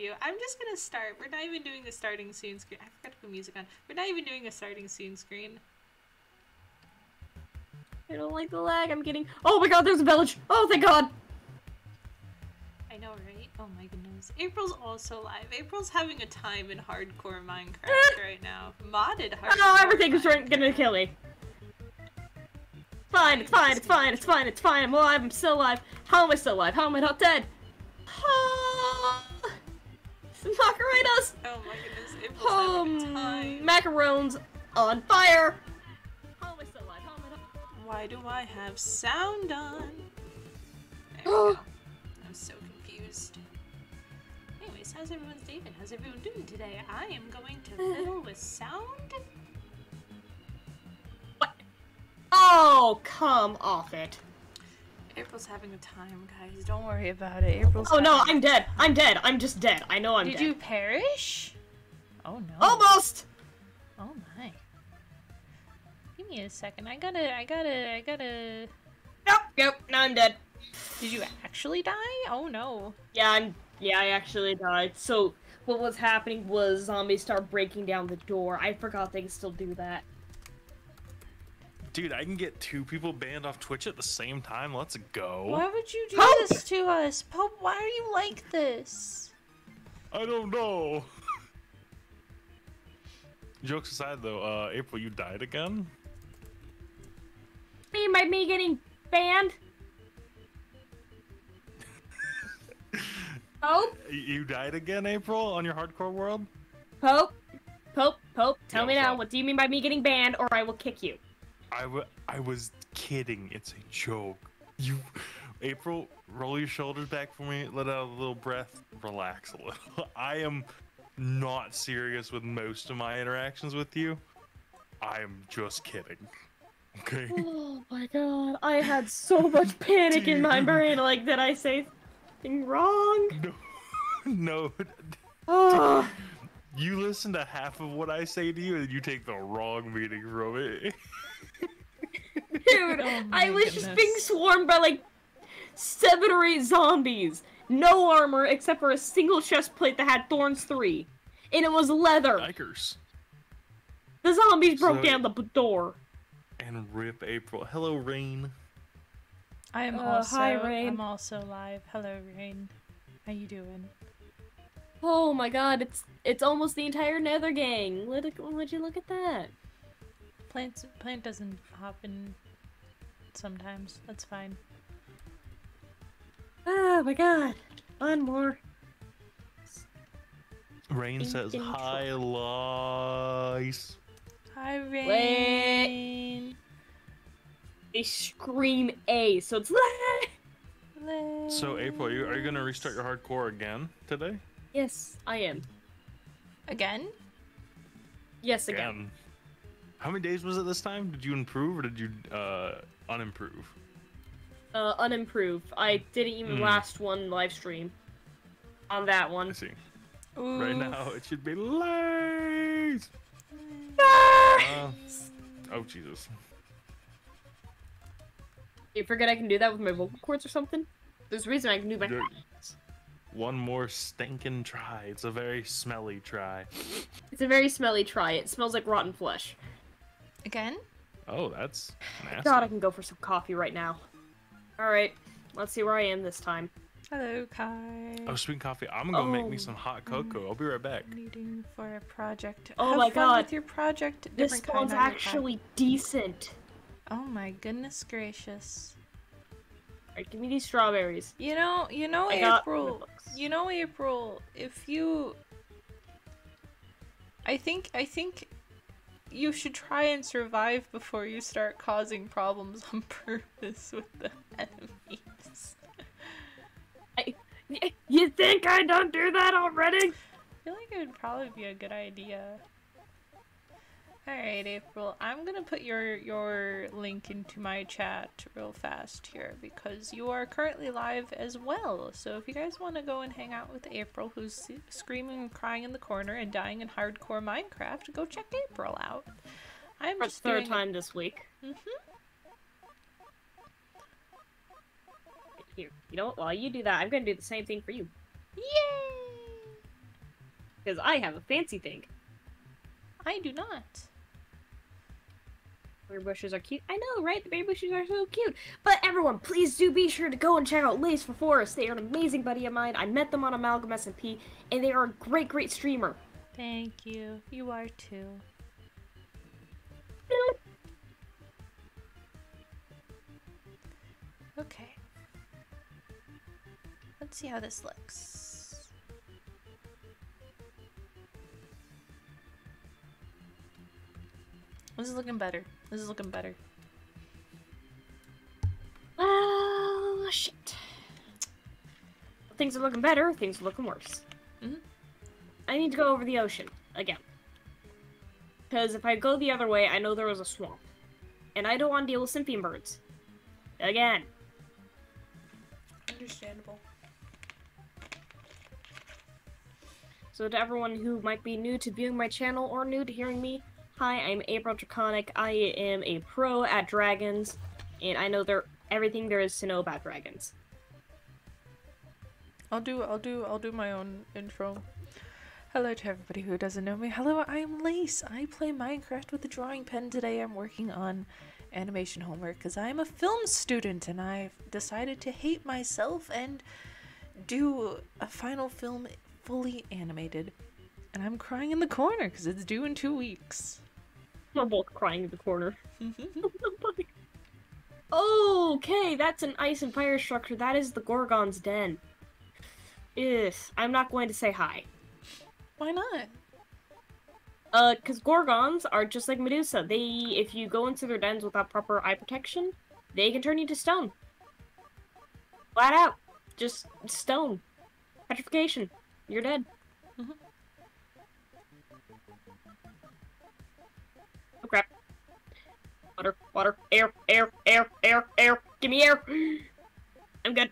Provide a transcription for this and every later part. you. I'm just gonna start. We're not even doing the starting soon screen. I forgot to put music on. We're not even doing a starting soon screen. I don't like the lag I'm getting. Oh my god, there's a village! Oh, thank god! I know, right? Oh my goodness. April's also live. April's having a time in hardcore Minecraft right now. Modded hardcore. Oh, everything's gonna kill me. Fine, it's fine, it's fine, it's fine, it's fine. I'm alive, I'm still alive. How am I still alive? How am I not dead? Oh, macaronitas! Oh my goodness, April's having a time. Macarons on fire! Why do I have sound on? There we go. I'm so confused. Anyways, how's everyone's day been? How's everyone doing today? I am going to fiddle with sound. What? Oh, come off it. April's having a time, guys. Don't worry about it. April's having... I'm dead. I'm dead. I'm just dead. I know I'm dead. Did you perish? Oh no. Almost! Oh my. Give me a second. I gotta. Nope. Now I'm dead. Did you actually die? Oh no. Yeah, I actually died. So what was happening was zombies start breaking down the door. I forgot they can still do that. Dude, I can get two people banned off Twitch at the same time. Let's go. Why would you do this to us, Pope? Why are you like this? I don't know. Jokes aside, though, April, you died again. You might be getting banned. Pope? You died again, April, on your hardcore world? Pope, tell me now, what do you mean by me getting banned, or I will kick you? I was kidding, it's a joke. You, April, roll your shoulders back for me, let out a little breath, relax a little. I am not serious with most of my interactions with you. I am just kidding. Okay. Oh my god, I had so much panic in my brain, like, did I say something wrong? No. Oh. You listen to half of what I say to you, and you take the wrong meaning from it. Dude, oh I was just being swarmed by, like, 7 or 8 zombies. No armor except for a single chest plate that had thorns 3. And it was leather. Tinkers. The zombies broke down the door. And rip April. Hello, Rain. I am also. Hi, Rain. I'm also live. Hello, Rain. How you doing? Oh my god, it's almost the entire Nether gang. Would you look at that? Plant doesn't hop in sometimes. That's fine. Oh my god. One more. Rain says hi, Lice. Hi, Rain. Wait. They scream A, so it's Lice. So April, are you gonna restart your hardcore again today? Yes, I am. Again? Yes, again. How many days was it this time? Did you improve or did you unimprove? Unimprove. I didn't even last one live stream on that one. I see. Oof. Right now it should be late. Oh Jesus! You forget I can do that with my vocal cords or something? There's a reason I can do my hands. One more stinking try. It's a very smelly try. It's a very smelly try. It smells like rotten flesh. Again? Oh, that's nasty. God, I can go for some coffee right now. All right, let's see where I am this time. Hello, Kai. Oh, sweet coffee. I'm gonna go make me some hot cocoa. I'll be right back. Meeting for a project. Oh my god. With your project. This one's actually decent. Oh my goodness gracious. Alright, give me these strawberries. You know, April. You know, April. If you, I think, you should try and survive before you start causing problems on purpose with the enemies. You think I don't do that already? I feel like it would probably be a good idea. Alright, April, I'm gonna put your link into my chat real fast here because you are currently live as well. So if you guys want to go and hang out with April, who's screaming and crying in the corner and dying in hardcore Minecraft, go check April out. I'm for just third time this week. Here, you know what? While you do that, I'm gonna do the same thing for you. Yay! because I have a fancy thing. I do not. Berry bushes are cute. I know, right? The berry bushes are so cute. But everyone, please do be sure to go and check out Lace4Forest. They are an amazing buddy of mine. I met them on Amalgam SMP, and they are a great, great streamer. Thank you. You are too. Okay. Let's see how this looks. This is looking better. This is looking better. Oh, shit. Things are looking better. Things are looking worse. Mm-hmm. I need to go over the ocean again. Because if I go the other way, I know there was a swamp. And I don't want to deal with simping birds. Again. Understandable. So to everyone who might be new to viewing my channel or new to hearing me, hi, I'm April Draconic. I am a pro at dragons, and I know everything there is to know about dragons. I'll do my own intro. Hello to everybody who doesn't know me. Hello, I'm Lace. I play Minecraft with a drawing pen today. I'm working on animation homework because I'm a film student and I've decided to hate myself and do a final film fully animated. And I'm crying in the corner because it's due in 2 weeks. We're both crying in the corner. Oh, okay, that's an Ice and Fire structure. That is the Gorgon's Den. Ugh, I'm not going to say hi. Why not? Because Gorgons are just like Medusa. If you go into their dens without proper eye protection, they can turn you to stone. Flat out. Just stone. Petrification. You're dead. Mm-hmm. Oh crap. Water, water, air, air, air, air, air. Give me air. I'm good.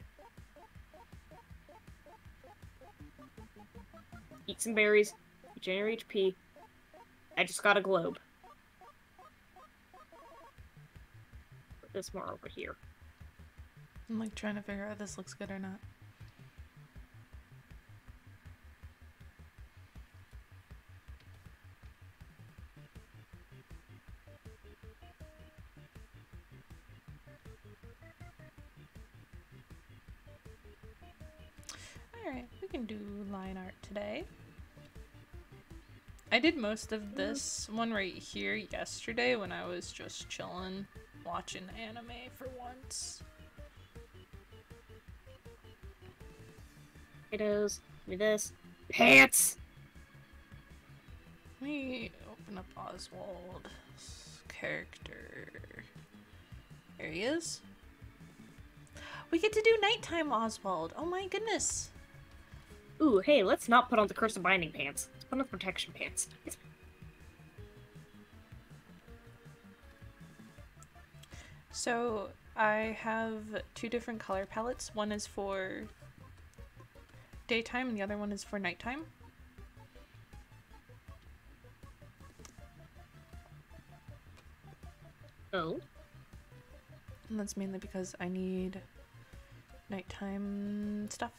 Eat some berries. Regenerate HP. I just got a globe. Put this more over here. I'm like trying to figure out if this looks good or not. Alright, we can do line art today. I did most of this one right here yesterday when I was just chilling, watching anime for once. Potatoes, do this. Pants! Let me open up Oswald's character. There he is. We get to do nighttime Oswald! Oh my goodness! Ooh, hey, let's not put on the Curse of Binding pants. Let's put on the protection pants. So, I have two different color palettes. One is for daytime and the other one is for nighttime. Oh. And that's mainly because I need nighttime stuff.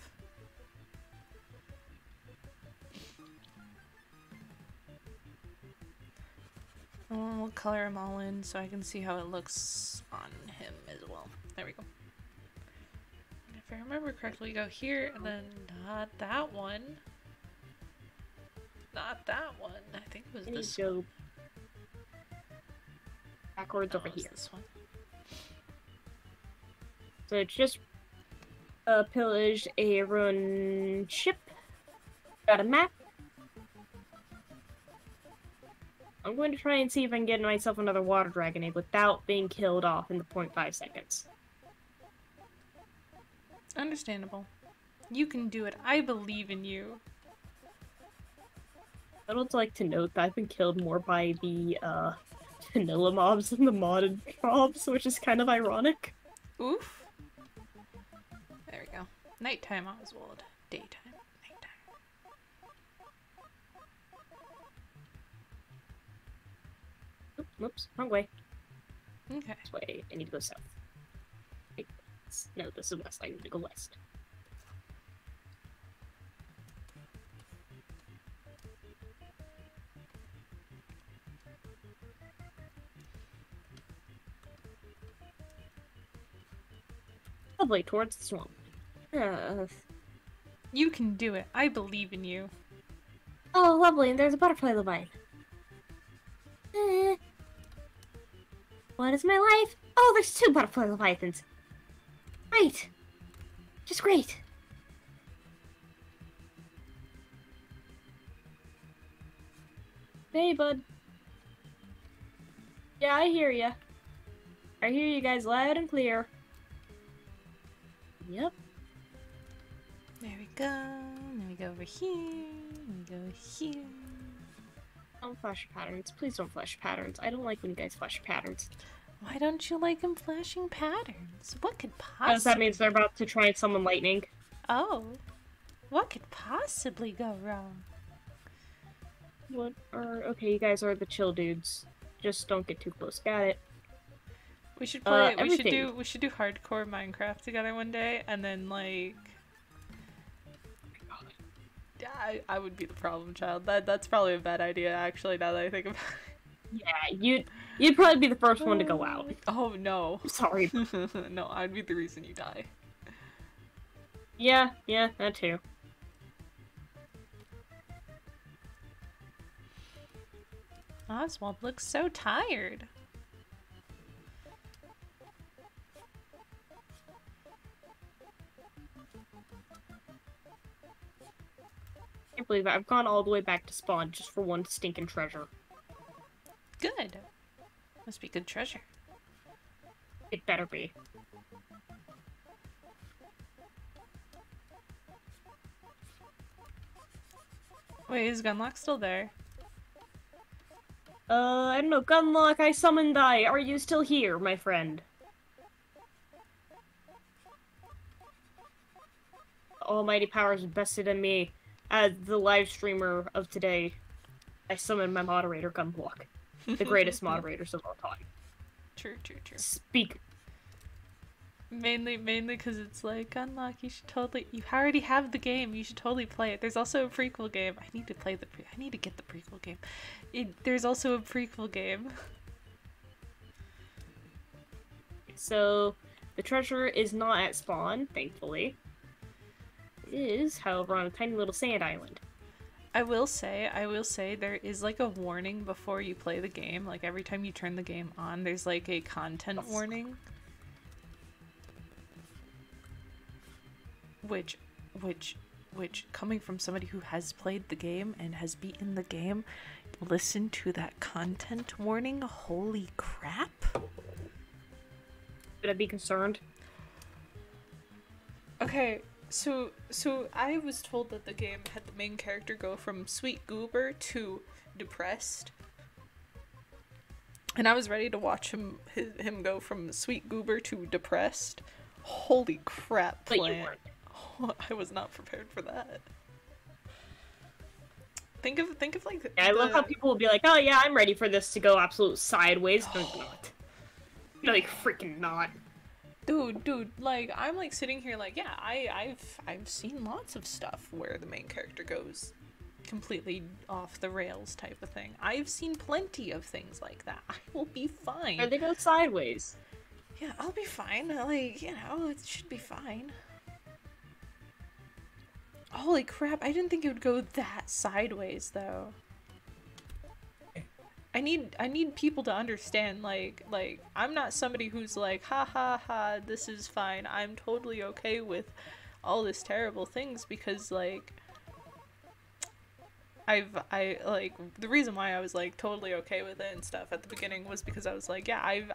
I'll color them all in so I can see how it looks on him as well. There we go. And if I remember correctly, go here and then not that one. Not that one. I think it was this one. Backwards over here. This one. So it's just pillaged a ruined ship. Got a map. I'm going to try and see if I can get myself another water dragon egg without being killed off in the 0.5 seconds. Understandable. You can do it. I believe in you. I would like to note that I've been killed more by the vanilla mobs than the modded mobs, which is kind of ironic. Oof. There we go. Nighttime Oswald. Daytime. Whoops, wrong way. Okay. This way, I need to go south. No, this is west, I need to go west. probably towards the swamp. You can do it. I believe in you. Oh, lovely. And there's a butterfly levine. What is my life? Oh, there's two butterfly leviathans. Right. Just great. Hey, bud. Yeah, I hear ya. I hear you guys loud and clear. Yep. There we go. Then we go over here. Then we go here. Don't flash patterns. Please don't flash patterns. I don't like when you guys flash patterns. Why don't you like them flashing patterns? What could possibly... Because that means they're about to try and summon lightning. Oh. What could possibly go wrong? What are... Okay, you guys are the chill dudes. Just don't get too close. Got it. We should play... We should do hardcore Minecraft together one day, and then, like... I would be the problem child. That's probably a bad idea, actually, now that I think about it. Yeah, you'd probably be the first one to go out. Oh, no. I'm sorry. No, I'd be the reason you die. Yeah, that too. Oswald looks so tired. I can't believe it. I've gone all the way back to spawn just for one stinking treasure. Good. Must be good treasure. It better be. Wait, is Gunlock still there? I don't know. Gunlock, I summoned thy. Are you still here, my friend? Almighty powers vested in me. As the live streamer of today, I summon my moderator, Gunblock. The greatest moderators of all time. True. Speak. Mainly because it's like, Gunblock, you should totally- you already have the game, you should totally play it. There's also a prequel game. I need to play the I need to get the prequel game. There's also a prequel game. So, the treasure is not at spawn, thankfully. Is, however, on a tiny little sand island. I will say, there is like a warning before you play the game. Like every time you turn the game on, there's like a content warning. Which, coming from somebody who has played the game and has beaten the game, listen to that content warning. Holy crap. Should I be concerned? Okay. So I was told that the game had the main character go from sweet goober to depressed. And I was ready to watch him go from sweet goober to depressed. Holy crap, Plant. Oh, I was not prepared for that. Think of like... Yeah, I love how people will be like, oh yeah, I'm ready for this to go absolute sideways. Oh. They're not. They're like freaking not. Dude, like, I'm, like, sitting here, like, yeah, I've seen lots of stuff where the main character goes completely off the rails type of thing. I've seen plenty of things like that. I will be fine. Or they go sideways. Yeah, I'll be fine. Like, you know, it should be fine. Holy crap, I didn't think it would go that sideways, though. I need people to understand, like, I'm not somebody who's like, ha ha ha, this is fine, I'm totally okay with all this terrible things, because, like, like, the reason why I was, like, totally okay with it and stuff at the beginning was because I was like, yeah, I've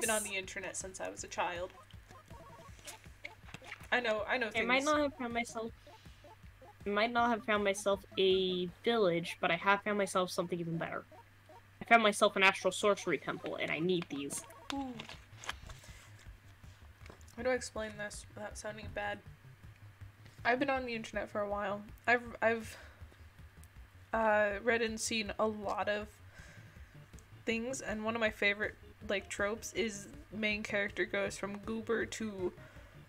been on the internet since I was a child. I know things. I might not have found myself a village, but I have found myself something even better. I found myself an Astral Sorcery temple, and I need these. Ooh. How do I explain this without sounding bad? I've been on the internet for a while. I've read and seen a lot of things, and one of my favorite, like, tropes is main character goes from goober to,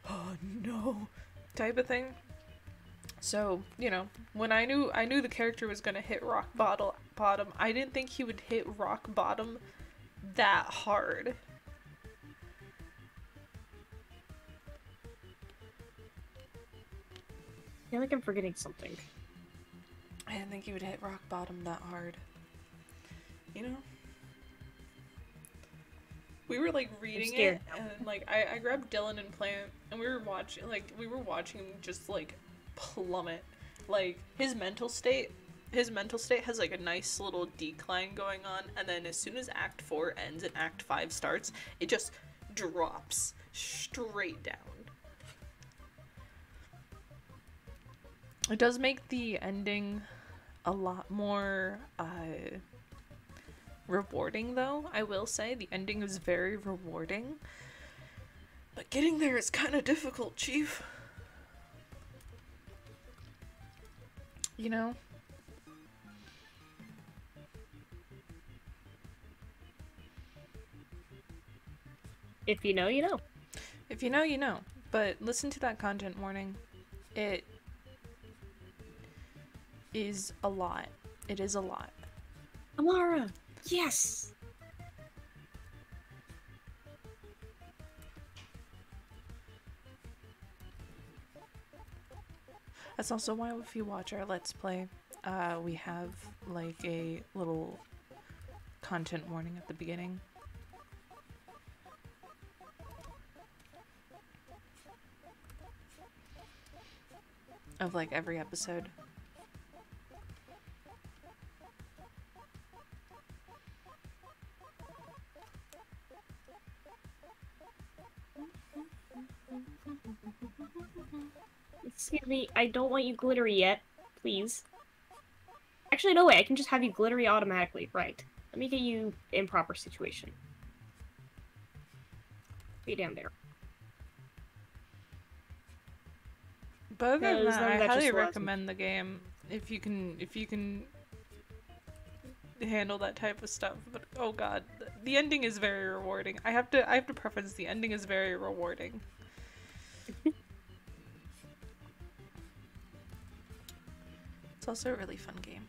oh no, type of thing. So, you know, when I knew the character was gonna hit rock bottom, I didn't think he would hit rock bottom that hard. feel like I'm forgetting something. I didn't think you would hit rock bottom that hard. You know? We were like reading it and like I grabbed Dylan and Plant and we were watching him just like plummet. Like his mental state has like a nice little decline going on, and then as soon as Act 4 ends and Act 5 starts, it just drops straight down. It does make the ending a lot more rewarding, though. I will say the ending is very rewarding, but getting there is kind of difficult, Chief. You know? If you know, you know. If you know, you know. But listen to that content warning. It is a lot. It is a lot. Amara! Yes! That's also why if you watch our Let's Play, we have like a little content warning at the beginning. Of like every episode. Excuse me, I don't want you glittery yet, please. Actually, no way, I can just have you glittery automatically, right. Let me get you improper situation. Be down there. But other than that, I highly recommend the game if you can handle that type of stuff. But oh god, the ending is very rewarding. I have to preface the ending is very rewarding. It's also a really fun game.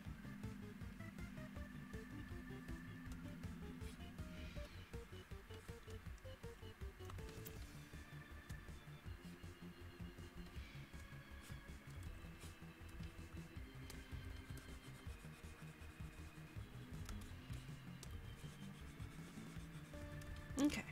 Okay.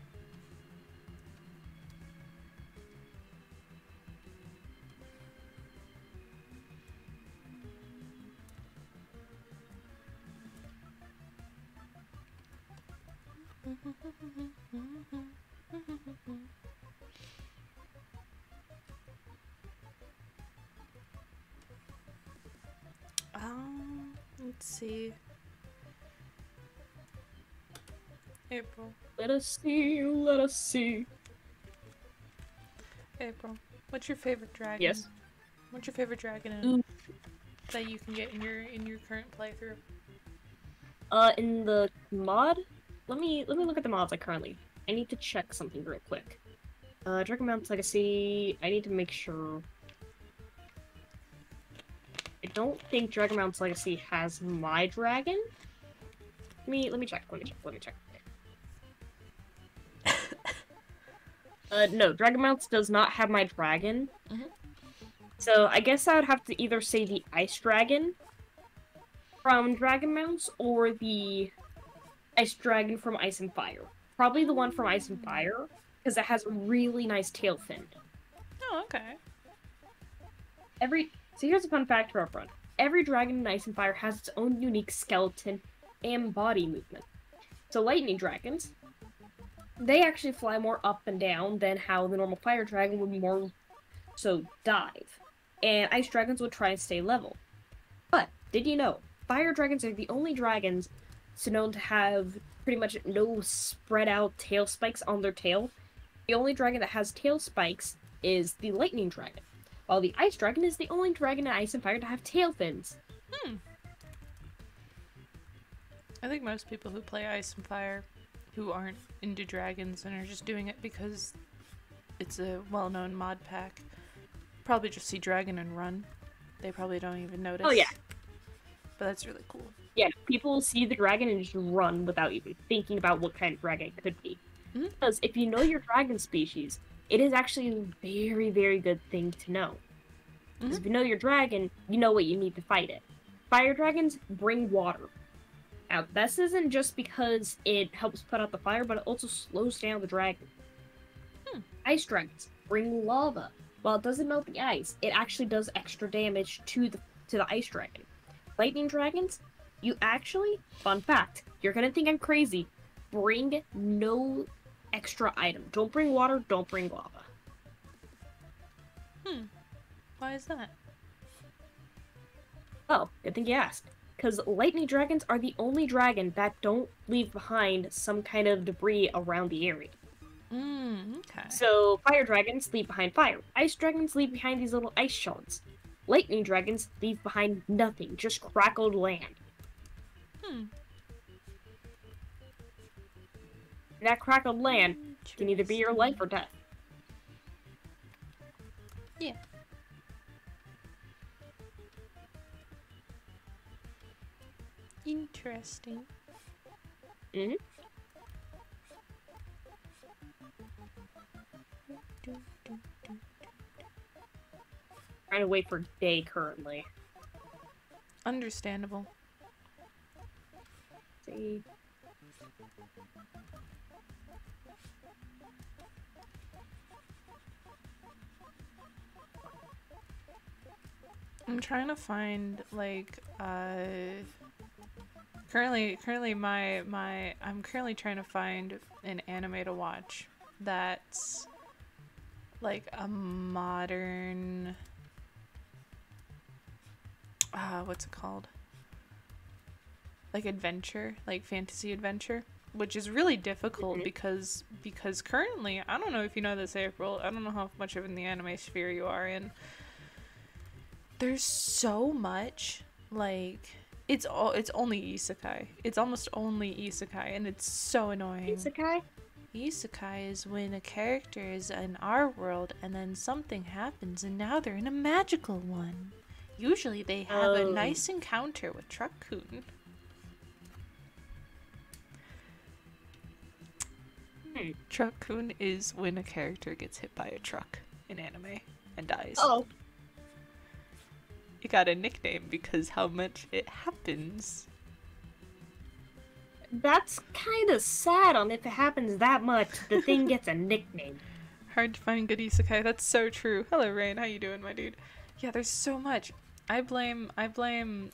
Let's see. April. Let us see. April, what's your favorite dragon? Yes. What's your favorite dragon that you can get in your current playthrough? In the mod? Let me look at the mods I currently. I need to check something real quick. Dragon Mounts Legacy. I need to make sure. I don't think Dragon Mounts Legacy has my dragon. Let me check. No, Dragon Mounts does not have my dragon. Mm-hmm. So I guess I would have to either say the Ice Dragon from Dragon Mounts or the Ice Dragon from Ice and Fire. Probably the one from Ice and Fire, because it has a really nice tail fin. Oh, okay. So here's a fun fact for upfront. Every dragon in Ice and Fire has its own unique skeleton and body movement. So lightning dragons, they actually fly more up and down than how the normal fire dragon would more so dive. And ice dragons would try and stay level. But, did you know, fire dragons are the only dragons so known to have pretty much no spread out tail spikes on their tail. The only dragon that has tail spikes is the lightning dragon, while the ice dragon is the only dragon in Ice and Fire to have tail fins. Hmm. I think most people who play Ice and Fire who aren't into dragons and are just doing it because it's a well-known mod pack probably just see dragon and run. They probably don't even notice. Oh yeah. But that's really cool. Yeah, people see the dragon and just run without even thinking about what kind of dragon it could be. Mm-hmm. Because if you know your dragon species, it is actually a very, very good thing to know. Because if you know your dragon, you know what you need to fight it. Fire dragons bring water. Now, this isn't just because it helps put out the fire, but it also slows down the dragon. Ice dragons bring lava. While it doesn't melt the ice, it actually does extra damage to the ice dragon. Lightning dragons, you actually, fun fact, you're gonna think I'm crazy, bring no extra item. Don't bring water, don't bring lava. Why is that? Oh, good thing you asked. Because lightning dragons are the only dragon that don't leave behind some kind of debris around the area. Okay. So, fire dragons leave behind fire. Ice dragons leave behind these little ice shards. Lightning dragons leave behind nothing, just crackled land. That crackled land can either be your life or death. Yeah. Interesting. Trying to wait for day currently. Understandable. Let's see. I'm trying to find like I'm currently trying to find an anime to watch that's like a modern what's it called? Like adventure, like fantasy adventure, which is really difficult because currently, I don't know if you know this, April, I don't know how much of in the anime sphere you are in. There's so much, like, it's only isekai. It's almost only isekai, and it's so annoying. Isekai? Isekai is when a character is in our world, and then something happens, and now they're in a magical one. Usually they have a nice encounter with Truck-kun. Truck-kun is when a character gets hit by a truck in anime and dies. Oh. It got a nickname because how much it happens. That's kind of sad on if it happens that much, the thing gets a nickname. Hard to find good isekai, that's so true. Hello Rain, how you doing, my dude? Yeah, there's so much. I blame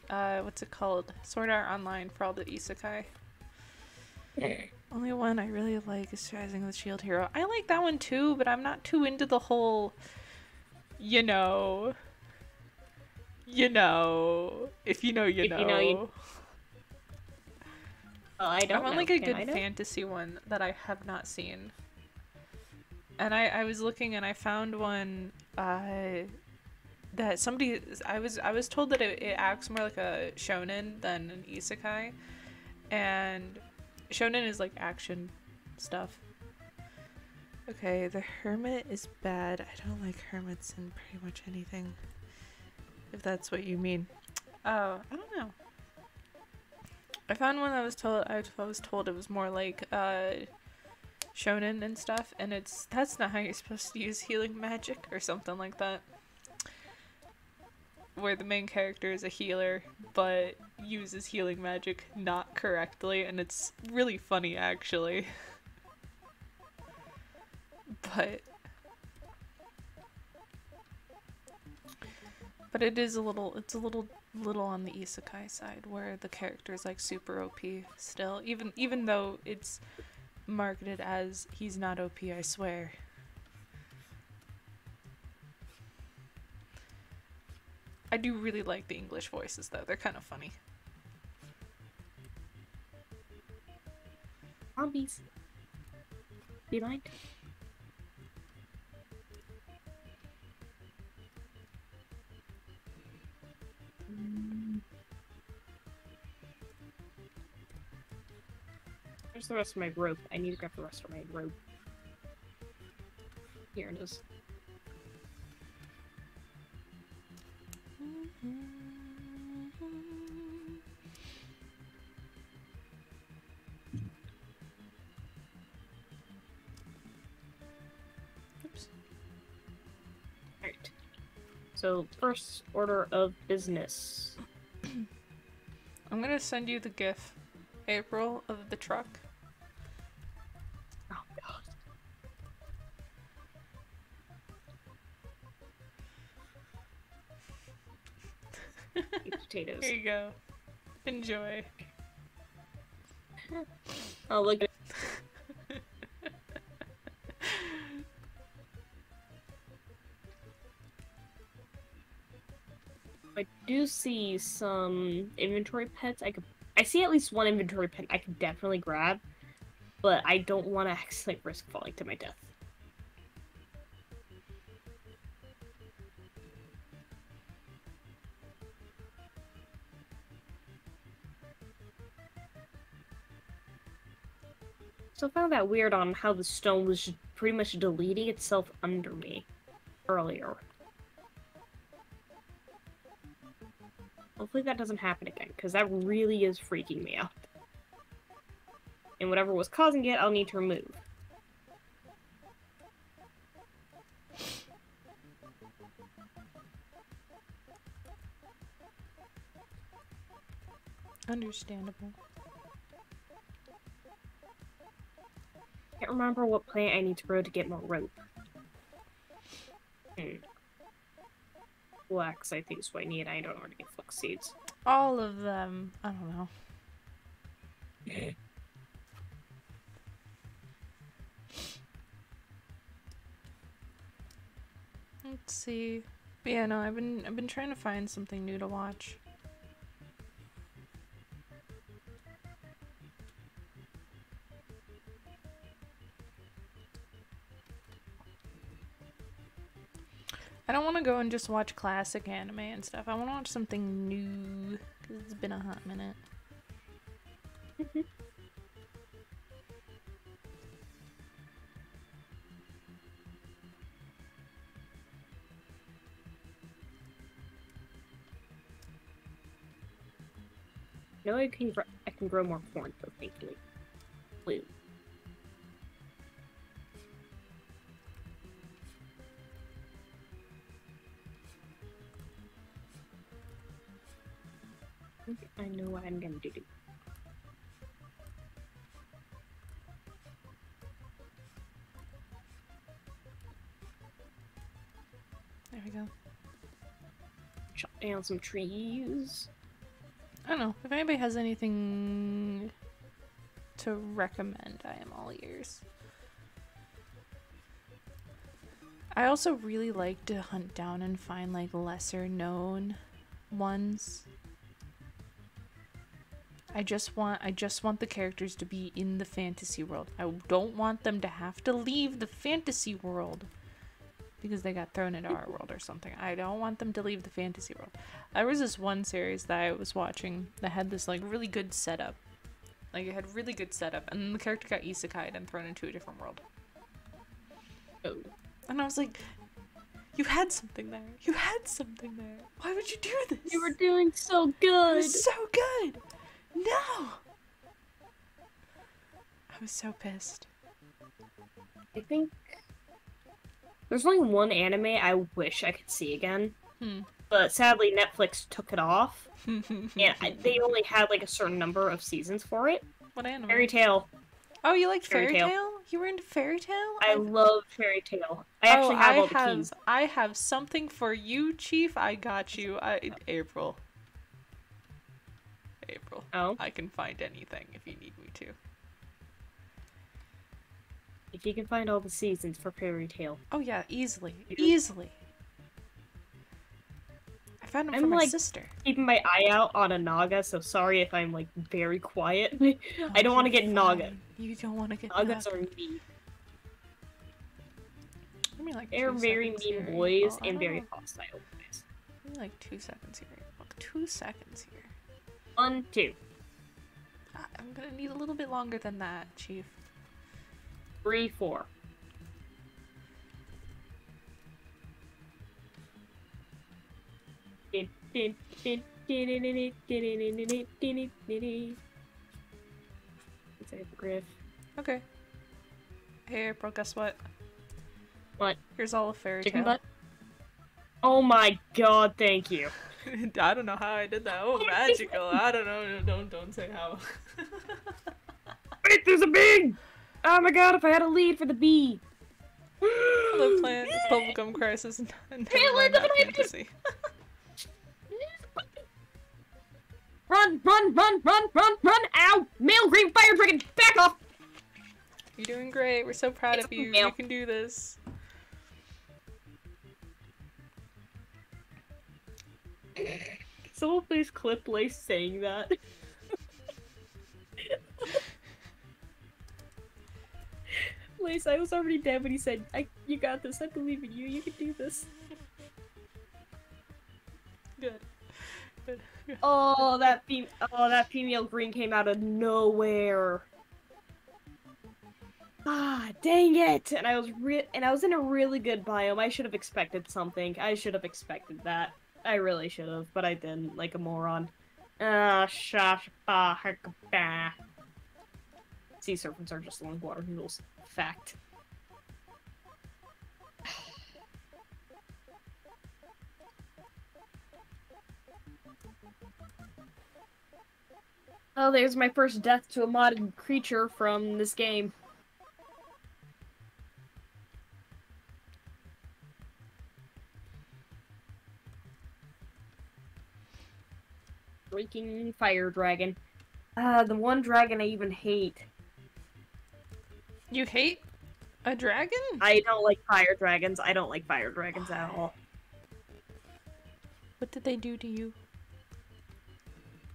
what's it called? Sword Art Online for all the isekai. Only one I really like is Rising of the Shield Hero. I like that one too, but I'm not too into the whole, you know. Well, I don't know. I want like a good fantasy one that I have not seen. And I was looking and I found one that somebody I was told that it acts more like a shonen than an isekai, and shonen is like action stuff. Okay, the hermit is bad. I don't like hermits in pretty much anything. If that's what you mean. Oh, I don't know. I found one that I was told it was more like shonen and stuff, and that's not how you're supposed to use healing magic or something like that. Where the main character is a healer, but uses healing magic not correctly, and it's really funny, actually. But it is a little on the isekai side, where the character is like super OP still, even though it's marketed as he's not OP, I swear. I do really like the English voices, though. They're kind of funny. Zombies. Do you mind? Where's the rest of my rope? I need to grab the rest of my rope. Here it is. So, first order of business. I'm gonna send you the GIF, April, of the truck. Oh, God. Eat potatoes. Here you go. Enjoy. Oh, look at it. I do see some inventory pets. I see at least one inventory pet I could definitely grab, but I don't want to accidentally risk falling to my death. So I found that weird on how the stone was pretty much deleting itself under me earlier. Hopefully that doesn't happen again, because that really is freaking me out. And whatever was causing it, I'll need to remove. Understandable. Can't remember what plant I need to grow to get more rope. Flax, I think, is what I need. I don't already get flax seeds. All of them. I don't know. Let's see. But yeah, no, I've been trying to find something new to watch. I don't want to go and just watch classic anime and stuff. I want to watch something new, because it's been a hot minute. No, I can grow more corn, though, thankfully. Blue. I know what I'm gonna do. There we go. Chop down some trees. I don't know. If anybody has anything to recommend, I am all ears. I also really like to hunt down and find like lesser known ones. I just want the characters to be in the fantasy world. I don't want them to have to leave the fantasy world because they got thrown into our world or something. I don't want them to leave the fantasy world. There was this one series that I was watching that had this like really good setup. Like it had really good setup, and then the character got isekai'd and thrown into a different world. Oh. And I was like, you had something there. You had something there. Why would you do this? You were doing so good. It was so good. No! I was so pissed. I think there's only one anime I wish I could see again, but sadly Netflix took it off, and they only had like a certain number of seasons for it. What anime? Fairy Tail. Oh, you liked Fairy Tail? You were into Fairy Tail? I love Fairy Tail. I actually have all the keys. I have something for you, Chief. I got you, April. April. Oh? I can find anything if you need me to. If you can find all the seasons for Fairy Tail. Oh yeah, easily. Easily. I found them for my sister. I'm like keeping my eye out on a Naga, so sorry if I'm like very quiet. Oh, I don't want to get fine. Naga. You don't want to get Naga. Nagas are mean. Give me like They're very mean here. Boys oh, and very hostile boys. Give me like 2 seconds here. Look, 2 seconds here. 1, 2. I'm gonna need a little bit longer than that, Chief. 3, 4. Okay. Hey, April, guess what? What? Here's all of Fairy Tail. Chicken butt? Oh my god, thank you. I don't know how I did that. Oh, magical. I don't know. Don't say how. Wait, there's a bee! Oh my god, if I had a lead for the bee. Hello, Plant. It's Bubblegum Crisis. Fantasy. Run, run, run, run, run, run! Ow! Male green fire dragon, back off! You're doing great. We're so proud of you. You can do this. Someone please clip Lace saying that. Lace, I was already dead when he said, you got this, I believe in you, you can do this. Good. Good. Oh, that female green came out of nowhere. Ah, dang it! And I was in a really good biome. I should have expected something. I should have expected that. I really should have, but I didn't, like a moron. Ah, shash, bah, bah. Sea serpents are just long water noodles. Fact. Oh, there's my first death to a modded creature from this game. Freaking fire dragon. The one dragon I even hate. You hate a dragon? I don't like fire dragons. I don't like fire dragons at all. What did they do to you?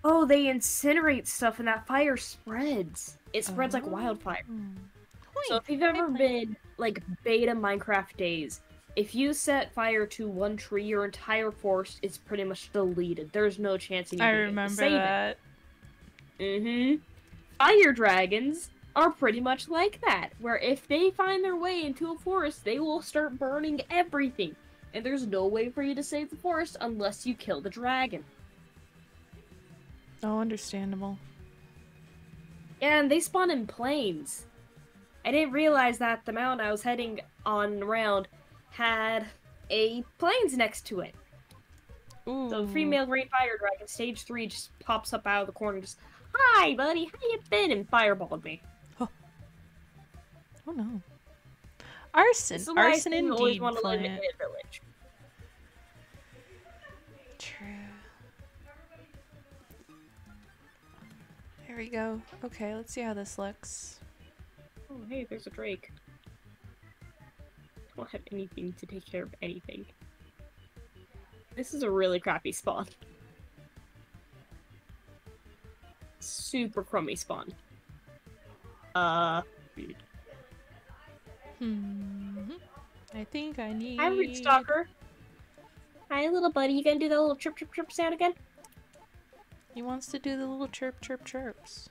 Oh, they incinerate stuff and that fire spreads. It spreads like wildfire. So if you've ever been, like, beta Minecraft days, if you set fire to one tree, your entire forest is pretty much deleted. There's no chance you can save that. Fire dragons are pretty much like that, where if they find their way into a forest, they will start burning everything. And there's no way for you to save the forest unless you kill the dragon. Oh, understandable. And they spawn in plains. I didn't realize that the mountain I was heading on around had a plains next to it. Ooh. So female green fire dragon stage 3 just pops up out of the corner and just, "Hi buddy, how you been?" and fireballed me. Oh, oh no. Arson. This is why arson indeed, always want to live in a village. True. There we go. Okay, let's see how this looks. Oh hey, there's a drake. I don't have anything to take care of anything. This is a really crappy spawn. Super crummy spawn. I think I need... Hi, Rootstalker. Hi, little buddy. You gonna do that little chirp, chirp, chirp sound again? He wants to do the little chirp, chirp, chirps.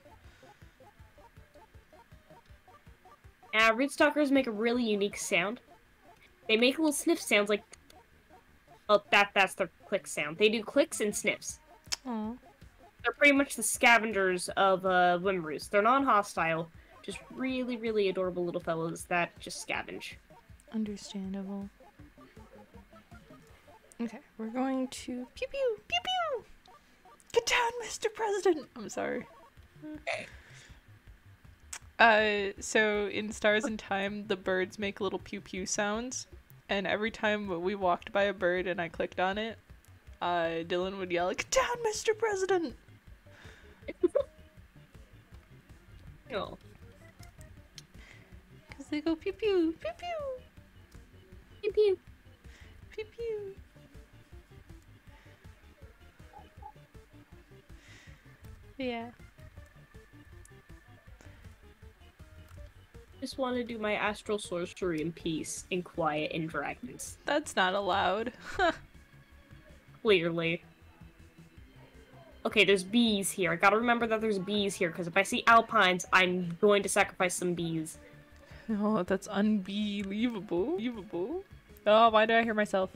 Rootstalkers make a really unique sound. They make little sniff sounds like... Oh, that's their click sound. They do clicks and sniffs. Aww. They're pretty much the scavengers of Wimroost. They're non-hostile, just really, really adorable little fellows that just scavenge. Understandable. Okay, we're going to... Pew pew! Pew pew! Get down, Mr. President! I'm sorry. So in Stars and Time, the birds make little pew pew sounds. And every time we walked by a bird and I clicked on it, Dylan would yell, "Get down, Mr. President!" Oh. Because they go pew pew, pew pew! Pew pew! Pew pew! Yeah. Just want to do my astral sorcery in peace and quiet in dragons. That's not allowed. Clearly. Okay, there's bees here. I gotta remember that there's bees here, because if I see alpines, I'm going to sacrifice some bees. Oh, that's unbelievable. Oh, why did I hear myself?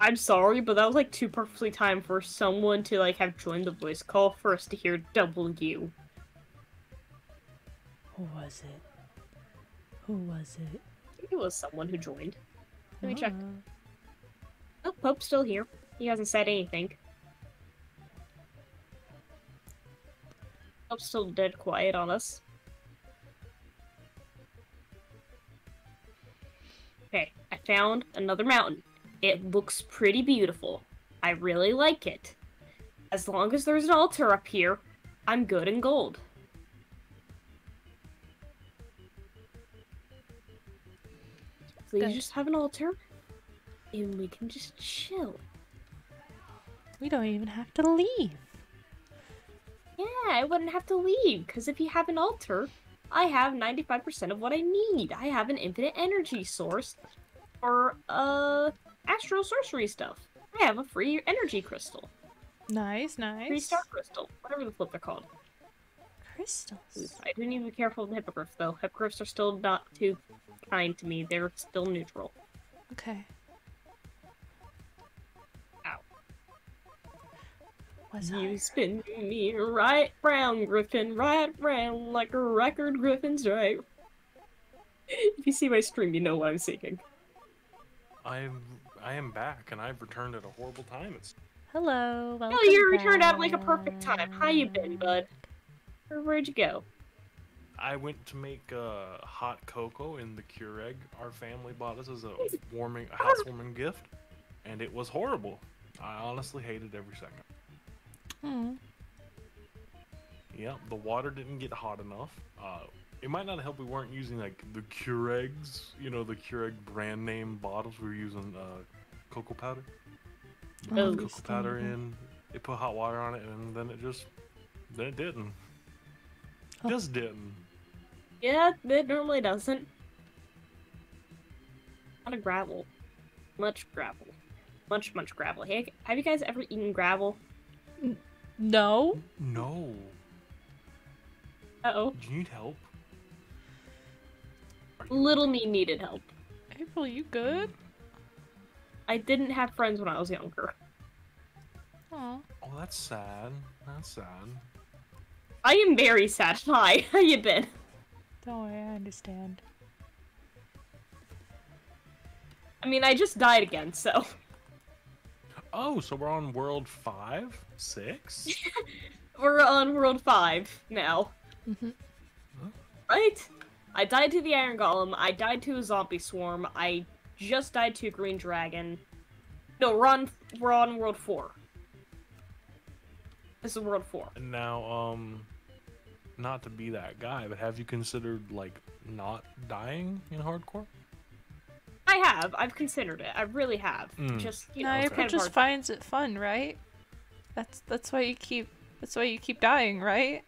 I'm sorry, but that was like too perfectly timed for someone to like have joined the voice call for us to hear W. Who was it? It was someone who joined. Let me check. Oh, Pope's still here. He hasn't said anything. Pope's still dead quiet on us. Okay, I found another mountain. It looks pretty beautiful. I really like it. As long as there's an altar up here, I'm good in gold. Please just have an altar, and we can just chill. We don't even have to leave. Yeah, I wouldn't have to leave, because if you have an altar, I have 95% of what I need. I have an infinite energy source for Astral Sorcery stuff. I have a free energy crystal. Nice, nice. Free star crystal, whatever the flip they're called. Crystals. I do need to be careful of the hippogriff, though. Hippogriffs are still not too kind to me. They're still neutral. Okay. Ow. You spin me right round, Griffin, right round, like a record Griffin's right. If you see my stream, you know what I'm seeking. I am back, and I've returned at a horrible time. Hello, welcome you returned at like a perfect time. How you been, bud? Where'd you go? I went to make hot cocoa in the Keurig. Our family bought us as a housewarming gift, and it was horrible. I honestly hated every second. Hmm. Yeah, the water didn't get hot enough. It might not help we weren't using like the Keurigs, you know, the Keurig brand name bottles. We were using cocoa powder. Oh, cocoa powder in. It put hot water on it, and then it didn't. Oh. Just didn't. Yeah, it normally doesn't. A lot of gravel. Much gravel. Much, much gravel. Hey, have you guys ever eaten gravel? No. No. Uh-oh. Do you need help? Little me needed help. April, you good? I didn't have friends when I was younger. Aww. Oh, that's sad. That's sad. I am very sad. Hi, how you been? Don't worry, I understand. I mean, I just died again, so... Oh, so we're on world 5? 6? We're on world 5 now. Mm-hmm. Huh? Right? I died to the Iron Golem, I died to a zombie swarm, I just died to a green dragon. No, we're on world 4. This is world 4. And now, not to be that guy, but have you considered, like, not dying in hardcore? I have. I've considered it. I really have. Mm. Just, you know, it's kind of just hardcore. Finds it fun, right? That's why you keep dying, right?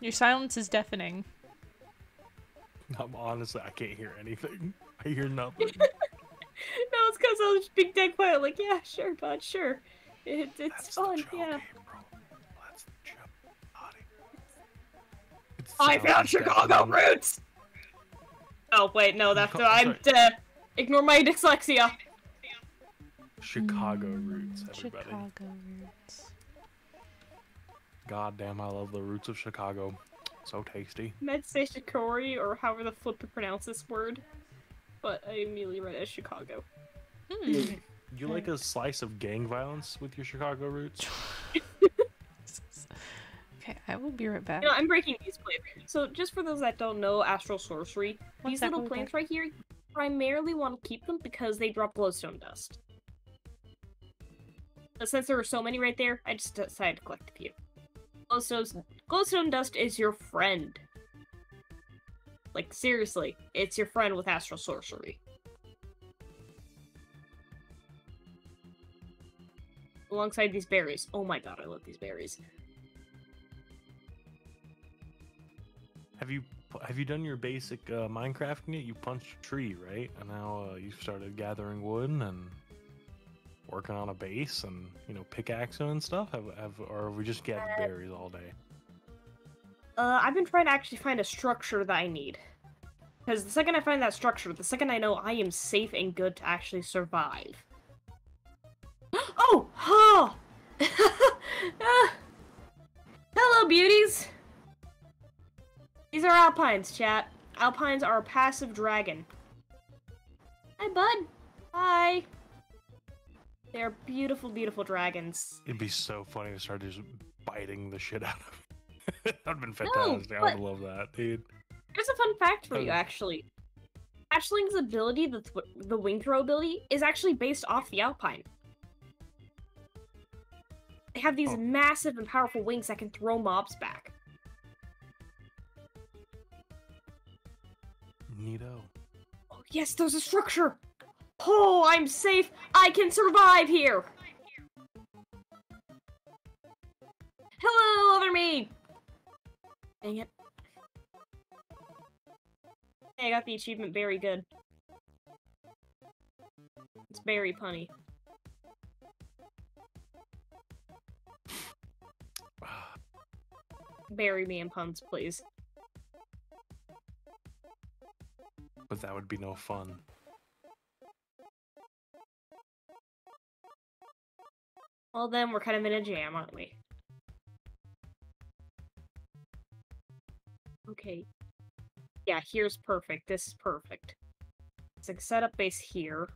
Your silence is deafening. I'm honestly, I can't hear anything. I hear nothing. No, it's because I was just being dead quiet, like, yeah, sure, bud, sure. It's fun, yeah. That's the joke. I found Chicago roots! Oh, wait, no, that's... I'm dead. Ignore my dyslexia. Chicago roots, everybody. Chicago roots. God damn, I love the roots of Chicago. So tasty. I meant to say Shikori, or however the flip to pronounce this word. But I immediately read it as Chicago. Hmm. You like a slice of gang violence with your Chicago roots? Okay, I will be right back. You know, I'm breaking these plants. So just for those that don't know Astral Sorcery, these little plants right here, you primarily want to keep them because they drop glowstone dust. But since there were so many right there, I just decided to collect a few. Glowstone dust is your friend. Like, seriously, it's your friend with Astral Sorcery. Alongside these berries. Oh my god, I love these berries. Have you done your basic Minecrafting it? You punched a tree, right? And now you've started gathering wood and working on a base and, you know, pickaxing and stuff? Or have we just gathered berries all day? I've been trying to actually find a structure that I need. Because the second I find that structure, the second I know I am safe and good to actually survive. Oh! Oh! Hello, beauties! These are Alpines, chat. Alpines are a passive dragon. Hi, bud. Hi. They're beautiful, beautiful dragons. It'd be so funny to start just biting the shit out of them. That would have been fantastic. I would love that, dude. Here's a fun fact for you, actually. Hatchling's ability, the wing throw ability, is actually based off the Alpine. They have these massive and powerful wings that can throw mobs back. Neato. Oh, yes, there's a structure! Oh, I'm safe! I can survive here! Hello, other me! Dang it. Hey, I got the achievement very good. It's very punny. Bury me in puns, please. But that would be no fun. Well, then we're kind of in a jam, aren't we? Okay. Yeah, here's perfect. This is perfect. It's like set up base here.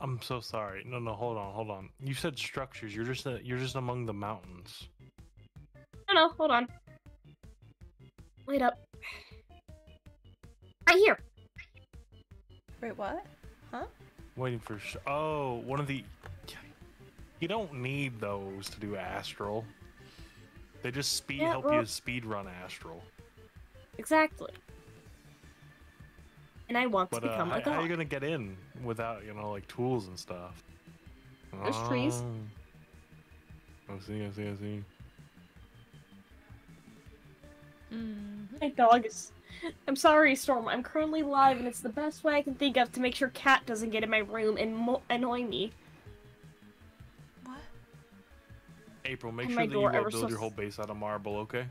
I'm so sorry. No, no, hold on, hold on. You said structures. You're just among the mountains. No, hold on. Wait up. Right here. Wait, what? Huh? Waiting for. Oh, one of the. You don't need those to do Astral. They just help you speed run Astral. Exactly. And I want to become a god. How are you gonna get in without, you know, like tools and stuff? There's trees. I see. My dog is. I'm sorry, Storm. I'm currently live, and it's the best way I can think of to make sure Cat doesn't get in my room and annoy me. What? April, make sure that you build your whole base out of marble, okay?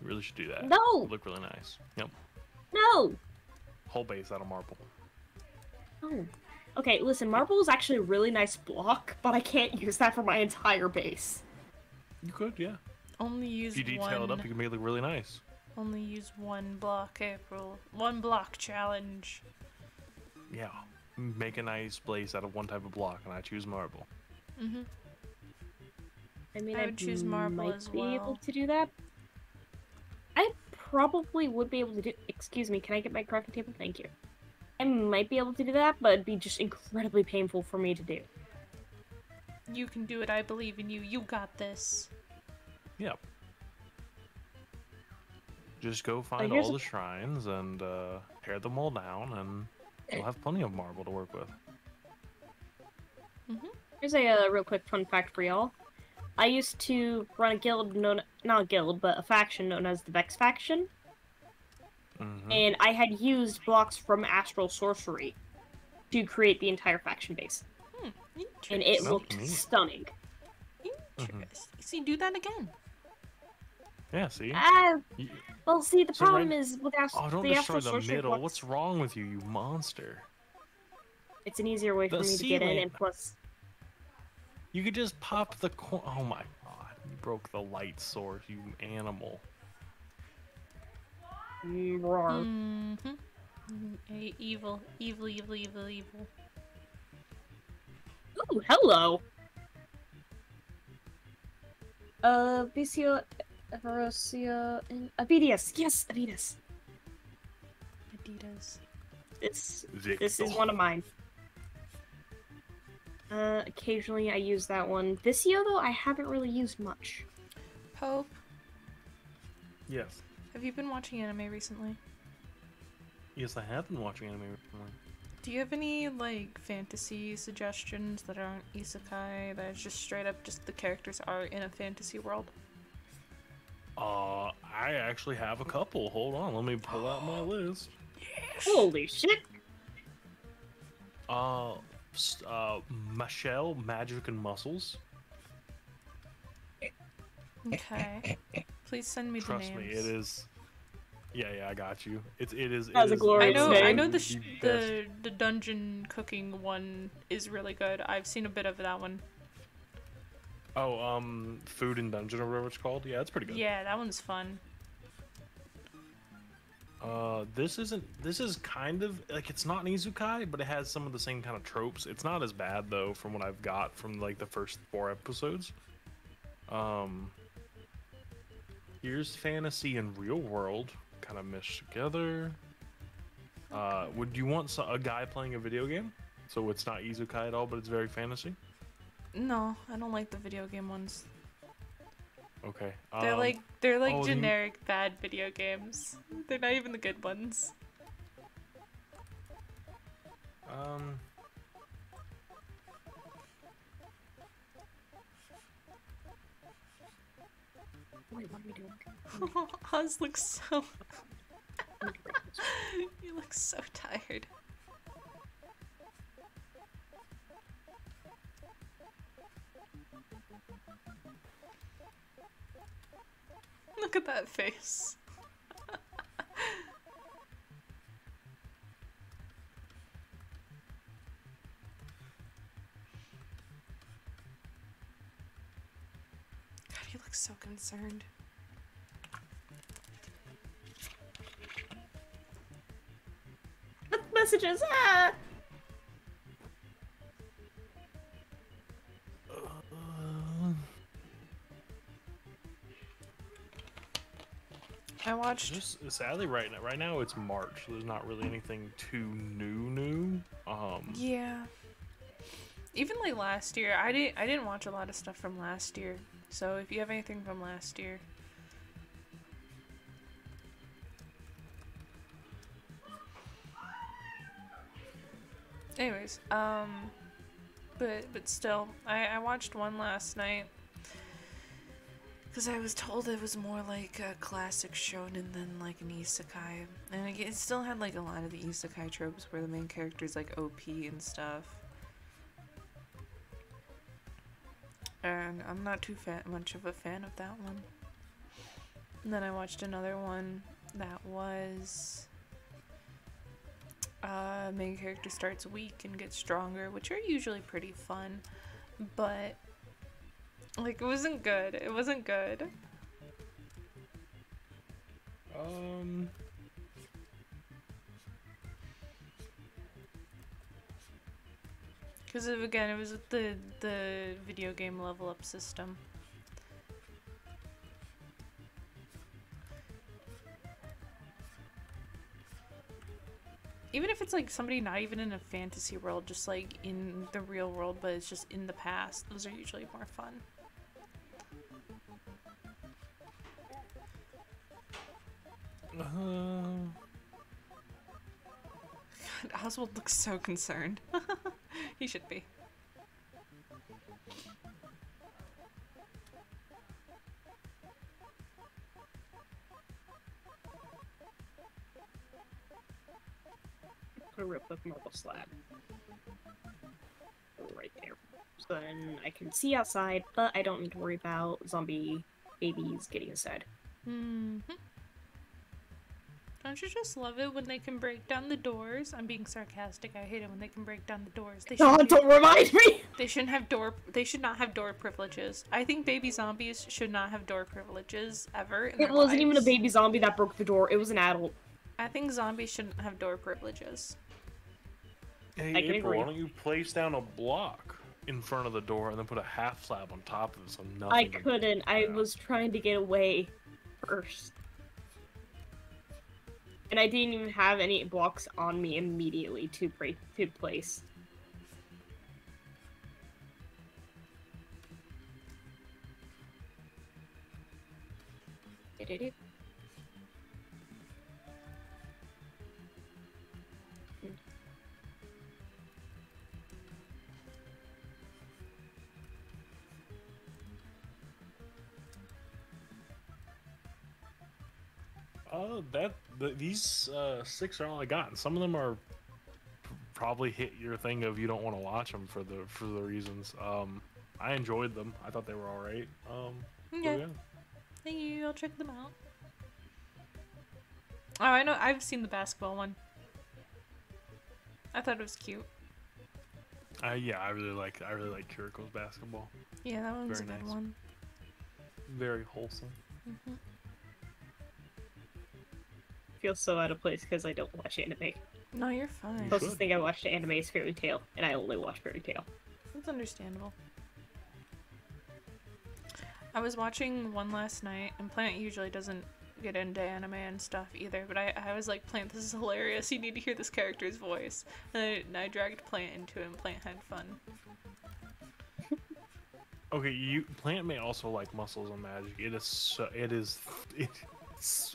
You really should do that. No. It'll look really nice. Yep. No. Whole base out of marble. Oh. Okay, listen, marble is actually a really nice block, but I can't use that for my entire base. You could, yeah. Only use one. If you detail it up, you can make it look really nice. Only use one block, April. One block challenge. Yeah. Make a nice place out of one type of block, and I choose marble. Mm-hmm. I mean, I would choose marble as well. I might be able to do that. I probably would be able to do... Excuse me, can I get my crafting table? Thank you. I might be able to do that, but it'd be just incredibly painful for me to do. You can do it. I believe in you. You got this. Yep. Just go find all the shrines and tear them all down, and you'll have plenty of marble to work with. Mm-hmm. Here's a real quick fun fact for y'all. I used to run a guild, not a faction known as the Vex Faction. Mm-hmm. And I had used blocks from Astral Sorcery to create the entire faction base. Hmm. And it looked stunning. Mm-hmm. See, do that again. Yeah, see? Well, see, the problem is with Astral Sorcery. Oh, don't destroy the middle. Blocks. What's wrong with you, you monster? It's an easier way for me to get in, and plus... You could just pop the corn. Oh my god, you broke the light source, you animal. Mm-hmm. Evil, evil, evil, evil, evil. Ooh, hello! Vicio, Verosia, and Adidas. Yes, Adidas. Adidas. This is one of mine. Occasionally I use that one. Vicio, though, I haven't really used much. Pope? Yes? Have you been watching anime recently? Yes, I have been watching anime recently. Do you have any, like, fantasy suggestions that aren't isekai, that is just straight up just the characters are in a fantasy world? I actually have a couple. Hold on, let me pull out my list. Yes. Holy shit! Michelle, Magic, and Muscles. Okay. Please send me the names. Trust me, it is... Yeah, I got you. It is. That was a glorious name. I know the dungeon cooking one is really good. I've seen a bit of that one. Oh, Food and Dungeon or whatever it's called. Yeah, that's pretty good. Yeah, that one's fun. This isn't. This is kind of like, it's not an Izukai, but it has some of the same kind of tropes. It's not as bad though, from what I've got from like the first 4 episodes. Here's fantasy and real world kind of meshed together. Would you want a guy playing a video game? So it's not Izukai at all, but it's very fantasy. No, I don't like the video game ones. Okay. They're like oh, generic bad video games. They're not even the good ones. Wait, what are we doing? Oh, Oz looks so. You look so tired. Look at that face. God, he looks so concerned. Messages. Ah! I watched. Just, sadly, right now it's March. So there's not really anything too new. Yeah. Even like last year, I didn't watch a lot of stuff from last year. So if you have anything from last year. Anyways, but still, I watched one last night. Because I was told it was more like a classic shonen than like an isekai. And it still had like a lot of the isekai tropes where the main character's like OP and stuff. And I'm not too much of a fan of that one. And then I watched another one that was... main character starts weak and gets stronger, which are usually pretty fun. But... like, it wasn't good. It wasn't good. Because, again, it was with the video game level up system. Even if it's, like, somebody not even in a fantasy world, just, like, in the real world, but it's just in the past, those are usually more fun. God, Oswald looks so concerned. He should be. I'm gonna rip up marble slab. Right there. So then I can see outside, but I don't need to worry about zombie babies getting inside. Mm-hmm. Don't you just love it when they can break down the doors? I'm being sarcastic. I hate it when they can break down the doors. They don't remind me! They shouldn't have They should not have door privileges. I think baby zombies should not have door privileges ever. It wasn't even a baby zombie that broke the door. It was an adult. I think zombies shouldn't have door privileges. Hey, April, why don't you place down a block in front of the door and then put a half slab on top of it so nothing... I couldn't. I was trying to get away first. And I didn't even have any blocks on me immediately to place. These 6 are all I got. Some of them are probably hit your thing of you don't want to watch them for the reasons. I enjoyed them. I thought they were all right. Okay. So yeah. Thank you. I'll check them out. Oh, I know. I've seen the basketball one. I thought it was cute. Yeah, I really like Kiriko's basketball. Yeah, that one's very a good nice. One. Very wholesome. Mm-hmm. feel so out of place because I don't watch anime. No, you're fine. The closest thing I watched to anime is Fairy Tail, and I only watch Fairy Tail. That's understandable. I was watching one last night, and Plant usually doesn't get into anime and stuff either, but I was like, Plant, this is hilarious, you need to hear this character's voice. And I dragged Plant into it, and Plant had fun. Okay, Plant may also like Muscles and Magic. It is so,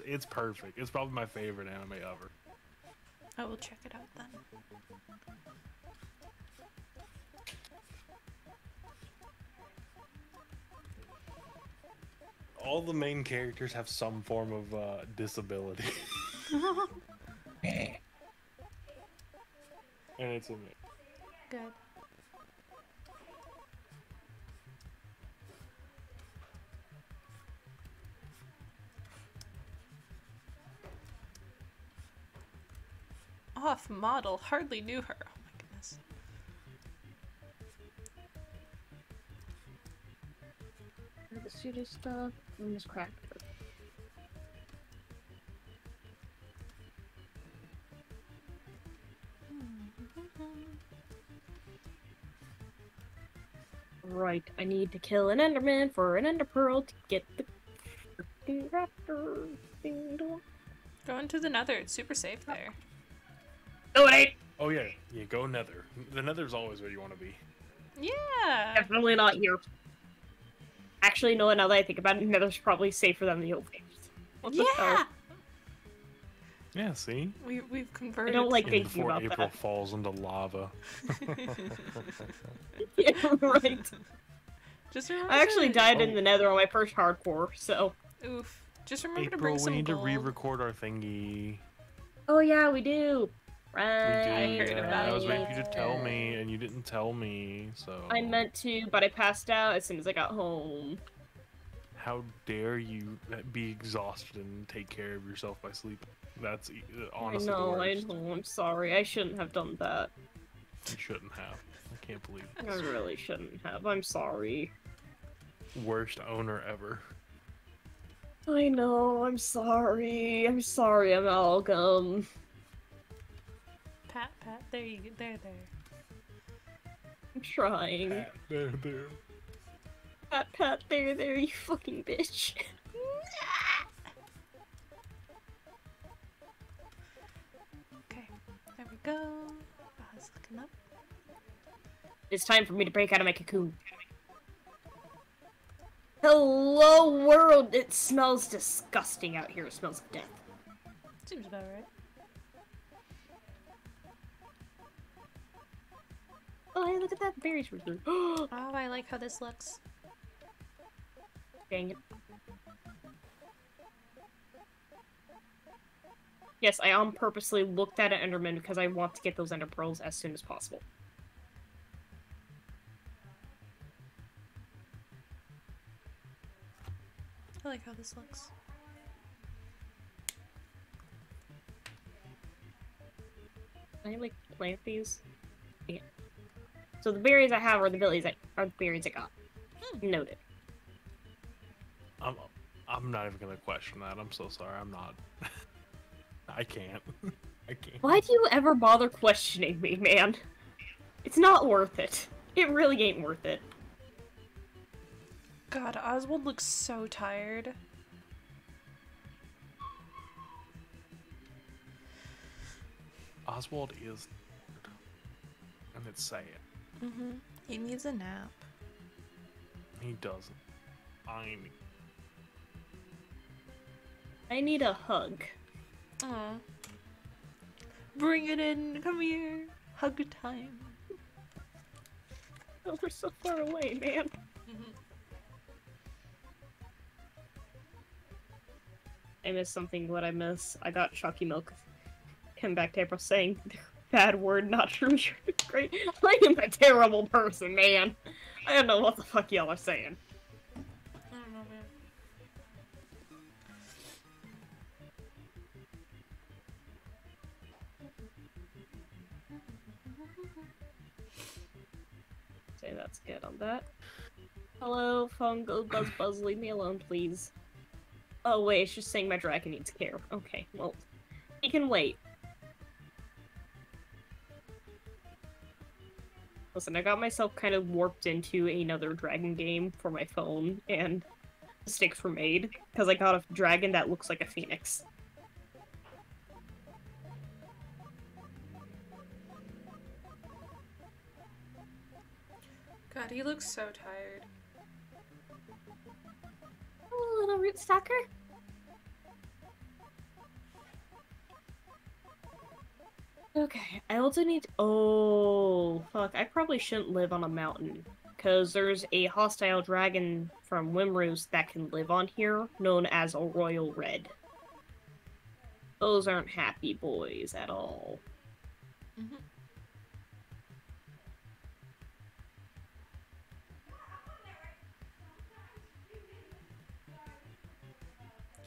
it's perfect. It's probably my favorite anime ever. I will check it out then. All the main characters have some form of disability. And it's in it. Good. Off model, hardly knew her. Oh my goodness. The suit is stuck. I'm just cracked. Right, I need to kill an Enderman for an Ender Pearl to get the raptor thing. Go into the Nether. It's super safe there. No, it ain't. Oh yeah, yeah. Go Nether. The Nether's always where you want to be. Yeah. Definitely not here. Actually, no. Now that I think about it, Nether's probably safer than the old games. What the hell? Yeah. See. We've converted. I don't like thinking about that. Before April falls into lava. Yeah. Right. Just remember. I actually died in the Nether on my first hardcore. So. Oof. Just remember to bring some gold. April, we need to re-record our thingy. Oh yeah, we do. Right. I heard about it. I was waiting for you to tell me, and you didn't tell me, so... I meant to, but I passed out as soon as I got home. How dare you be exhausted and take care of yourself by sleeping? That's honestly I know, I'm sorry. I shouldn't have done that. You shouldn't have. I can't believe it. I really shouldn't have. I'm sorry. Worst owner ever. I know, I'm sorry. I'm sorry, Amalgam. Pat, there you go, there. I'm trying. Pat, there. Pat, there, you fucking bitch. Okay, there we go. I was looking up. It's time for me to break out of my cocoon. Hello, world! It smells disgusting out here. It smells of death. Seems about right. Oh, hey, look at that berries we're doing. Oh, I like how this looks. Dang it. Yes, I purposely looked at an Enderman because I want to get those Ender Pearls as soon as possible. I like how this looks. Can I, like, plant these? Yeah. So the berries I have are the berries I got. Noted. I'm not even gonna question that. I'm so sorry. I'm not. I can't. I can't. Why do you ever bother questioning me, man? It's not worth it. It really ain't worth it. God, Oswald looks so tired. Oswald is, and it's sad. Mm-hmm. He needs a nap. He doesn't. I need a hug. Aw. Bring it in. Come here. Hug time. Oh, we're so far away, man. Mm-hmm. I missed something. What I miss? I got Chalky Milk. Come back to April saying. Bad word, not true. You're great. I am a terrible person, man. I don't know what the fuck y'all are saying. I don't know, man. Say that's good on that. Hello, phone, go buzz buzz, leave me alone, please. Oh wait, it's just saying my dragon needs care. Okay, well, He can wait. Listen, I got myself kind of warped into another dragon game for my phone, and mistakes were made, because I got a dragon that looks like a phoenix. God, he looks so tired. Oh, little Rootstalker. Okay, I also need to... Oh, fuck. I probably shouldn't live on a mountain, because there's a hostile dragon from Wimroost that can live on here, known as a Royal Red. Those aren't happy boys at all. Mm-hmm.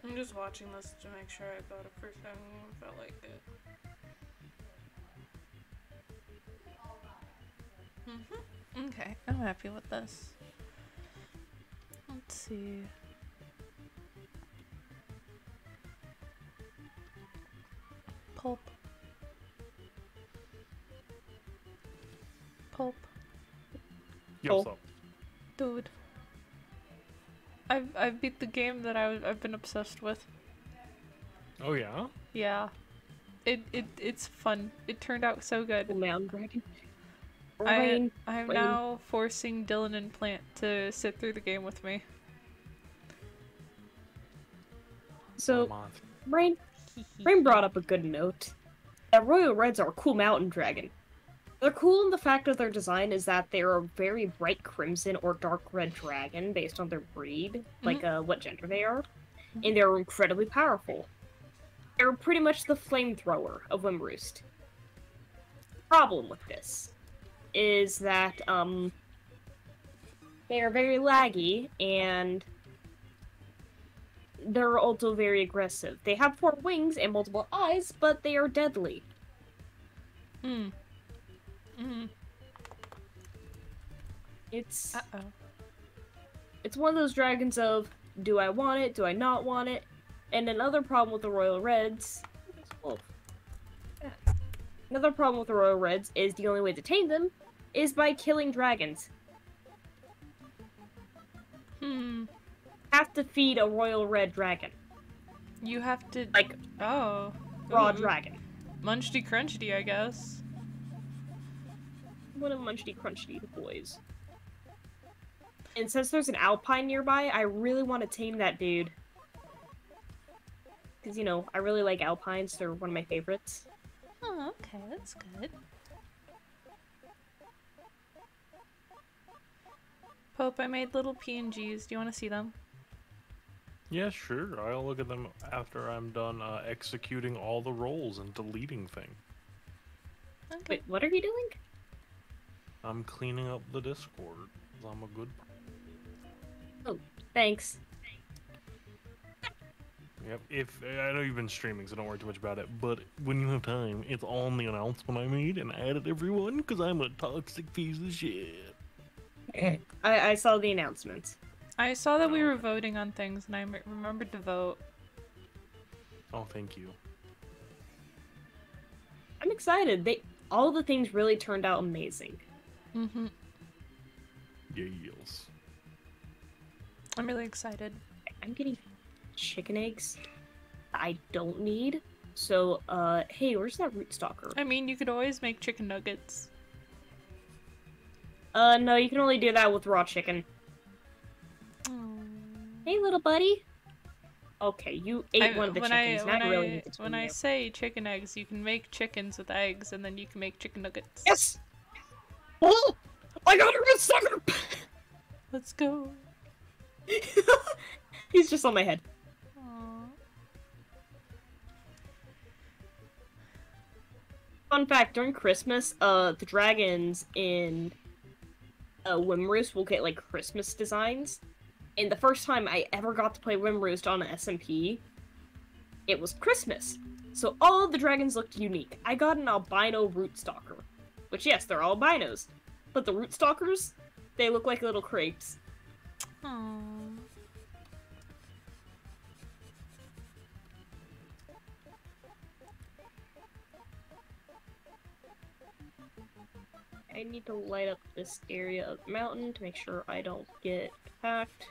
I'm just watching this to make sure I got it first time if I liked it. Mm-hmm. Okay, I'm happy with this. Let's see. Pulp. Pulp. Pulp. Dude. I've beat the game that I've been obsessed with. Oh yeah? Yeah. It's fun. It turned out so good. Mound Dragon. I'm now forcing Dylan and Plant to sit through the game with me. So, Rain brought up a good note. That Royal Reds are a cool mountain dragon. They're cool in the fact of their design is that they're a very bright crimson or dark red dragon based on their breed, like what gender they are, and they're incredibly powerful. They're pretty much the flamethrower of Wimroost. Problem with this is that they are very laggy, and they're also very aggressive. They have 4 wings and multiple eyes, but they are deadly. Hmm. Mm-hmm. It's it's one of those dragons of, do I want it, do I not want it? And another problem with the Royal Reds... Oh. Yeah. Another problem with the Royal Reds is the only way to tame them is by killing dragons. Hmm. You have to feed a Royal Red dragon. You have to... Like, oh. Raw dragon. Munchty crunchty, I guess. One of Munchty Crunchy the boys. And since there's an Alpine nearby, I really want to tame that dude. Because, you know, I really like Alpines. They're one of my favorites. Oh, okay. That's good. Pope, I made little PNGs. Do you want to see them? Yeah, sure. I'll look at them after I'm done executing all the roles and deleting things. Okay. Wait, what are you doing? I'm cleaning up the Discord, because I'm a good person. Oh, thanks. Yep, if I know you've been streaming, so don't worry too much about it, but when you have time, it's on the announcement I made and added everyone, because I'm a toxic piece of shit. I saw the announcements. I saw that we were voting on things, and I remembered to vote. Oh, thank you. I'm excited. All the things really turned out amazing. Mm-hmm. Yes. I'm really excited. I'm getting chicken eggs that I don't need. So, hey, where's that Rootstalker? I mean, you could always make chicken nuggets. No, you can only do that with raw chicken. Aww. Hey, little buddy. Okay, you ate one of the chickens. When I say chicken eggs, you can make chickens with eggs, and then you can make chicken nuggets. Yes! Oh! I got a Rootstalker! Let's go. He's just on my head. Aww. Fun fact, during Christmas, the dragons in Wimroost will get, like, Christmas designs. And the first time I ever got to play Wimroost on an SMP, it was Christmas. So all of the dragons looked unique. I got an albino Rootstalker. Which, yes, they're albinos. But the Rootstalkers, they look like little crepes. Aww. I need to light up this area of the mountain to make sure I don't get hacked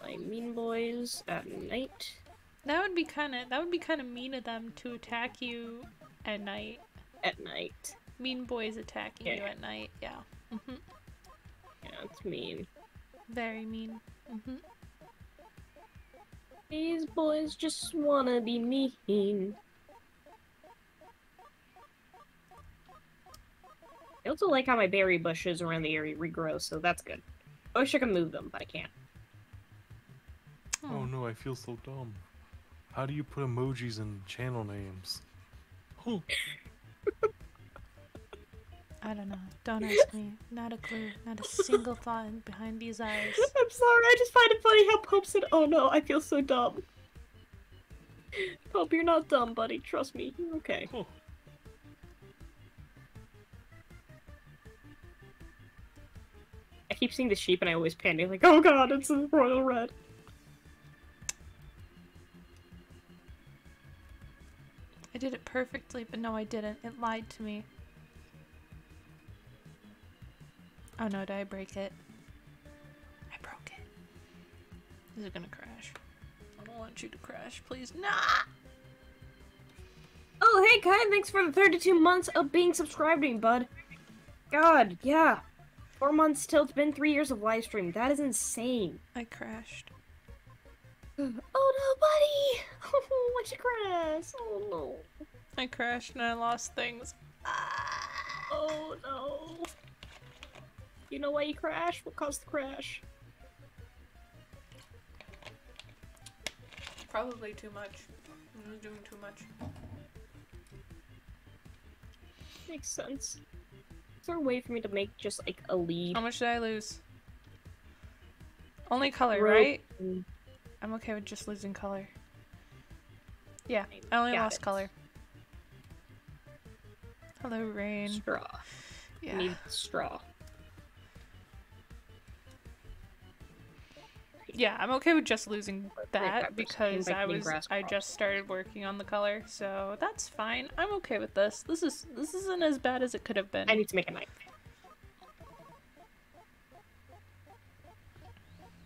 by mean boys at night. That would be kind of mean of them to attack you at night. At night. Mean boys attacking you at night. Yeah. Mm-hmm. Yeah, it's mean. Very mean. Mm-hmm. These boys just wanna be mean. I also like how my berry bushes around the area regrow, so that's good. I wish I could move them, but I can't. Oh no, I feel so dumb. How do you put emojis in channel names? Oh. I don't know. Don't ask me. Not a clue. Not a single thought behind these eyes. I'm sorry, I just find it funny how Pope said, oh no, I feel so dumb. Pope, you're not dumb, buddy. Trust me. You're okay. Oh. I keep seeing the sheep and I always panic, like, oh god, it's a Royal Red. I did it perfectly, but no I didn't. It lied to me. Oh no, did I break it? I broke it. Is it gonna crash? I don't want you to crash, please. Nah! Oh, hey Kai, thanks for the 32 months of being subscribed to me, bud. God, yeah. 4 months till it's been 3 years of live stream. That is insane. I crashed. Oh no, buddy! Oh, why'd you crash? Oh no. I crashed and I lost things. Ah! Oh no. You know why you crashed? What caused the crash? Probably too much. I was doing too much. Makes sense. Is there a way for me to make just like a lead? How much did I lose? Only color, right? I'm okay with just losing color. Yeah, I only lost color. Hello, Rain. Straw. Yeah. I need straw. Yeah, I'm okay with just losing that because I just started working on the color, so that's fine. I'm okay with this. This isn't as bad as it could have been. I need to make a knife.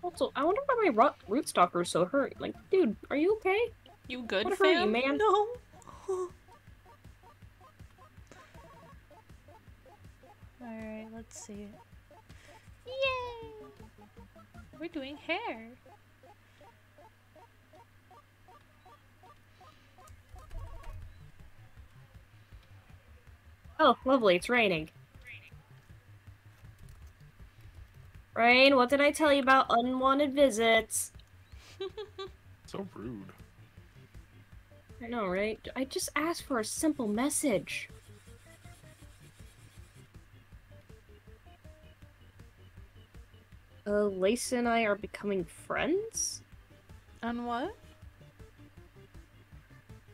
Also, I wonder why my Rootstalker is so hurt. Like, dude, are you okay? You good, fam? Man? No. All right, let's see. Yay! We're doing hair. Oh, lovely. It's raining. Rain, what did I tell you about unwanted visits? So rude. I know, right? I just asked for a simple message. Lace and I are becoming friends? On what?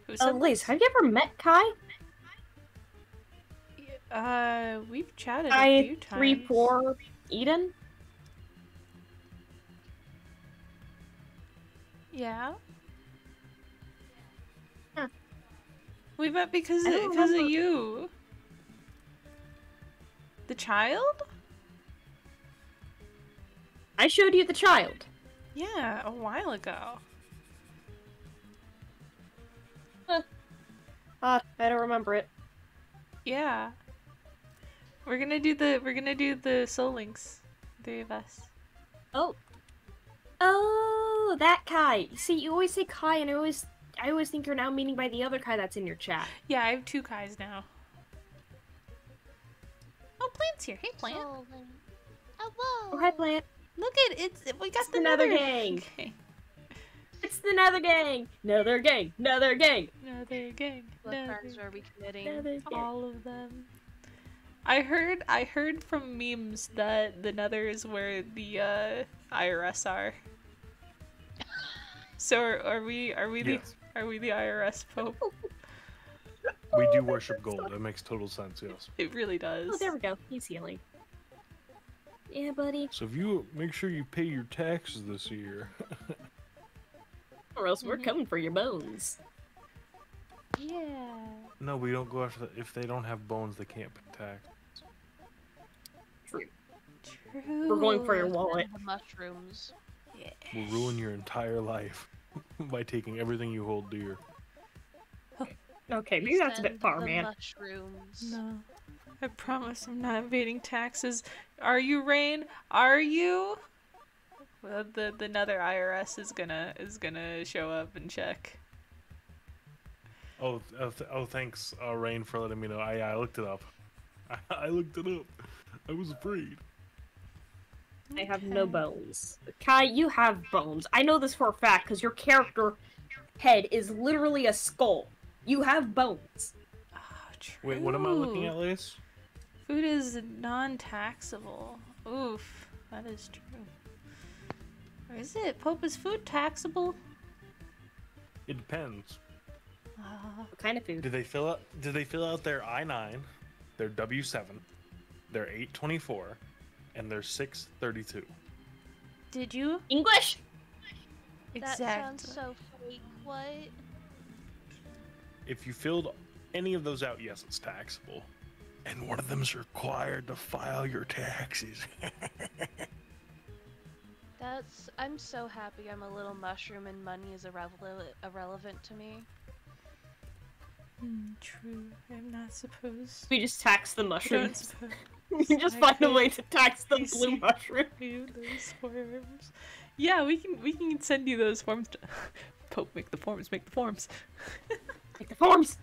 Who said Lace, have you ever met Kai? We've chatted a few times. 3-4 Eden? Yeah. Huh. We met because of you. The child? I showed you the child. Yeah, a while ago. Huh. I don't remember it. Yeah. We're gonna do the soul links. The three of us. Oh. Oh, that Kai. See, you always say Kai and I always think you're now meaning by the other Kai that's in your chat. Yeah, I have 2 Kais now. Oh, Plant's here. Hey, Plant. Oh, hello. Oh, hi, Plant. Look at it, we got the Nether Gang. Okay. It's the Nether Gang. Nether Gang. Nether Gang. Nether Gang. What crimes are we committing? All of them. I heard from memes that the Nether is where the IRS are. So are we the IRS, Pope? We do worship gold. That makes total sense. Yes. It really does. Oh, there we go. He's healing. Yeah, buddy. So if you make sure you pay your taxes this year. Or else we're coming for your bones. Yeah. No, we don't go after that. If they don't have bones, they can't pay taxes. True. We're going for your wallet. The mushrooms. Yes. We'll ruin your entire life by taking everything you hold dear. Okay, maybe that's a bit far, man. Mushrooms. No. I promise I'm not evading taxes. Are you, Rain? Are you? Well, the another IRS is gonna show up and check. Oh, thanks, Rain, for letting me know. I looked it up. I looked it up. I was afraid. I have no bones. Kai, you have bones. I know this for a fact because your character head is literally a skull. You have bones. Oh, true. Wait, what am I looking at, Lace? Food is non-taxable. Oof, that is true. Or is it? Pope, is food taxable? It depends. What kind of food? Did they fill out their I-9, their W-7, their 824, and their 632? Did you? English? Exactly. That sounds so fake. What? If you filled any of those out, yes, it's taxable. And one of them's required to file your taxes. That's... I'm so happy I'm a little mushroom and money is irrelevant to me. True. I'm not supposed. We just tax the mushrooms. We just find a way to tax the blue mushroom. Those forms. Yeah, we can send you those forms. Pope, make the forms. Make the forms. Make the forms.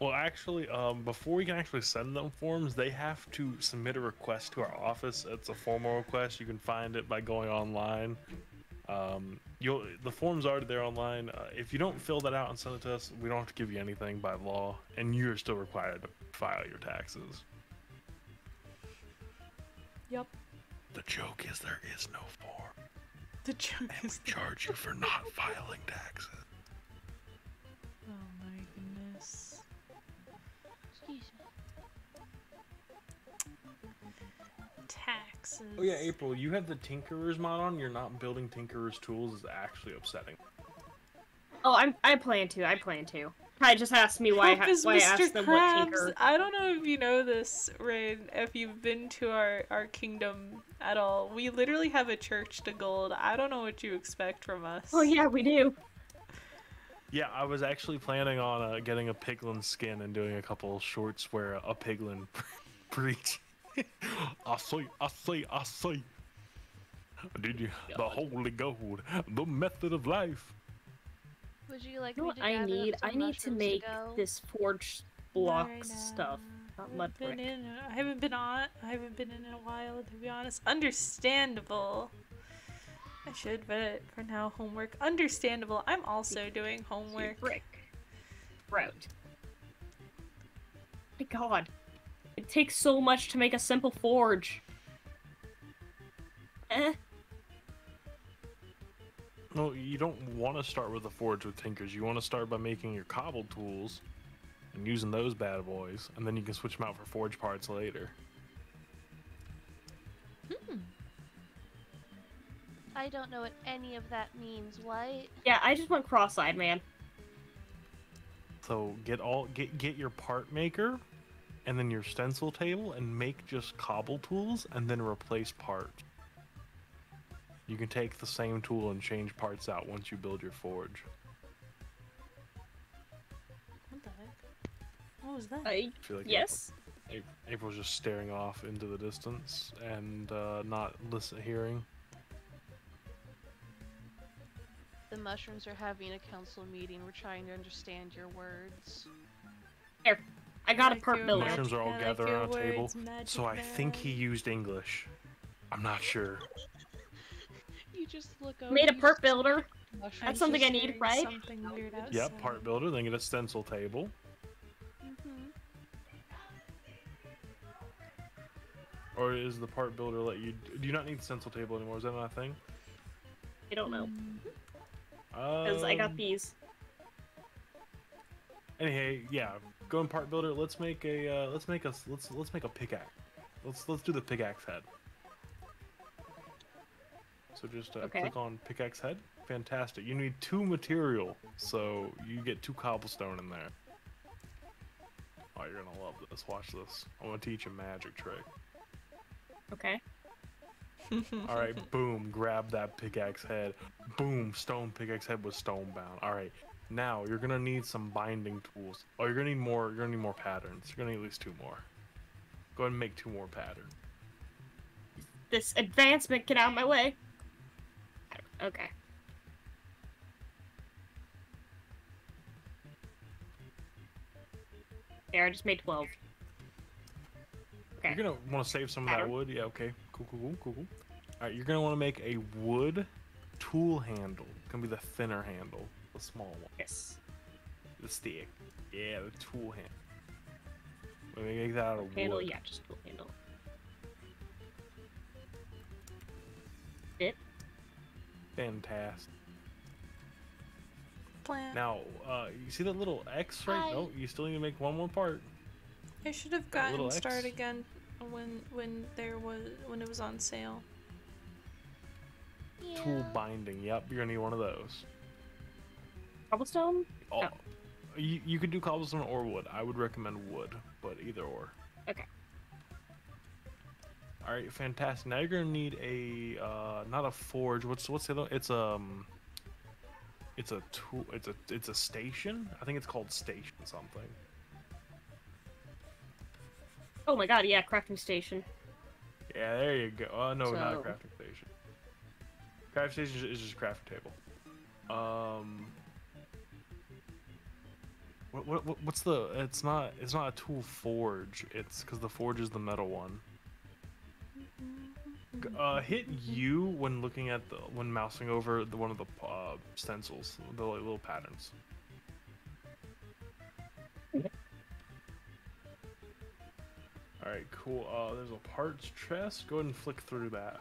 Well, actually, before we can actually send them forms, they have to submit a request to our office. It's a formal request. You can find it by going online. The forms are there online. If you don't fill that out and send it to us, we don't have to give you anything by law, and you're still required to file your taxes. Yep. The joke is there is no form. The joke is we charge you for not filing taxes. Oh my goodness. Excuse me. Taxes. Oh yeah, April, you have the Tinkerer's mod on. You're not building Tinkerer's tools is actually upsetting. Oh, I plan to. I plan to. Kai just asked me why I asked them what Tinker. I don't know if you know this, Rain. If you've been to our kingdom at all, we literally have a church to gold. I don't know what you expect from us. Oh yeah, we do. Yeah, I was actually planning on getting a piglin skin and doing a couple shorts where a piglin preach. I say. Did you? God. The holy gold, the method of life. Would you like me to I need to make this forged block stuff. Not mud brick. I haven't been in a while, to be honest. Understandable. I should, but for now, homework. Understandable. I'm also doing homework. Brick. Route. My God. It takes so much to make a simple forge. No, you don't want to start with a forge with Tinkers. You want to start by making your cobbled tools and using those bad boys, and then you can switch them out for forge parts later. I don't know what any of that means. What? Yeah, I just went cross-eyed, man. So get your part maker, and then your stencil table, and make just cobble tools, and then replace parts. You can take the same tool and change parts out once you build your forge. What the heck? What was that? I feel like yes. April's just staring off into the distance and not hearing. The mushrooms are having a council meeting. We're trying to understand your words. Here. I got a part built. Mushrooms are all gathered around a table, so I think he used English. I'm not sure. You just look over. Made a part builder. That's something I need, right? Yeah, part builder. Then get a stencil table. Or is the part builder let you? Do you not need stencil table anymore? Is that not a thing? I don't know. Because I got these. Anyway, yeah. Go and part builder. Let's make a let's make a pickaxe. Let's do the pickaxe head. So just click on pickaxe head. Fantastic. You need 2 material, so you get 2 cobblestone in there. Oh, you're gonna love this. Watch this. I'm gonna teach you a magic trick. Okay. All right, boom, grab that pickaxe head. Boom, stone pickaxe head with stone bound. All right, now you're gonna need some binding tools. Oh, you're gonna need more. You're gonna need more patterns. You're gonna need at least 2 more. Go ahead and make 2 more patterns. This advancement, get out of my way. Okay. There, I just made 12. Okay. You're gonna want to save some of that wood. Yeah. Okay. Cool. Cool. All right. You're gonna want to make a wood tool handle. It's gonna be the thinner handle, the small one. Yes. The stick. Yeah. The tool handle. Let me make that out of wood. Handle. Yeah. Just tool handle. It. Fantastic. Plant. Now, you see that little X right? No, you still need to make 1 more part. I should have gotten started again when it was on sale. Yeah. Tool binding. Yep, you're gonna need 1 of those. Cobblestone. Oh, oh. You could do cobblestone or wood. I would recommend wood, but either or. Okay. All right, fantastic. Now you're gonna need a not a forge. What's the other? It's a tool. It's a station. I think it's called station something. Oh my god, yeah, crafting station. Yeah, there you go. Oh, no, so... not a crafting station. Crafting station is just a crafting table. What's the? It's not a tool forge. It's because the forge is the metal one. Hit U when looking at the mousing over the one of the stencils, the like, little patterns. All right, cool. There's a parts chest. Go ahead and flick through that.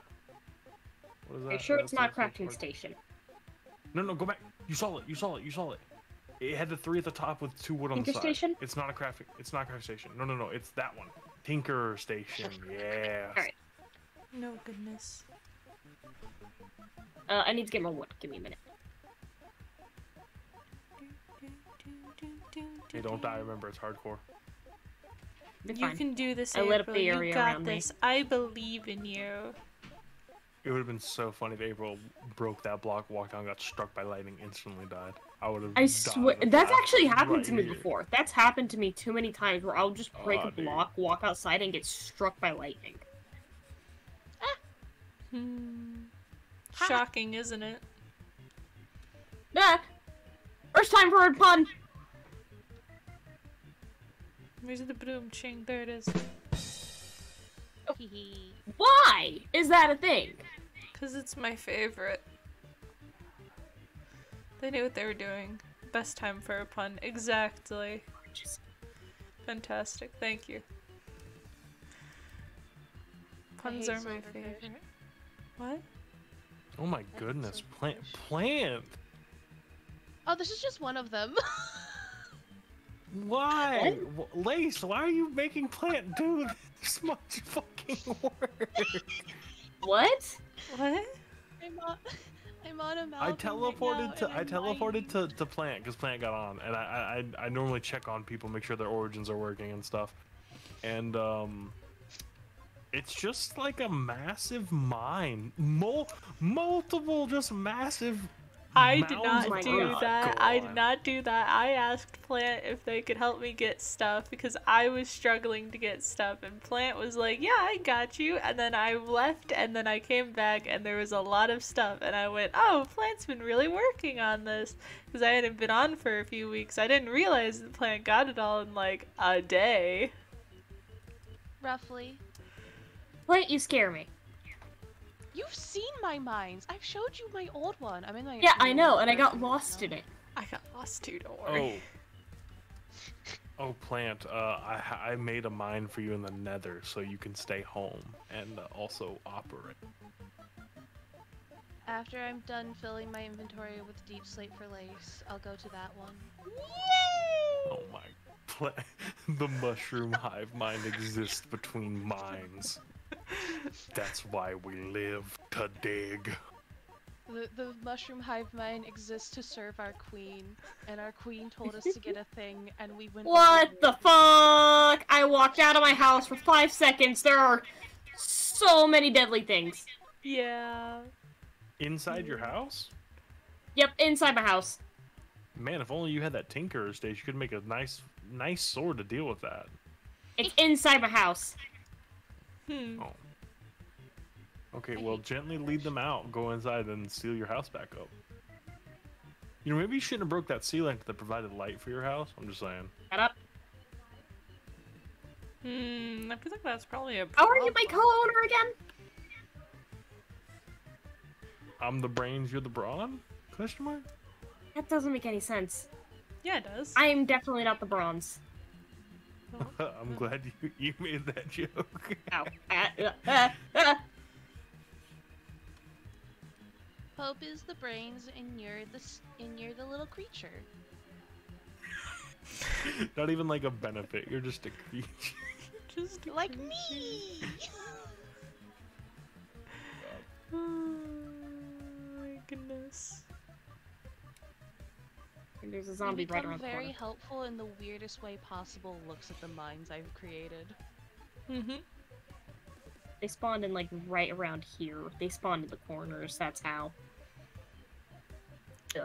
What is that? Are you sure it's not crafting station? No, go back. You saw it. It had the 3 at the top with 2 wood on the side. Tinker station? It's not a crafting. It's not crafting station. No. It's that one. Tinker station. Yeah. All right. No goodness. I need to get more wood. Give me a minute. Hey, don't die. Remember, it's hardcore. You can do this, April. You got this. I believe in you. It would have been so funny if April broke that block, walked down, got struck by lightning, instantly died. I would have. I swear, that's actually happened to me before. That's happened to me too many times where I'll just break a block, walk outside, and get struck by lightning. Shocking, isn't it? Yeah. First time for a pun. Where's the broom ching? There it is. Oh. Why is that a thing? Because it's my favorite. They knew what they were doing. Best time for a pun. Exactly. Fantastic. Thank you. Puns are my favorite. What? Oh my goodness, plant! Oh, this is just one of them. Why? What? Lace, why are you making Plant do this much fucking work? What? What? I'm on Amalgam right now. I teleported to Plant because Plant got on, and I normally check on people, make sure their origins are working and stuff, and it's just like a massive mine, multiple just massive. I did not do that. I did not do that. I asked Plant if they could help me get stuff because I was struggling to get stuff, and Plant was like, "Yeah, I got you." And then I left, and then I came back, and there was a lot of stuff, and I went, "Oh, Plant's been really working on this," because I hadn't been on for a few weeks. I didn't realize that Plant got it all in like a day, roughly. Plant, you scare me. You've seen my mines. I've showed you my old one. I'm in my. Yeah, I know, and I got lost in it. I got lost too. Don't worry. Oh, Plant. I made a mine for you in the Nether, so you can stay home and also operate. After I'm done filling my inventory with deep slate for Lace, I'll go to that one. Yay! Oh my. Plant. The mushroom hive mine exists between mines. That's why we live, to dig. The mushroom hive mine exists to serve our queen, and our queen told us to get a thing, and we went. What the fuck? I walked out of my house for 5 seconds. There are so many deadly things. Yeah. Inside your house? Yep, inside my house. Man, if only you had that Tinkerer's Days, you could make a nice sword to deal with that. It's inside my house. Hmm. Oh. Okay, well, gently lead them out, go inside, and seal your house back up. You know, maybe you shouldn't have broke that ceiling that provided light for your house. I'm just saying. Shut up. Hmm, I feel like that's probably a problem. How are you my co-owner again? I'm the brains, you're the brawn? Question mark? That doesn't make any sense. Yeah, it does. I am definitely not the bronze. I'm glad you made that joke. Ow. Pope is the brains, and you're the little creature. Not even like a benefit. You're just a creature. Just like me. Oh my goodness. There's a zombie right around the corner. Very helpful in the weirdest way possible. Looks at the mines I've created. Mm-hmm. They spawned in like right around here. They spawned in the corners. That's how.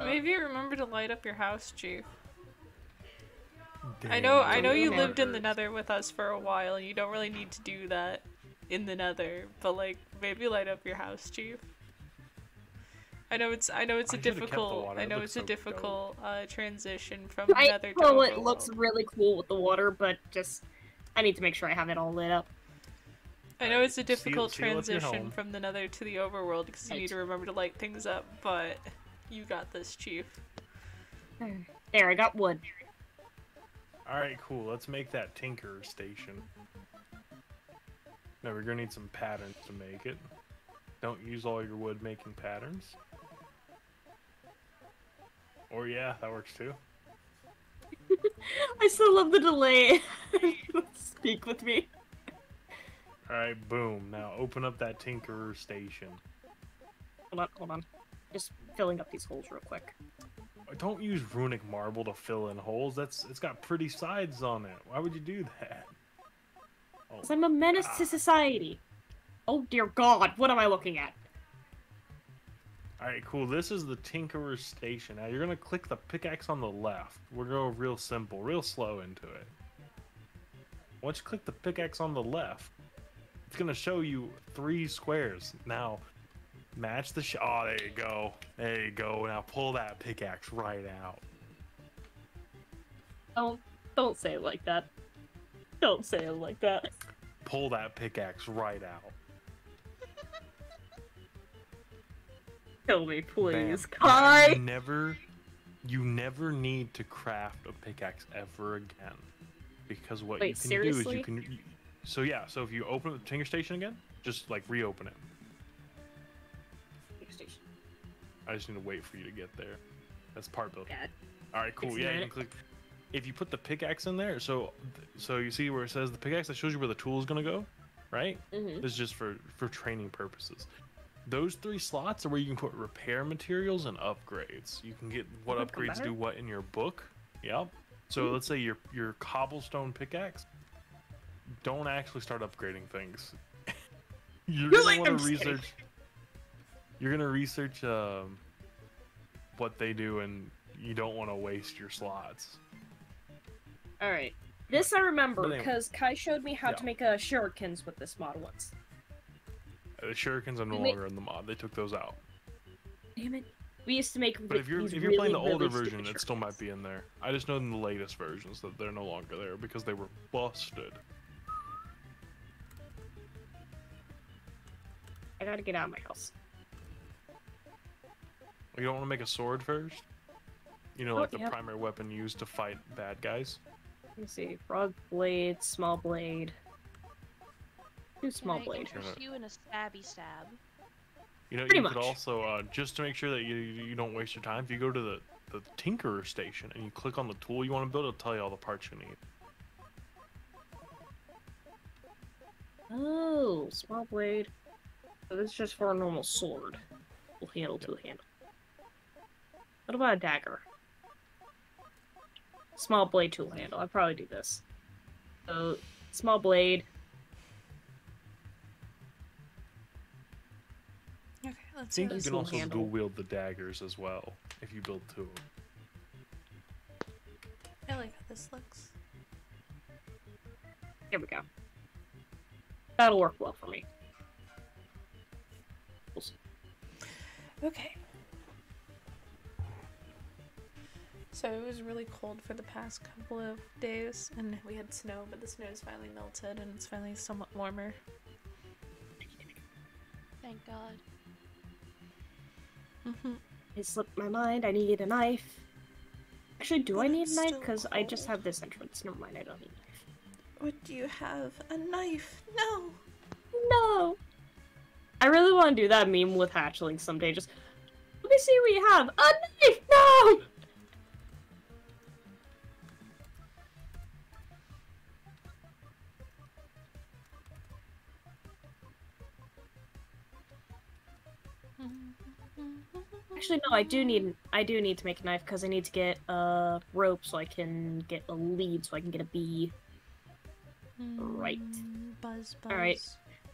Maybe remember to light up your house, Chief. Damn. I know you lived in the Nether with us for a while, and you don't really need to do that in the Nether, but like maybe light up your house, Chief. I know it's a difficult transition from Nether to Overworld. It looks really cool with the water, but just I need to make sure I have it all lit up. I know it's a difficult transition from the Nether to the Overworld because you need to remember to light things up, but you got this, Chief. There, I got wood. Alright, cool. Let's make that Tinker Station. Now we're gonna need some patterns to make it. Don't use all your wood making patterns. Or yeah, that works too. I still love the delay. Speak with me. Alright, boom. Now open up that Tinkerer Station. Hold on. Just filling up these holes real quick. Don't use runic marble to fill in holes. It's got pretty sides on it. Why would you do that? Oh, 'cause I'm a menace to society. Oh dear God, what am I looking at? Alright, cool. This is the Tinkerer's Station. Now you're gonna click the pickaxe on the left. We're gonna go real simple, real slow into it. Once you click the pickaxe on the left, it's gonna show you 3 squares. Now match the oh, there you go. There you go. Now pull that pickaxe right out. Don't say it like that. Don't say it like that. Pull that pickaxe right out. Kill me, please. Kai! You never need to craft a pickaxe ever again. Because what Wait, you can seriously? Do is you can... So yeah, so if you open up the Tinker Station again, just like reopen it. I just need to wait for you to get there. That's part building. Yeah. All right, cool. Yeah, you can click. If you put the pickaxe in there, so you see where it says the pickaxe, that shows you where the tool is gonna go, right? Mm-hmm. This is just for training purposes. Those 3 slots are where you can put repair materials and upgrades. You can get what upgrades do what in your book. Yep. So let's say your cobblestone pickaxe. Don't actually start upgrading things. You really want to research. You're gonna research what they do, and you don't want to waste your slots. All right, this I remember because Kai showed me how to make shurikens with this mod once. The shurikens are no longer in the mod; they took those out. Damn it! We used to make. But if you're playing the older version, it still might be in there. I just know in the latest versions that they're no longer there because they were busted. I gotta get out of my house. You don't want to make a sword first? You know, like the primary weapon used to fight bad guys? Let me see. Frog blade, small blade. Do small blade. You in a stabby stab. You know, you could also, just to make sure that you don't waste your time, if you go to the Tinkerer Station and you click on the tool you want to build, it'll tell you all the parts you need. Oh, small blade. So this is just for a normal sword. We'll handle to handle. What about a dagger? Small blade, tool handle. I'd probably do this. So, small blade. I think you can also handle. Dual wield the daggers as well if you build two of them. I like how this looks. Here we go. That'll work well for me. We'll see. Okay. So it was really cold for the past couple of days, and we had snow, but the snow is finally melted, and it's finally somewhat warmer. Thank God. Mm-hmm. It slipped my mind. I needed a knife. Actually, do I need a knife? Because I just have this entrance. Never mind, I don't need a knife. What do you have? A knife? No! No! I really want to do that meme with Hatchling someday. Just, let me see what you have. A knife! No! Actually, no, I do need to make a knife because I need to get a rope so I can get a lead so I can get a bee. Right. Buzz, buzz. All right.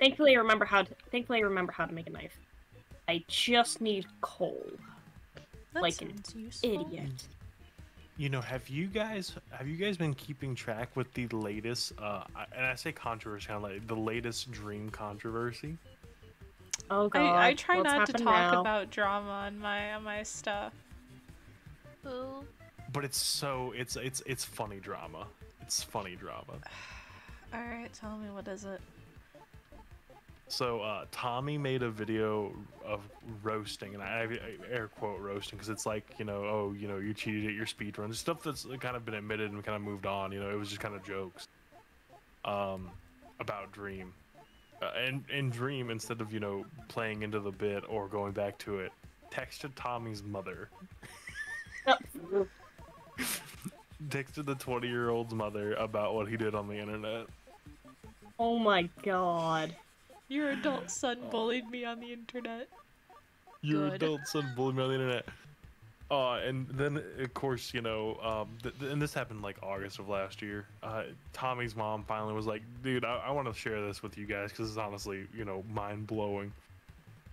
Thankfully, I remember how to make a knife. I just need coal. That like an idiot. You know, have you guys been keeping track with the latest? And I say controversy, kind of like the latest dream controversy. Oh God, I try not to talk about drama on my stuff. Ooh. But it's funny drama. It's funny drama. All right, tell me, what is it? So Tommy made a video of roasting, and I air quote roasting because it's like, you know, oh, you know, you cheated at your speedrun, stuff that's kind of been admitted and kind of moved on. You know, it was just kind of jokes about Dream. And Dream, instead of, you know, playing into the bit or going back to it, texted Tommy's mother. Texted the 20-year-old's mother about what he did on the internet. Oh my God. Your adult son bullied me on the internet. Your Good. Adult son bullied me on the internet. And then, of course, you know, and this happened like August of last year. Tommy's mom finally was like, dude, I want to share this with you guys because it's honestly, you know, mind blowing.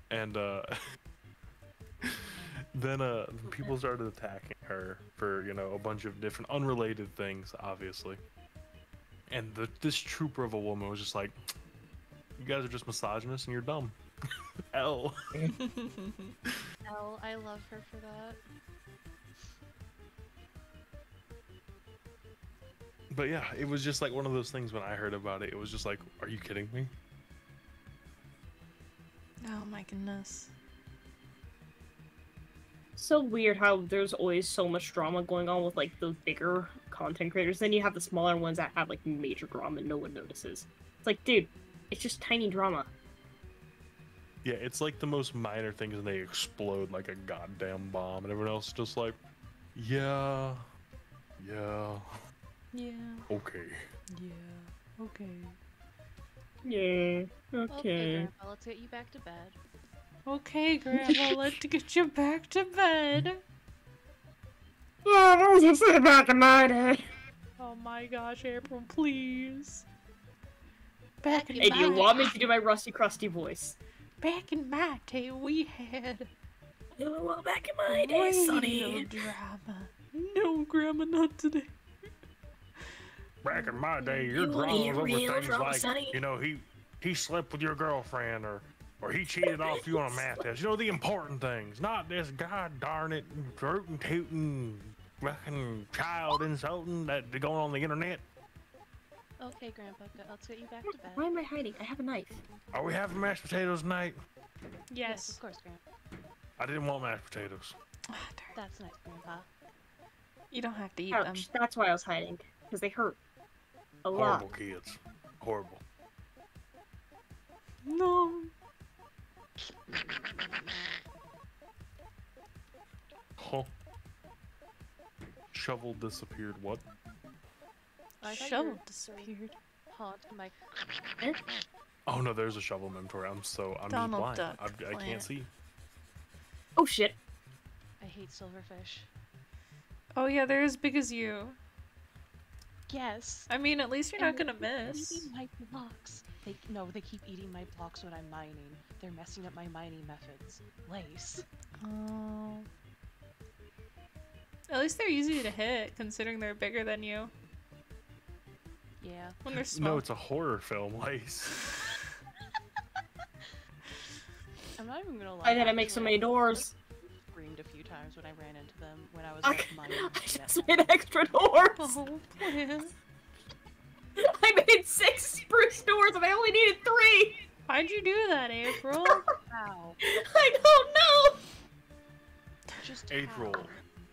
And then people started attacking her for, you know, a bunch of different unrelated things, obviously. And this trooper of a woman was just like, you guys are just misogynists and you're dumb. L. L, I love her for that. But yeah, it was just like one of those things when I heard about it, it was just like, are you kidding me? Oh my goodness. So weird how there's always so much drama going on with like the bigger content creators, then you have the smaller ones that have like major drama and no one notices. It's like, dude, it's just tiny drama. Yeah, it's like the most minor things and they explode like a goddamn bomb and everyone else is just like, yeah, yeah, yeah, okay, yeah, okay, yeah, okay. Okay, Grandpa, let's get you back to bed. Okay, Grandma, let's get you back to bed. Yeah, that was just about the murder. Oh my gosh, April, please. Back in and you want me to do my rusty, crusty voice. Back in my day, we had. Oh, well, back in my day, Sonny. No drama. No, Grandma, not today. Back in my day, your drama was over things drama, like, Sonny. You know, he slept with your girlfriend, or he cheated off you on a math test. You know, the important things, not this god darn it, rootin' tootin', fucking child insulting that going on the internet. Okay, Grandpa, let's get you back to bed. Why am I hiding? I have a knife. Are we having mashed potatoes tonight? Yes, of course, Grandpa. I didn't want mashed potatoes. Oh, that's nice, Grandpa. You don't have to eat them. That's why I was hiding, because they hurt a lot. Horrible kids. Horrible. No. Huh. Shovel disappeared. What? I shovel disappeared. Hot mic. Oh no, there's a shovel mentor. I'm just blind. I can't see. Oh shit. I hate silverfish. Oh yeah, they're as big as you. guess. I mean, at least you're not gonna miss. Eating my blocks. No, they keep eating my blocks when I'm mining. They're messing up my mining methods. Lace. Oh. At least they're easy to hit, considering they're bigger than you. Yeah. When they're small. No, it's a horror film, Lace. I'm not even gonna lie. Why did I make so many doors? I screamed a few times when I ran into them when I was like, mining. I just made extra doors! Oh, please. I made 6 spruce doors and I only needed 3! Why'd you do that, April? Wow. I don't know! Just April. How?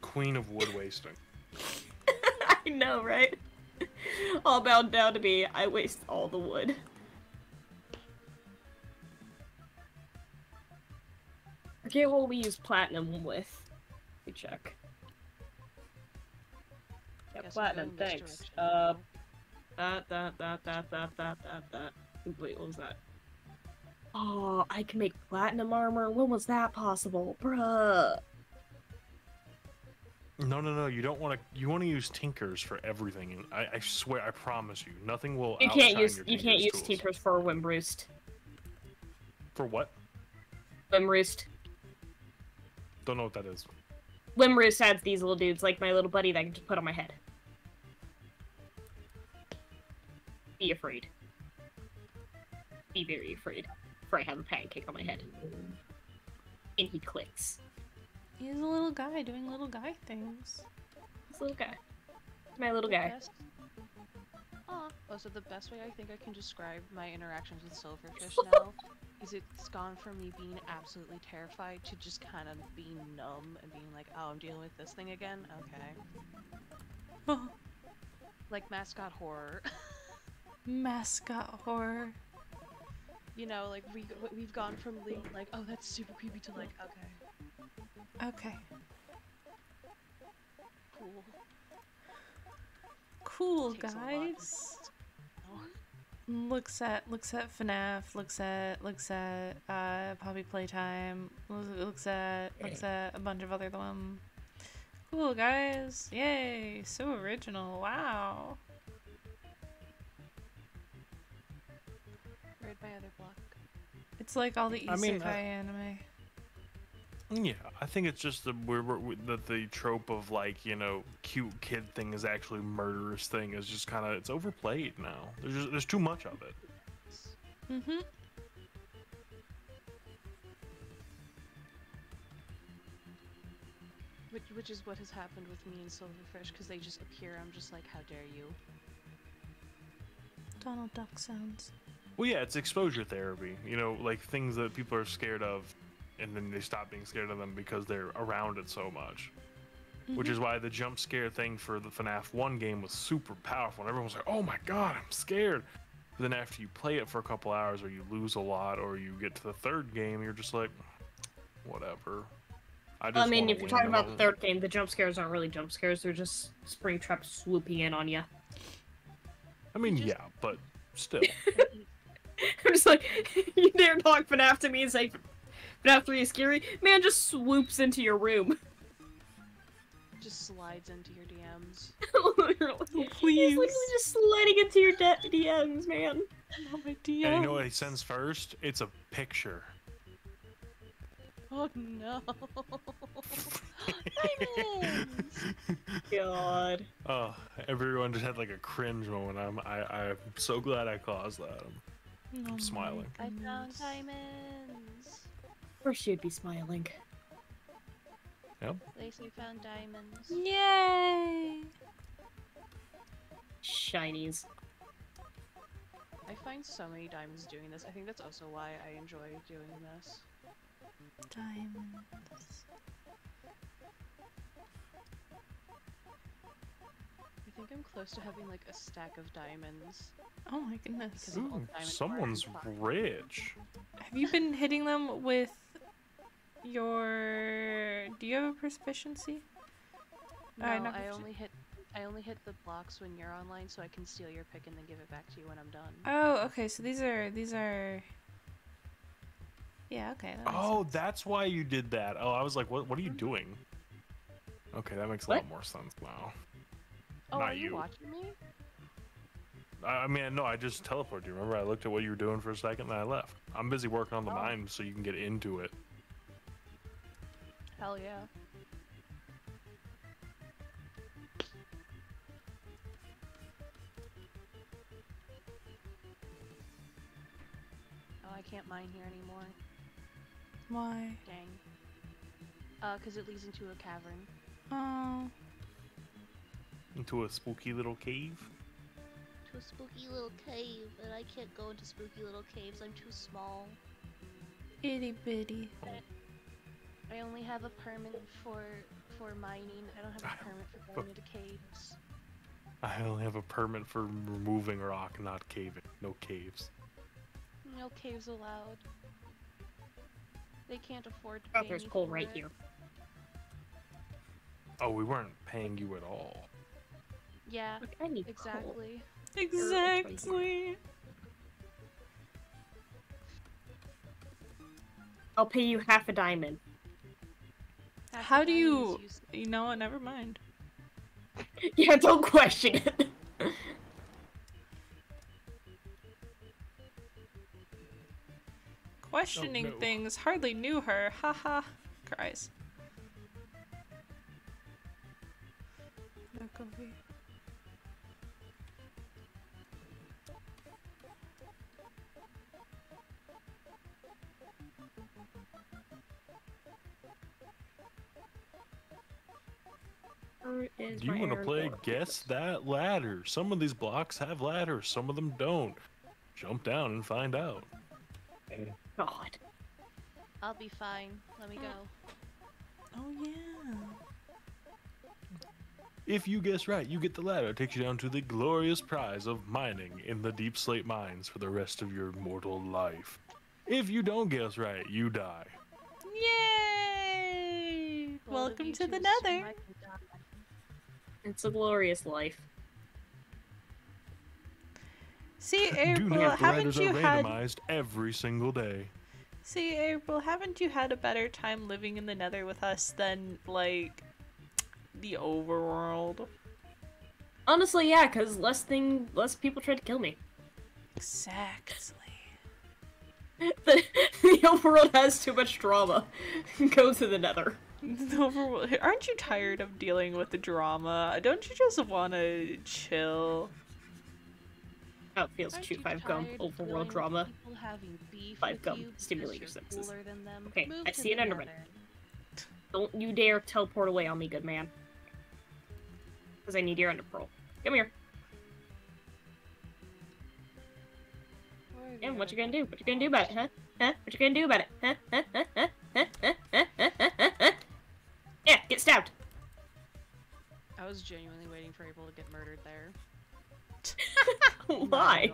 Queen of wood wasting. I know, right? All bound down to me, I waste all the wood. Okay, what will we use platinum with? Let me check. Yeah, platinum, thanks. That. Wait, what was that? Oh, I can make platinum armor? When was that possible? Bruh! No, you don't want to. You want to use Tinkers for everything, and I swear, I promise you, nothing will. You can't use Tinkers for Wimroost. For what? Wimroost. Don't know what that is. Wimroost adds these little dudes, like my little buddy that I can just put on my head. Be afraid. Be very afraid. For I have a pancake on my head, and he clicks. He's a little guy doing little guy things. He's a little guy. My little guy. Aw. Oh, so the best way I think I can describe my interactions with silverfish now is it's gone from me being absolutely terrified to just kind of being numb and being like, oh, I'm dealing with this thing again? Okay. Like mascot horror. Mascot horror. You know, like, we've gone from being like, oh, that's super creepy to like, okay. Okay. Cool. Cool, guys. Looks at FNAF. Looks at Poppy Playtime. Looks at a bunch of other them. Cool, guys. Yay! So original. Wow. Where'd my other block? It's like all the isekai anime. Yeah, I think it's just that the trope of, like, you know, cute kid thing is actually murderous thing is just kind of, it's overplayed now. There's too much of it. Mm-hmm. Which is what has happened with me and Silverfish, because they just appear, I'm just like, how dare you. Donald Duck sounds. Well, yeah, it's exposure therapy. You know, like, things that people are scared of. And then they stop being scared of them because they're around it so much. Mm-hmm. Which is why the jump scare thing for the FNAF 1 game was super powerful. And everyone was like, oh my god, I'm scared. But then after you play it for a couple hours or you lose a lot or you get to the third game, you're just like, whatever. I mean, if you're talking about the third game, the jump scares aren't really jump scares. They're just Springtrap swooping in on you. I mean, yeah, but still. I'm just like, you dare talk FNAF to me and say... But after he's scary, man just swoops into your room. Just slides into your DMs. Literally. Please. He's literally just sliding into your DMs, man. Oh, my DMs. And you know what he sends first? It's a picture. Oh no. Diamonds! God. Oh, everyone just had like a cringe moment. I'm so glad I caused that. I'm smiling. I found diamonds. Or she'd be smiling. Yep. At least we found diamonds. Yay! Shinies. I find so many diamonds doing this. I think that's also why I enjoy doing this. Diamonds. I think I'm close to having like a stack of diamonds. Oh my goodness. Ooh, someone's rich. Have you been hitting them with your... Do you have a proficiency? No, I only hit the blocks when you're online, so I can steal your pick and then give it back to you when I'm done. Oh, okay. So these are. Yeah. Okay. That makes sense. That's why you did that. Oh, I was like, what are you doing? Okay, that makes a lot more sense now. Oh, are you watching me? I mean, no, I just teleported you. Remember, I looked at what you were doing for a second and I left. I'm busy working on the mine so you can get into it. Hell yeah. Oh, I can't mine here anymore. Why? Dang. Because it leads into a cavern. Oh. Into a spooky little cave? To a spooky little cave, but I can't go into spooky little caves. I'm too small. Itty bitty. I only have a permit for mining. I don't have a permit for going into caves. I only have a permit for removing rock, not caving. No caves. No caves allowed. They can't afford to pay me. Oh, there's coal right here. Oh, we weren't paying you at all. Yeah, like, I need exactly. Coal. Exactly. I'll pay you half a diamond. Half How do you... You know what? Never mind. Yeah, don't question it. Questioning things, hardly knew her. Ha ha. Cries. Do you want to play guess that ladder? Some of these blocks have ladders, some of them don't. Jump down and find out. God. I'll be fine. Let me go. Oh yeah. If you guess right, you get the ladder. It takes you down to the glorious prize of mining in the deep slate mines for the rest of your mortal life. If you don't guess right, you die. Yay! Well, welcome to the Nether. It's a glorious life. See, April, haven't you had... randomized every single day. See, April, haven't you had a better time living in the Nether with us than, like, the overworld? Honestly, yeah, because less people tried to kill me. Exactly. The overworld has too much drama. Go to the Nether. The overworld... Aren't you tired of dealing with the drama? Don't you just want to chill? Oh, it feels cheap. I've gum overworld drama. 5 gum stimulate your senses. Okay, move I see an Enderman. Don't you dare teleport away on me, good man. Because I need your Enderpearl. Come here. And what you gonna do? What you gonna do about it, huh? Huh? What you gonna do about it? Huh? Huh? Huh? Huh? Huh? Huh? Huh? Huh? Huh? Huh? Huh? Yeah, get stabbed. I was genuinely waiting for April to get murdered there. Why?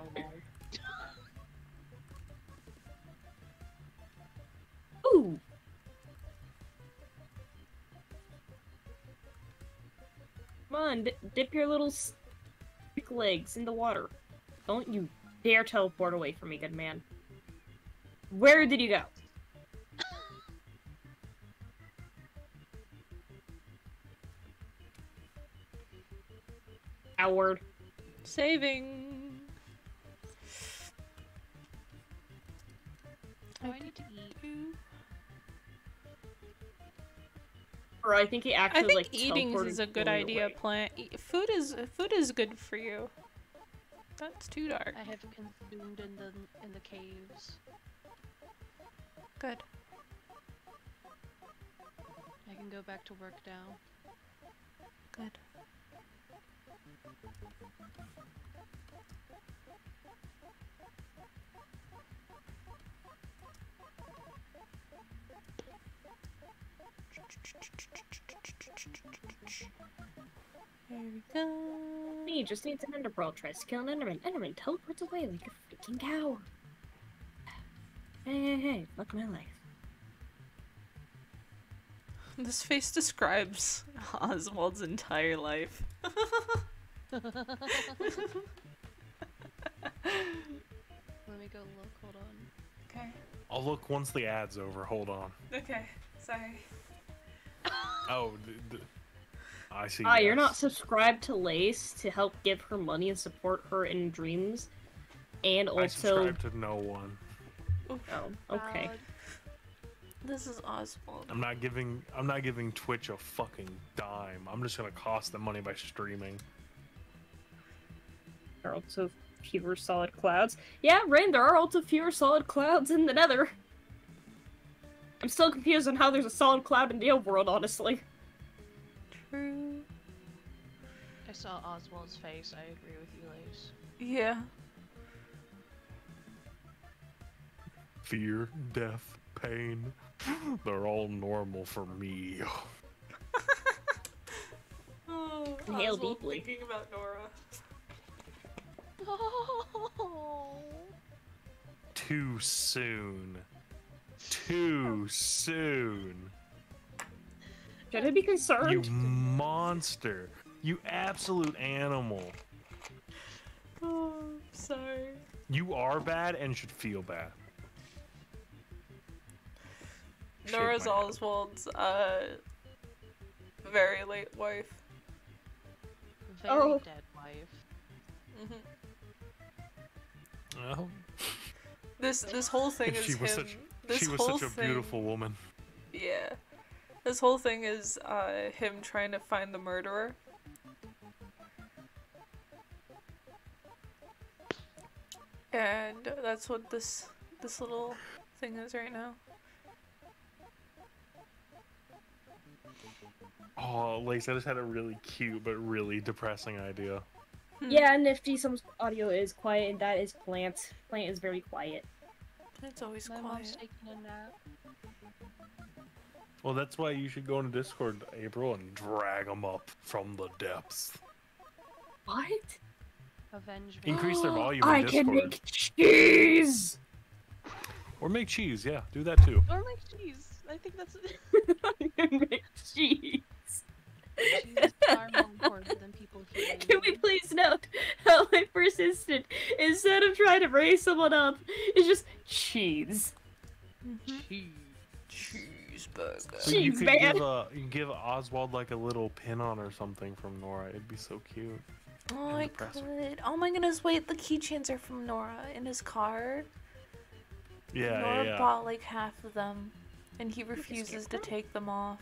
Ooh. Come on, dip your little stick legs in the water. Don't you dare teleport away from me, good man. Where did you go? Howard. Saving. Oh, I need to eat. Or I think he actually like eating is a good idea. Plant food is good for you. That's too dark. I have consumed in the caves. Good. I can go back to work now. Good. There we go. He just needs an Enderpearl. Tries to kill an Enderman. Enderman teleports away like a freaking cow. Hey, hey, hey! Look at my life. This face describes Oswald's entire life. Let me go look. Hold on. Okay. I'll look once the ad's over. Hold on. Okay. Sorry. Oh. I see. Ah, you're not subscribed to Lace to help give her money and support her in dreams, and also. I subscribe to no one. Oh, okay. This is Oswald. I'm not giving Twitch a fucking dime. I'm just gonna cost them money by streaming. There are also fewer solid clouds. Yeah, Rain, there are also fewer solid clouds in the Nether. I'm still confused on how there's a solid cloud in the overworld, honestly. True. I saw Oswald's face. I agree with you, Lace. Yeah. Fear, death, pain. They're all normal for me. Oh, Oswald deeply. Thinking about Nora. Oh. Too soon. Too soon. Should I be concerned? You monster. You absolute animal. Oh, I'm sorry. You are bad and should feel bad. Nora's Oswald's very late wife. Very dead wife. Mm-hmm. No. This whole thing is she was such a beautiful woman. Yeah. This whole thing is him trying to find the murderer. And that's what this little thing is right now. Oh, Lace, I just had a really cute but really depressing idea. Yeah, Nifty, some audio is quiet, and that is Plant. Plant is very quiet. Plant's always quiet. My mom's taking a nap. Well, that's why you should go into Discord, April, and drag them up from the depths. What? Avenge me. Increase their volume in Discord. I can make cheese! Or make cheese, yeah. Do that too. Or make cheese. I think that's it. I can make cheese. She's far more important than people hearing. Can we please note how I persisted instead of trying to raise someone up? It's just cheese. Mm-hmm. Cheeseburger. So you could give Oswald like a little pin on or something from Nora. It'd be so cute. Oh, I could. Oh my goodness! Wait, the keychains are from Nora in his car. Yeah, Nora bought like half of them, and he refuses to take them off.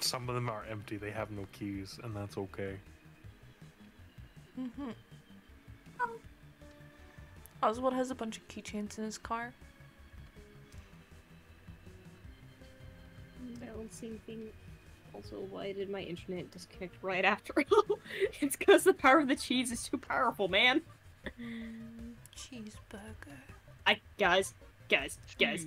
Some of them are empty, they have no keys, and that's okay. Mm-hmm. Oh. Oswald has a bunch of keychains in his car. I don't see anything. Also, why did my internet disconnect right after all? It's because the power of the cheese is too powerful, man. Cheeseburger. Guys, here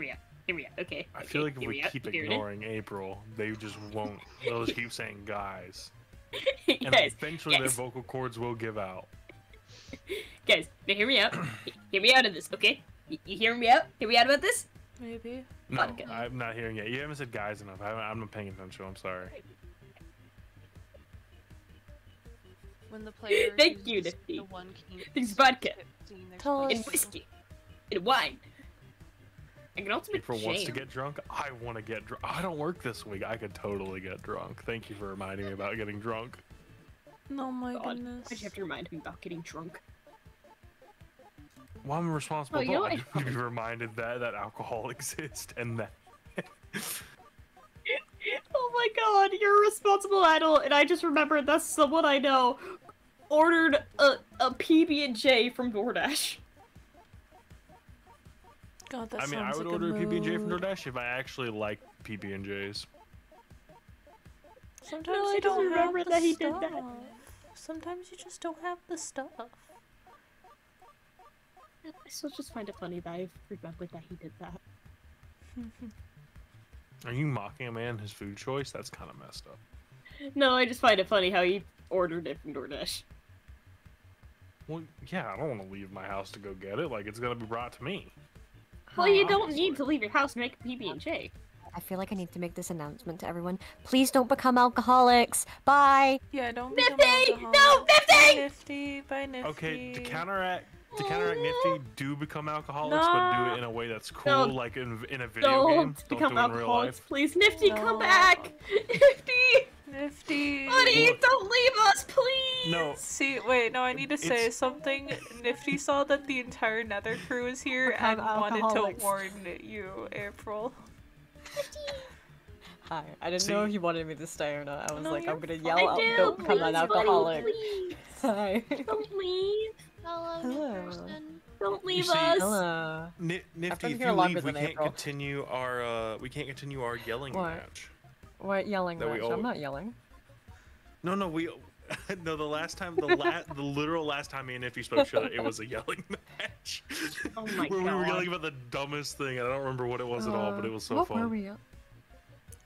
we are, okay. I feel like if we keep ignoring April, they just won't, they'll just keep saying guys. And eventually their vocal cords will give out. Guys, now hear me out. Hear me out of this, okay? You hear me out? Hear me out about this? Maybe. No, I'm not hearing it. You haven't said guys enough. I'm not paying attention, I'm sorry. When the player thank you, Nifty. There's vodka, and whiskey, and wine. I can also make April wants to get drunk. I want to get drunk. I don't work this week. I could totally get drunk. Thank you for reminding me about getting drunk. Oh my goodness. I just have to remind him about getting drunk. Well, I'm responsible. Oh, I have to be reminded that alcohol exists and that. Oh my god, you're a responsible adult, and I just remembered that someone I know ordered a PB&J from DoorDash. God, that sounds like a I would order a PB&J from DoorDash if I actually liked PB&Js. Sometimes you don't remember that he did that. Sometimes you just don't have the stuff. I still just find it funny that I've remembered that he did that. Are you mocking a man his food choice? That's kind of messed up. No, I just find it funny how he ordered it from DoorDash. Well, yeah, I don't want to leave my house to go get it. Like, it's gonna be brought to me. Well, you don't need to leave your house to make a PB&J. I feel like I need to make this announcement to everyone. Please don't become alcoholics. Bye! Yeah, don't Nifty! Become alcoholics. No, Nifty! Bye, Nifty. Okay, to counteract to counteract Nifty, do become alcoholics, but do it in a way that's cool, like in a video game. Don't do it in real life. Please, Nifty, come back! Nifty! Nifty! Buddy, don't leave us, please! No. See, wait, no, I need to say something. Nifty saw that the entire Nether crew is here and wanted to warn you, April. Nifty! Hi. I didn't know if you wanted me to stay or not. I was like, I'm gonna yell out, don't become an alcoholic. Buddy, hi. Don't leave. Don't leave us. Hello. Nifty, if you leave, we can't continue our yelling match. What yelling match? I'm not yelling. No, no, we the last time the literal last time me and Nifty spoke to each other, it was a yelling match. Oh my god. We were yelling about the dumbest thing, and I don't remember what it was at all, but it was so fun. What were we yelling?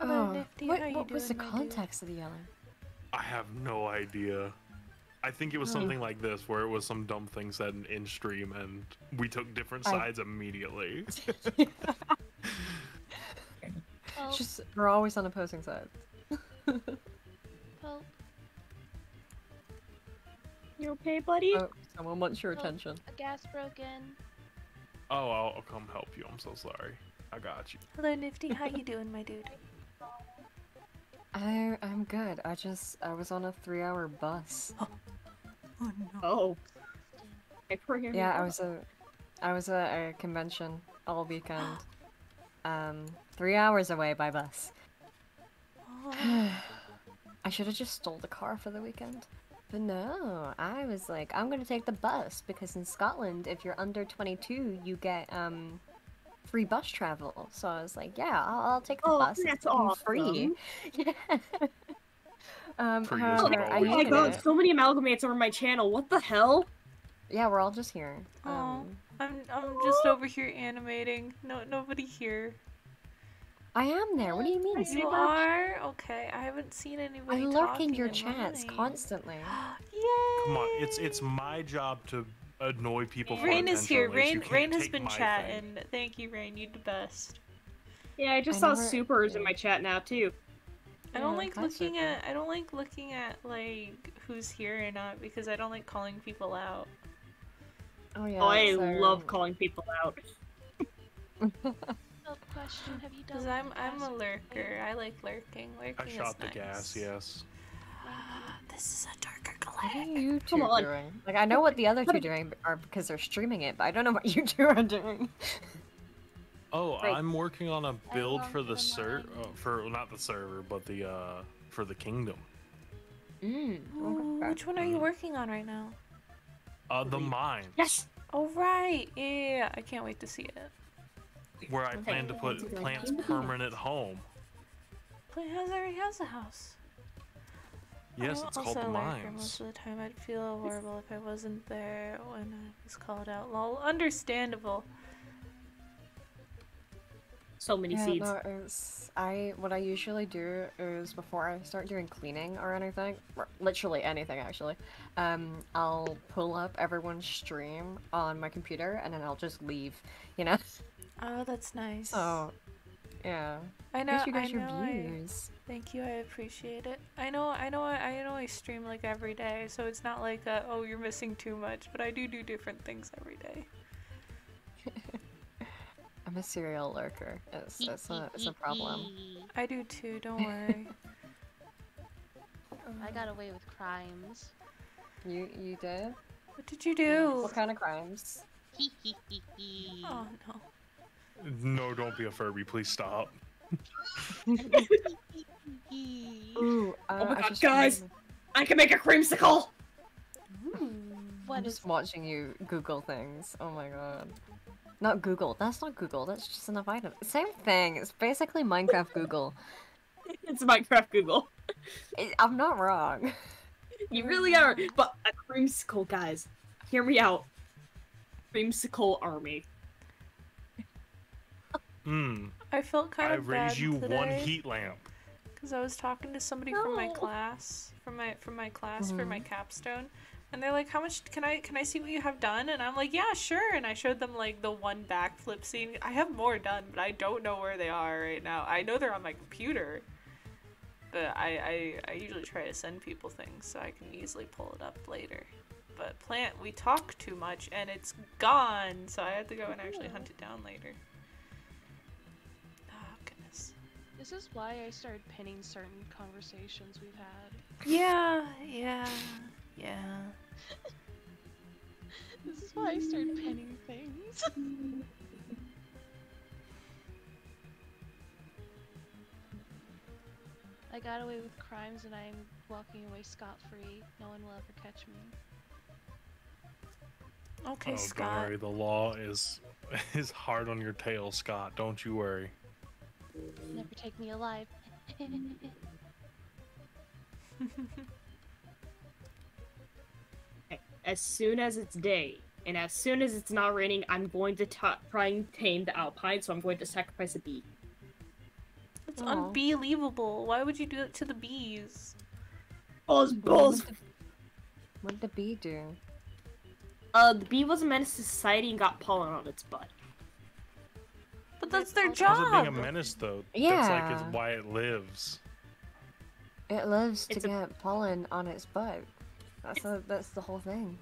Oh, Nifty, what was the context of the yelling? I have no idea. I think it was something like this, where it was some dumb thing said in stream, and we took different sides immediately. It's just, we're always on opposing sides. You okay, buddy? Oh, someone wants your attention. A gas broke in. Oh, I'll come help you. I'm so sorry. I got you. Hello, Nifty. How you doing, my dude? I'm good. I was on a 3-hour bus. Oh no. Yeah, I was at a convention all weekend. 3 hours away by bus. I should have just stole the car for the weekend. But no, I was like, I'm gonna take the bus because in Scotland, if you're under 22, you get free bus travel. So I was like, yeah, I'll take the bus. That's all free. Yeah. Oh my god, so many amalgamates over my channel. What the hell? Yeah, we're all just here. I'm just over here animating. No, nobody here. I am there. What do you mean? You are? Okay, I haven't seen anybody. I lurk in your chats constantly. Yay! Come on, it's my job to annoy people. Rain is here. Rain has been chatting. Thank you, Rain. You're the best. Yeah, I just saw supers in my chat now too. I don't like looking at. I don't like looking at like who's here or not because I don't like calling people out. Oh yeah. I love calling people out. Question: have you done? Because I'm a lurker. I like lurking. Lurking is nice. I shot the gas. Yes. This is a darker collab. What are you two doing? Like, I know what the other two doing are because they're streaming it, but I don't know what you two are doing. Oh, right. I'm working on a build for the not the server, but the for the kingdom. Ooh, which one are you working on right now? The mine. Yes. Oh right. Yeah, I can't wait to see it. Where I plan to put Plant's permanent home. Plant already has a house. Yes, it's called the mines. Most of the time, I'd feel horrible if I wasn't there when I was called out. Lol, understandable. So many seeds. No, what I usually do is before I start doing cleaning or anything, or literally anything actually, I'll pull up everyone's stream on my computer and then I'll just leave, you know? Oh, that's nice. Oh. Yeah. I know. You got your views. Thank you. I appreciate it. I know. I stream like every day, so it's not like oh, you're missing too much. But I do different things every day. I'm a serial lurker. It's a problem. I do too. Don't worry. I got away with crimes. You did? What did you do? What kind of crimes? Oh no. No, don't be a Furby, please stop. Ooh, oh my god, guys! I can make a creamsicle! I'm just watching you Google things. Oh my god. Not Google. That's not Google. That's just enough items. Same thing. It's basically Minecraft Google. It's Minecraft Google. I'm not wrong. You really are. But a creamsicle, guys. Hear me out. Creamsicle army. I felt kind of bad today. I raised you one heat lamp. Because I was talking to somebody from my class, for my capstone, and they're like, "How much can I see what you have done?" And I'm like, "Yeah, sure." And I showed them like the one backflip scene. I have more done, but I don't know where they are right now. I know they're on my computer, but I usually try to send people things so I can easily pull it up later. but Plant, we talk too much and it's gone, so I have to go and actually hunt it down later. Oh, goodness. This is why I started pinning certain conversations we've had. Yeah. This is why I started pinning things. I got away with crimes and I'm walking away scot-free. No one will ever catch me. Okay, Scott. Don't worry, the law is hard on your tail, Scott. Don't you worry. Never take me alive. As soon as it's day, and as soon as it's not raining, I'm going to try and tame the Alpine, so I'm going to sacrifice a bee. That's unbelievable. Why would you do it to the bees? Balls. What did the bee do? The bee was a menace to society and got pollen on its butt. But that's their job! Because it being a menace, though. Yeah. That's like it's why it lives. It lives to get pollen on its butt. That's the whole thing.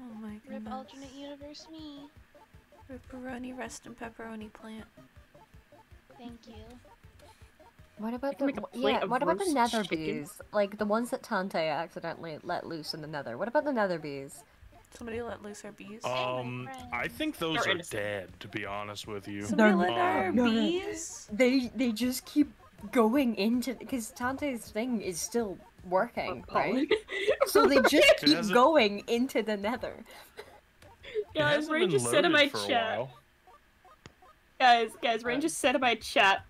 Oh my god. Rip alternate universe me. Ripperoni, rest in pepperoni, Plant. Thank you. What about the nether bees? Like the ones that Tante accidentally let loose in the nether. What about the nether bees? Somebody let loose our bees? I think those are dead, to be honest with you. Somebody let our bees? They just keep going into, because Tante's thing is still working, right? So they just keep going into the nether. Guys, Rain just said in my chat. Guys, Rain just said in my chat,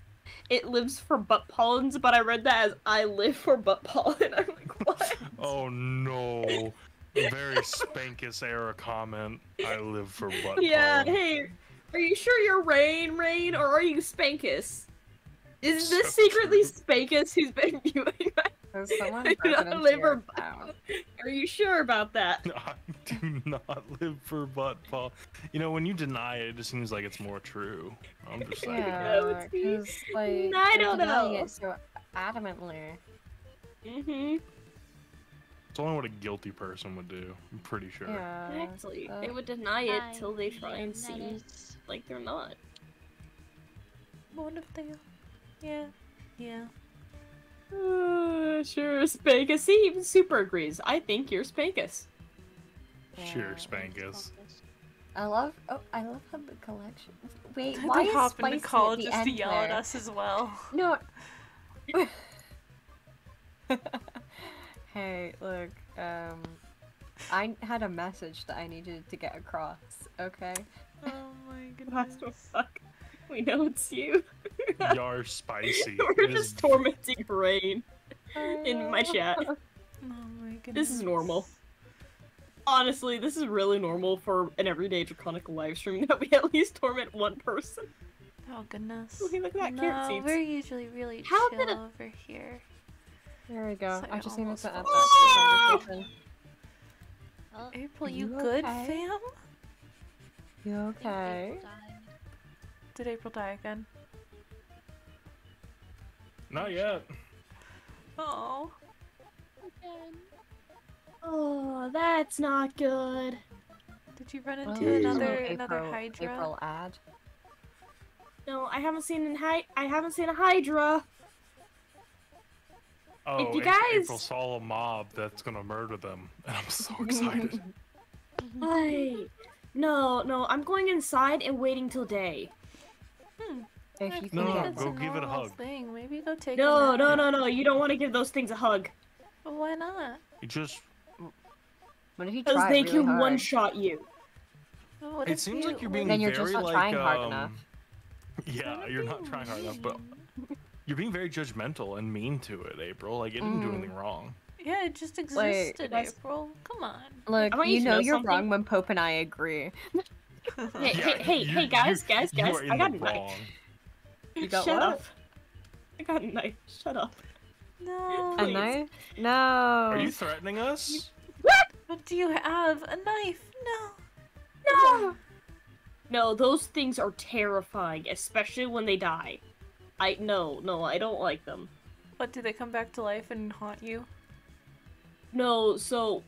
it lives for butt pollens, but I read that as I live for butt pollen. I'm like, what? Oh no. Very Spankus era comment. I live for butt pollen. Yeah, hey, are you sure you're Rain, or are you Spankus? Is this secretly Spankus who's been viewing my... I do not live for butt. Are you sure about that? I do not live for butt pollen. You know, when you deny it, it just seems like it's more true. I'm just like, yeah, like, I don't know. It so adamantly. Mm-hmm. It's only what a guilty person would do. I'm pretty sure. Yeah, exactly. So... They would deny it till they try and see like they're not. I wonder if they are. Yeah. Sure, Spankus. He even super agrees. I think you're Spankus. Yeah, sure, Spankus. I love how the collection. Wait, why is Spice in Nicole at the just end to yell there? At us as well? No. Hey, look. I had a message that I needed to get across. Okay. Oh my goodness. What the fuck? We know it's you. You're spicy. We're just tormenting Rain in my chat. Oh my goodness. This is normal. Honestly, this is really normal for an everyday Draconic livestream that we at least torment one person. Oh goodness. Look at that carrot seeds. We're usually really chill over here. There we go. I just need to add that to the conversation. April, you good, fam? You okay? Did April die again? Not yet. Oh. Again. Oh, that's not good. Did you run into another Hydra? April ad. No, I haven't seen a Hydra. Oh, if you guys... April saw a mob that's gonna murder them, and I'm so excited. No, I'm going inside and waiting till day. If you go give it a hug. Thing. Maybe go take no, you don't want to give those things a hug. Well, why not? You just... What if you try really can hard? One-shot you. Well, it seems like you're being you're very, just not trying hard enough. Yeah, you're not trying hard enough, but... You're being very judgmental and mean to it, April. Like, it didn't do anything wrong. Yeah, it just existed, like, April. Come on. Look, you know you're wrong when Pope and I agree. Hey, guys, I got a knife. You got Shut up. I got a knife. Shut up. No. A knife? No. Are you threatening us? What? But do you have a knife? No. No, those things are terrifying, especially when they die. I don't like them. What, do they come back to life and haunt you? No, so...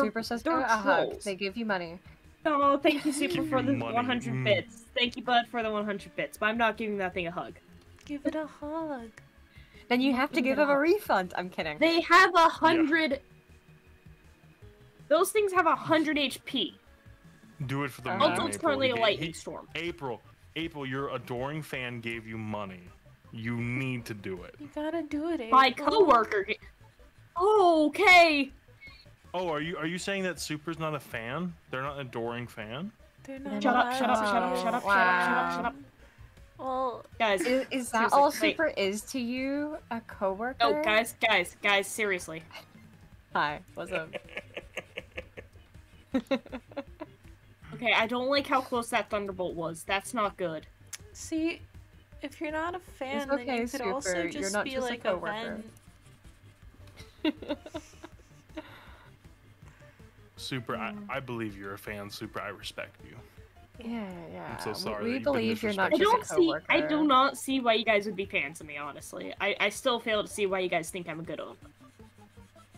Super says go a hug. They give you money. Oh, thank you, Super, for the 100 bits. Thank you, Bud, for the 100 bits. But I'm not giving that thing a hug. Give it a hug. Then you have to give them a refund. I'm kidding. They have 100... Yeah. Those things have 100 HP. Do it for the money. Also, it's currently a lightning storm. April, your adoring fan gave you money. You need to do it. You gotta do it, April. My coworker. Oh, okay. Oh, are you saying that Super's not a fan? They're not an adoring fan? They're not. Shut up. Well, guys, is that all Super is to you? A coworker? No, guys, seriously. Hi, what's up? Okay, I don't like how close that Thunderbolt was. That's not good. See, if you're not a fan, okay, then you could also just be just like a coworker. Super, I believe you're a fan. Super, I respect you. Yeah. I'm so sorry. We believe you're not just a coworker. I do not see why you guys would be fans of me, honestly. I still fail to see why you guys think I'm a good owner.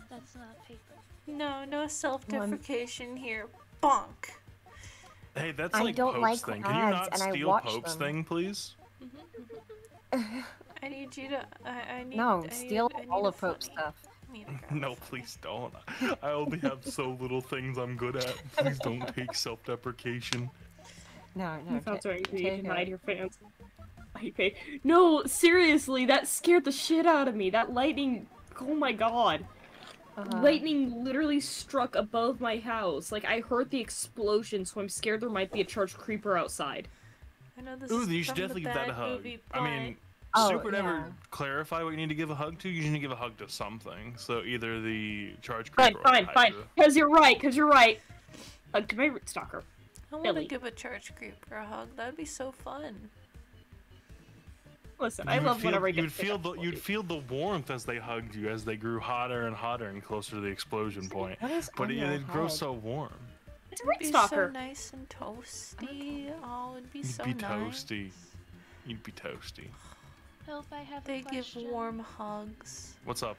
That's not paper. No self-deprecation here. Bonk. Hey, that's like Pope's thing. Can you not steal Pope's thing, please? I need you to... I need steal all of Pope's stuff. No, please don't. I only have so little things I'm good at. Please don't take self-deprecation. No. That's right. You can hide your fans. No, seriously, that scared the shit out of me. That lightning. Oh my god. Lightning literally struck above my house. Like, I heard the explosion, so I'm scared there might be a charged creeper outside. I know this. Ooh, you should definitely give that a hug. I mean. Super never clarify what you need to give a hug to. You just need to give a hug to something. So either the charge creeper. Fine. Because you're right. Hug to my Rootstalker. I want to give a charge creeper a hug. That'd be so fun. Listen, I love whenever I get you'd feel the warmth as they hugged you, as they grew hotter and hotter and closer to the explosion point. But it'd grow so warm. It's a Rootstalker. So nice and toasty. Oh, it'd be so nice. You'd be toasty. I have a question. Give warm hugs. What's up?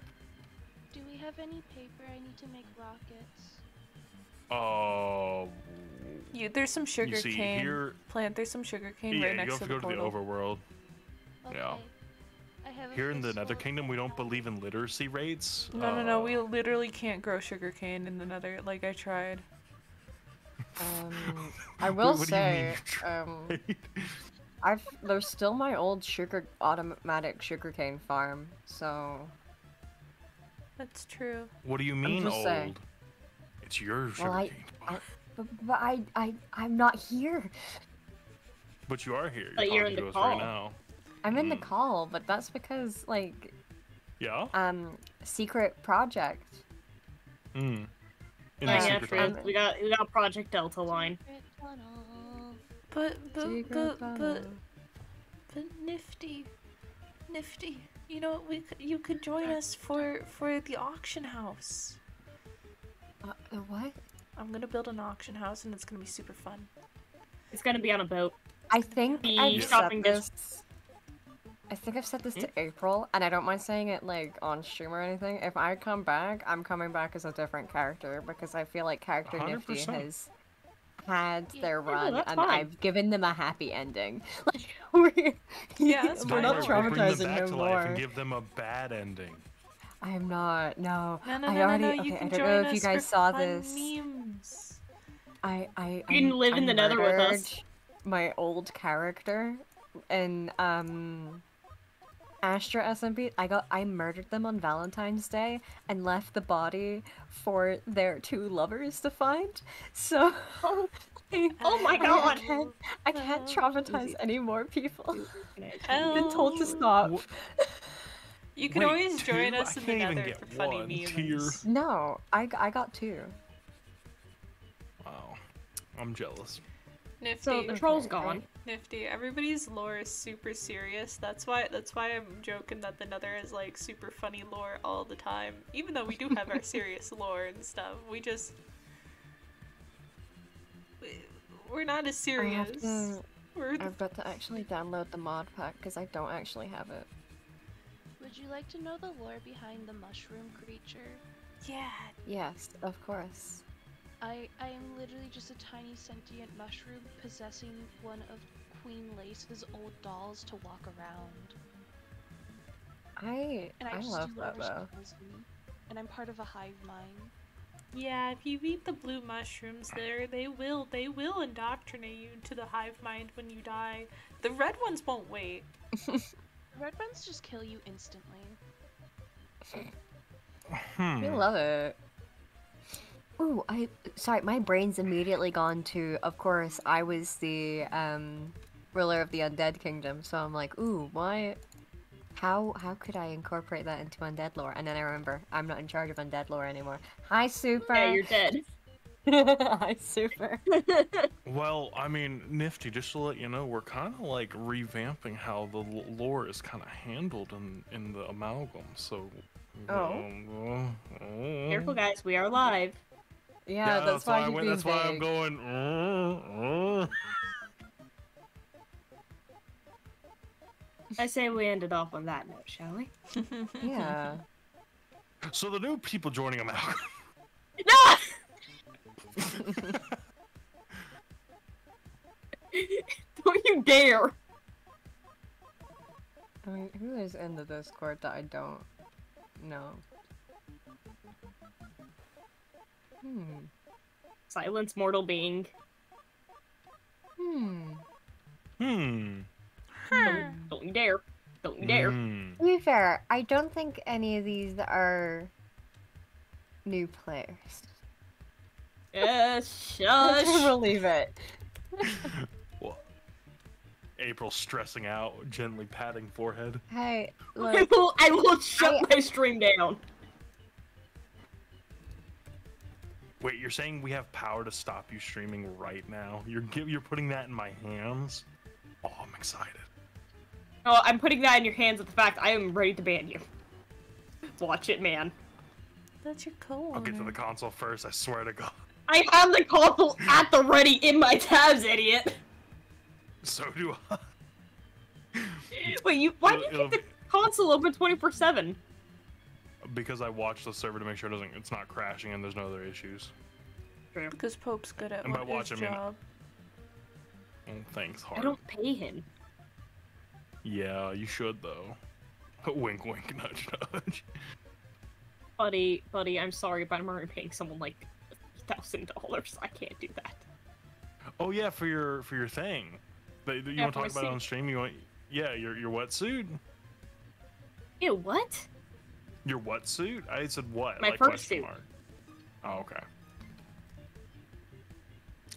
Do we have any paper? I need to make rockets. Oh. There's some sugar cane. Here... Plant, there's some sugar cane right next to the portal. Yeah, you have to go to the overworld. Okay. Yeah. Here in the Nether Kingdom, we don't believe in literacy rates. No. We literally can't grow sugar cane in the Nether. Like, I tried. I will say... There's still my old automatic sugarcane farm, so... That's true. What do you mean old? Saying. It's your sugarcane farm. But I'm not here. But you are here. You're in the call. Right now. I'm in the call, but that's because, like... Yeah? Secret project. We got Project Delta Line. But Nifty, you know you could join us for the auction house. What? I'm gonna build an auction house and it's gonna be super fun. It's gonna be on a boat. I think I've said this to April, and I don't mind saying it like on stream or anything. If I come back, I'm coming back as a different character because I feel like character 100%. Nifty has. Had their run, and fine. I've given them a happy ending. Like, we're not traumatizing them more. And give them a bad ending. I'm not. I don't know if you guys saw this. Memes. I in the Nether with us. My old character, and Astral SMP, I murdered them on Valentine's Day and left the body for their two lovers to find. So, oh my god, I can't traumatize any more people. I've been told to stop. You can always join us in the Nether for funny memes. No, I got two. Wow, I'm jealous. Nifty. So the troll's gone. Nifty. Everybody's lore is super serious. That's why I'm joking that the Nether is like super funny lore all the time. Even though we do have our serious lore and stuff, we're not as serious. I've got to actually download the mod pack because I don't actually have it. Would you like to know the lore behind the mushroom creature? Yeah. Yes, of course. I am literally just a tiny sentient mushroom possessing one of Queen Lace's old dolls to walk around. I love that though. And I'm part of a hive mind. Yeah, if you eat the blue mushrooms there, they will indoctrinate you to the hive mind when you die. The red ones won't wait. Red ones just kill you instantly. We love it. Ooh, sorry, my brain's immediately gone to, of course, I was the ruler of the Undead Kingdom, so I'm like, ooh, why? How could I incorporate that into Undead lore? And then I remember, I'm not in charge of Undead lore anymore. Hi, Super! Yeah, you're dead. Hi, Super. Well, I mean, Nifty, just to let you know, we're kind of like revamping how the lore is kind of handled in the Amalgam, so... Oh. Careful, guys, we are live. Yeah, that's why I went, that's why I'm going... I say we ended off on that note, shall we? Yeah. So the new people joining them out. No! Don't you dare! I mean, who is in the Discord that I don't know? Silence, mortal being. Don't you dare. Don't you dare. To be fair, I don't think any of these are new players. Shush. We'll leave it. Well, April stressing out, gently patting forehead. Hey, look. I will shut my stream down. Wait, you're saying we have power to stop you streaming right now? You're putting that in my hands? Oh, I'm excited. Oh, I'm putting that in your hands at the fact I am ready to ban you. Watch it, man. That's your code. I'll get to the console first, I swear to God. I have the console at the ready in my tabs, idiot! So do I. Wait, why do you keep the console open 24/7? Because I watch the server to make sure it's not crashing and there's no other issues. True. Because Pope's good at his job. I mean, thanks, Hart. I don't pay him. Yeah, you should though. Wink, wink, nudge, nudge. Buddy, I'm sorry, but I'm already paying someone like $1,000. I can't do that. Oh yeah, for your thing. You want to talk about it on stream? You want? Yeah, your wetsuit. Ew, what? Your wetsuit? I said what? My fursuit. Oh, okay.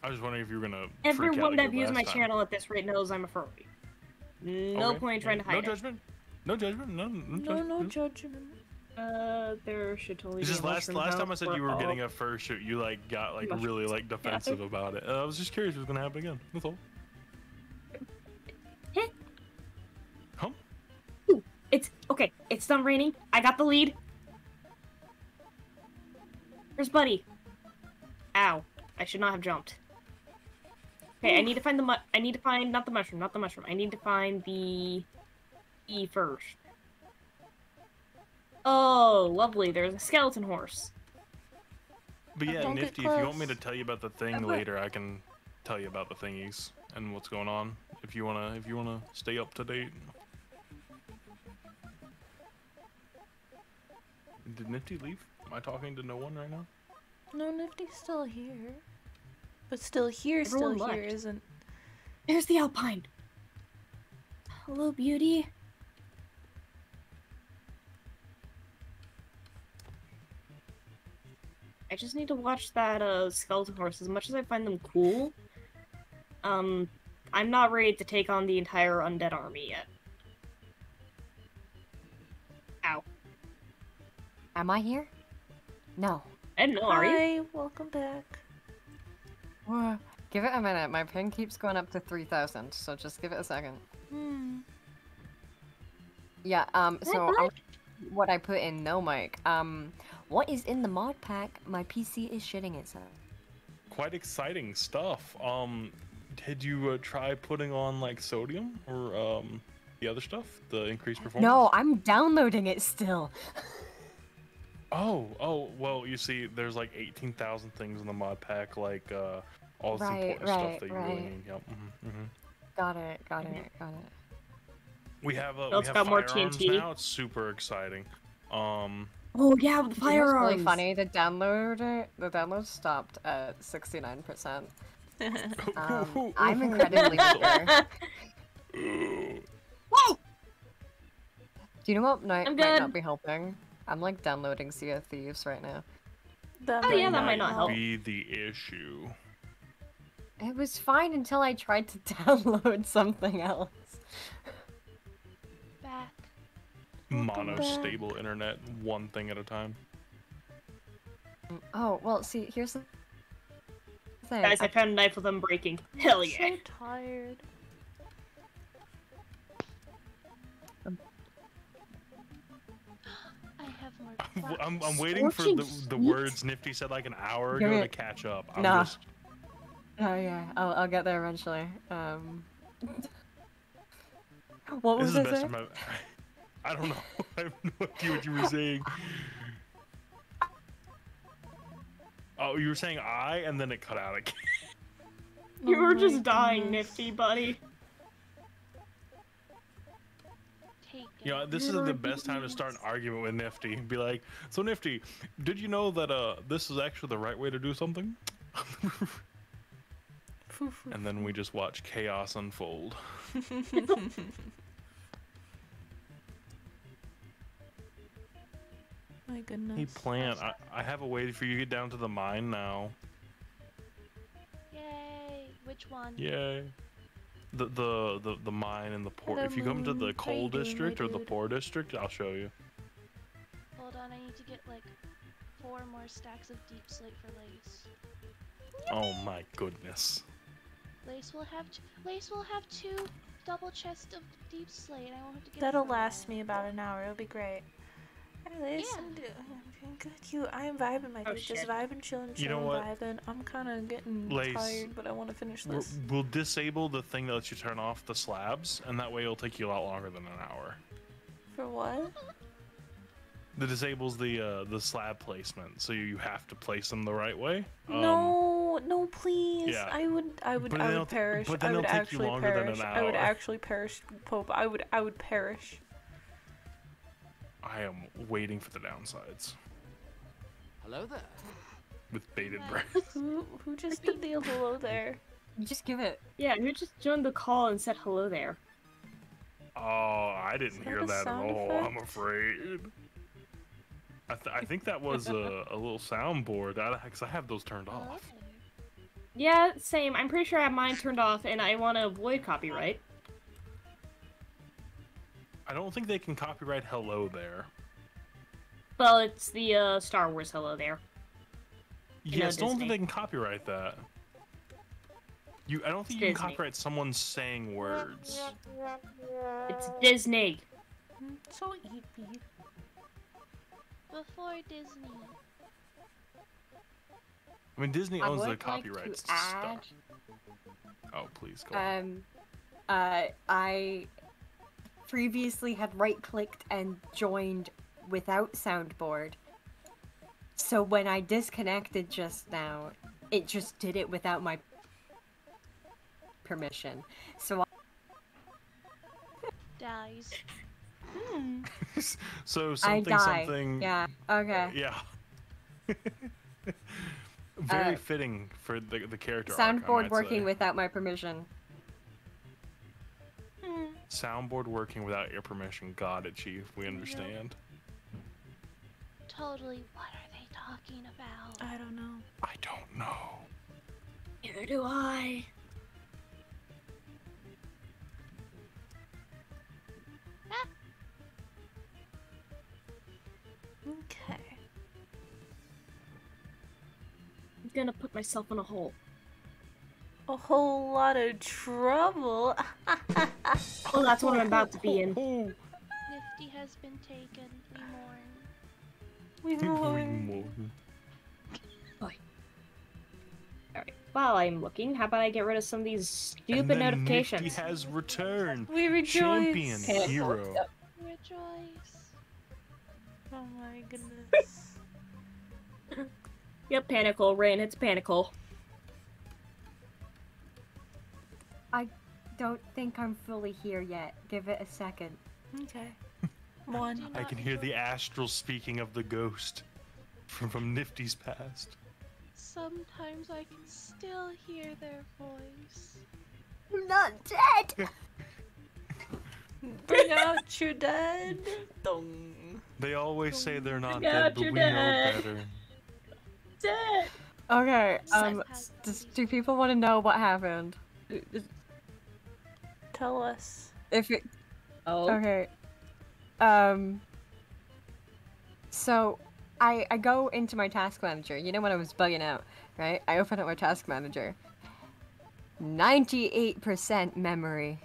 I was wondering if you were gonna. Everyone that views my channel at this rate knows I'm a furry. No point trying to hide it. No judgment. There should totally be. Just last time I said you were getting a fursuit, you like got like really like defensive about it. I was just curious what's gonna happen again. That's all. Huh? Ooh, it's okay. It's done raining. I got the lead. Where's Buddy? Ow! I should not have jumped. Okay, I need to find the not the mushroom. I need to find the E first. Oh, lovely. There's a skeleton horse. But yeah, Nifty, if you want me to tell you about the thing later, I can tell you about the thingies and what's going on. If you wanna stay up to date. Did Nifty leave? Am I talking to no one right now? No, Nifty's still here. But still here, everyone still left. Here, isn't? There's the Alpine. Hello, beauty. I just need to watch that skeleton horse. As much as I find them cool, I'm not ready to take on the entire undead army yet. Ow. Am I here? No. I don't know. Hi, are you? Welcome back. Give it a minute, my ping keeps going up to 3,000, so just give it a second. Yeah, so what I put in, no mic. What is in the mod pack? My PC is shitting itself. Quite exciting stuff. Did you try putting on like sodium or the other stuff? The increased performance? No, I'm downloading it still. Oh, well, you see, there's like 18,000 things in the mod pack, like all this important stuff that you really need. Yep. Got it. We have more TNT now. It's super exciting. Oh yeah, the firearms. It's really funny. The download stopped at 69%. I'm incredibly eager. Whoa! Do you know what might not be helping? I'm like downloading Sea of Thieves right now. That might not help. Be the issue. It was fine until I tried to download something else. Mono-stable internet, one thing at a time. Oh, well, see, here's the thing. Guys, I found a knife with them breaking. Hell yeah. I'm so tired. I have more. I'm waiting for the words Nifty said like an hour ago to catch up. Oh yeah, I'll get there eventually. What was this? I don't know. I have no idea what you were saying. Oh, you were saying I, and then it cut out again. You were just dying, Nifty, buddy. You know, this is the best time to start an argument with Nifty. Be like, so Nifty, did you know that this is actually the right way to do something? And then we just watch chaos unfold. My goodness. Hey, Plant, I have a way for you to get down to the mine now. Yay! Which one? Yay! The mine and the port. If you come to the coal district or the poor district, I'll show you. Hold on, I need to get like 4 more stacks of deep slate for Lace. Oh my goodness. Lace will have 2 double chests of deep slate. I won't have to get. That'll last me about an hour. It'll be great. I'm vibing, my dude. Just vibing, chilling, vibing. I'm kind of getting tired, but I want to finish this. We'll disable the thing that lets you turn off the slabs, and that way it'll take you a lot longer than an hour. For what? That disables the slab placement, so you have to place them the right way. No, please. Yeah. I would perish. But then it'll take you longer than an hour. I would actually perish, Pope. I would perish. I am waiting for the downsides. Hello there. With bated breath. Who just did the hello there? You just give it. Yeah, who just joined the call and said hello there? Oh, I didn't hear that at all. Effect? I'm afraid. I think that was a little soundboard. Because I have those turned off. Yeah, same. I'm pretty sure I have mine turned off, and I want to avoid copyright. I don't think they can copyright hello there. Well, it's the Star Wars hello there. Yes, I don't think they can copyright that. I don't think you can copyright someone saying words. It's Disney. So eepy. Before Disney. I mean, Disney owns the copyrights to stuff. Oh, please go on. I previously had right-clicked and joined without soundboard. So when I disconnected just now, it just did it without my permission. So I... Dies. So something, I die. Something... Yeah, okay. Yeah. Very fitting for the character soundboard arc, working without my permission. Soundboard working without your permission. Got it, Chief. We understand. Totally. What are they talking about? I don't know. I don't know. Neither do I. Ah. Okay. I'm gonna put myself in a hole. A whole lot of trouble. Oh, that's what I'm about to be in. Nifty has been taken. We mourn. We mourn. Alright, while I'm looking, how about I get rid of some of these stupid notifications? Nifty has returned. We rejoice. Champion hero. Rejoice. Oh my goodness. Yep, Panicle. Rain, it's Panicle. I don't think I'm fully here yet. Give it a second. Okay. One. I can hear the astral speaking of the ghost from Nifty's past. Sometimes I can still hear their voice. I'm not dead! Bring out your dead! Dong. They always say they're not dead, but we know better. Dead! Okay, do people want to know what happened? Tell us. If it... Oh. Okay. So, I go into my task manager. You know when I was bugging out, right? I open up my task manager. 98% memory.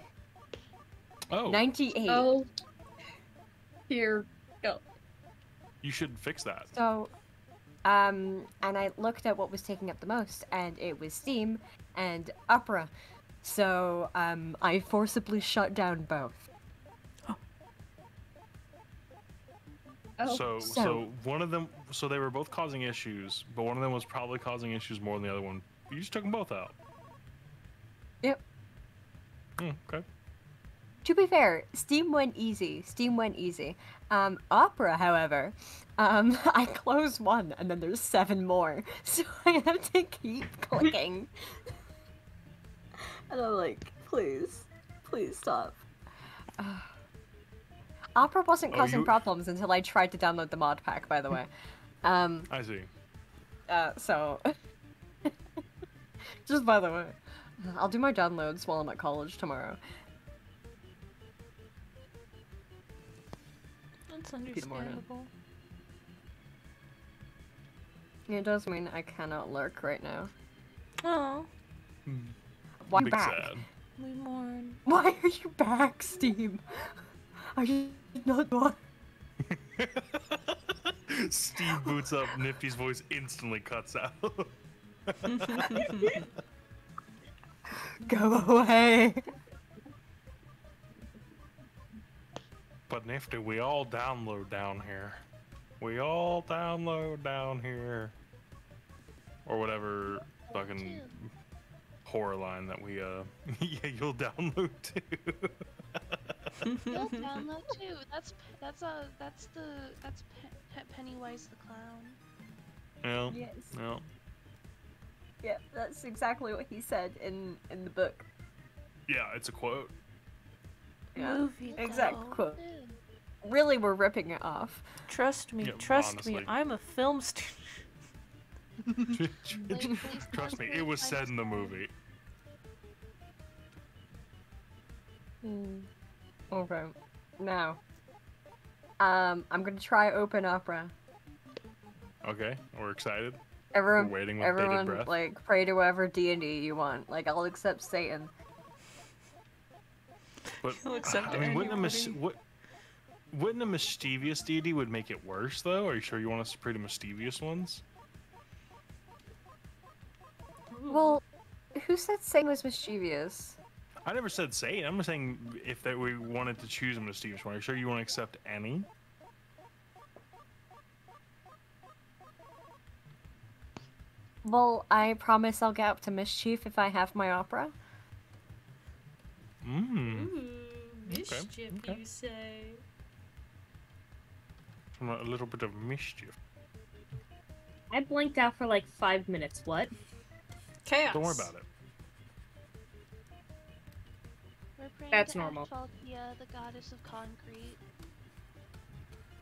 Oh. 98. Oh. Here. Go. You should fix that. So, and I looked at what was taking up the most, and it was Steam and Opera. So, I forcibly shut down both. Oh. So one of them, so they were both causing issues, but one of them was probably causing issues more than the other one. You just took them both out. Yep. Okay. To be fair, Steam went easy. Opera, however, I closed one and then there's 7 more, so I have to keep clicking. And I'm like, please, please stop. Opera wasn't causing problems until I tried to download the mod pack, by the way. I see. So... Just by the way. I'll do my downloads while I'm at college tomorrow. That's understandable. It does mean I cannot lurk right now. Oh. Why are you back? Sad. We mourn. Why are you back, Steam? I did not want. Steve boots up, Nifty's voice instantly cuts out. Go away. But Nifty, we all download down here. We all download down here. Or whatever fucking horror line that we yeah, you'll download too. You'll download too. That's Pennywise the clown. Yeah. Yes. Yeah. Yeah, that's exactly what he said in the book. Yeah, it's a quote. Yeah. Movie exact though. Quote. Really, we're ripping it off. Trust me, yeah, honestly. I'm a film student. Trust me, it was said in the movie. Hmm. Okay, now, I'm gonna try open Opera. Okay, we're excited. Everyone, we're waiting with bated breath. Like, pray to whatever D&D you want. Like, I'll accept Satan. But accept I mean, wouldn't a mischievous deity would make it worse though? Are you sure you want us to pray to mischievous ones? Well, who said Satan was mischievous? I never said Satan. I'm just saying if that we wanted to choose a mischievous one. Are you sure you want to accept any? Well, I promise I'll get up to mischief if I have my opera. Ooh, mischief, okay. You say? A little bit of mischief. I blanked out for like 5 minutes. What? Chaos. Don't worry about it. We're praying to normal. Asphaltia, the goddess of concrete.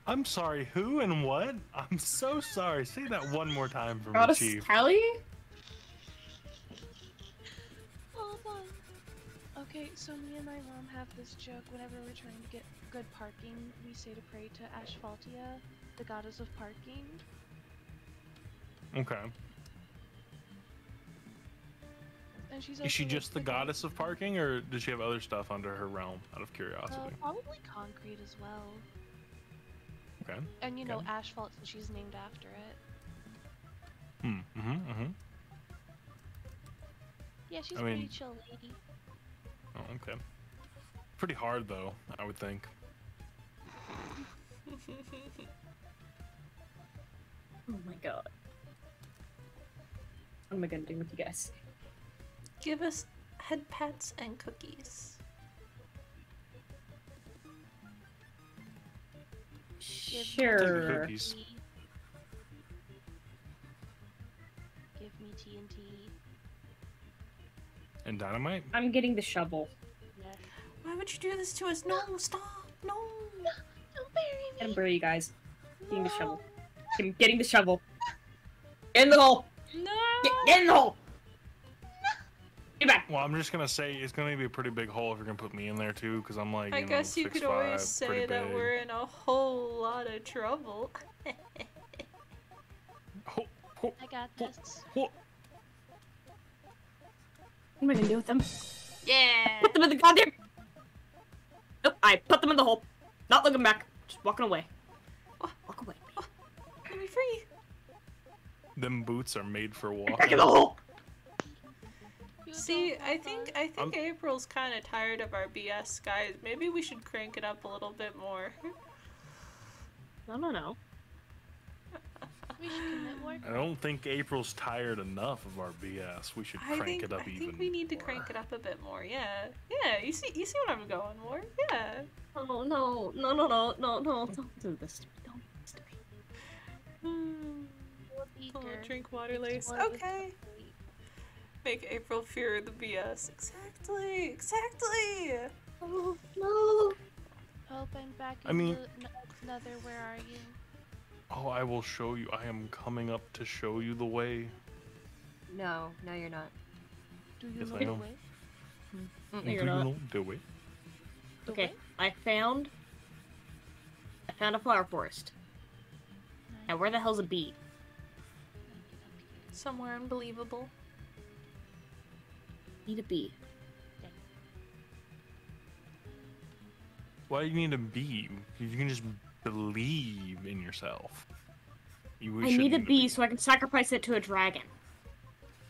I'm sorry, who and what? I'm so sorry. Say that one more time for me, Chief. Kelly? Hold on. Okay, so me and my mom have this joke. Whenever we're trying to get good parking, we say to pray to Asphaltia, the goddess of parking. Okay. And she's Is she just the goddess of parking, or does she have other stuff under her realm, out of curiosity? Probably concrete as well. Okay. And you know Asphalt, and she's named after it. Yeah, she's a pretty chill lady. Oh, okay. Pretty hard though, I would think. Oh my god. What am I gonna do with you guys? Give us head pats and cookies. Sure. Cookies. Give me TNT. And dynamite? I'm getting the shovel. Yeah. Why would you do this to us? No, stop! No! Don't bury me! I'm bury you guys. No. Getting the shovel. I'm getting the shovel. Get in the hole! No! Get in the hole! No. Get back! Well, I'm just gonna say, it's gonna be a pretty big hole if you're gonna put me in there too, because I'm like, I guess you could always say that we're in a whole lot of trouble. I got this. What am I gonna do with them? Yeah! Put them in the goddamn... Nope, I put them in the hole. Not looking back. Just walking away. Oh, walk away. Oh, let me free. Them boots are made for walking. Back in the hole! See, I think April's kind of tired of our BS, guys. Maybe we should crank it up a little bit more. I don't know. We should commit more. I don't think April's tired enough of our BS. We should crank it up even more. I think we need to crank it up a bit more. Yeah, yeah. You see what I'm going for? Yeah. Oh no, no, no, no, no, no! Don't do this to me. Don't do this to me. Drink water, Lace. Okay. Make April fear the BS. Exactly. Exactly. Oh no. Hope I'm back. I mean, another. Where are you? Oh, I will show you. I am coming up to show you the way. No, no, you're not. Do you know the way? Do you know the way? Okay, I found a flower forest. Now, where the hell's a bee? Somewhere unbelievable. Need a bee. Why do you need a bee? You can just believe in yourself. I need a bee so I can sacrifice it to a dragon.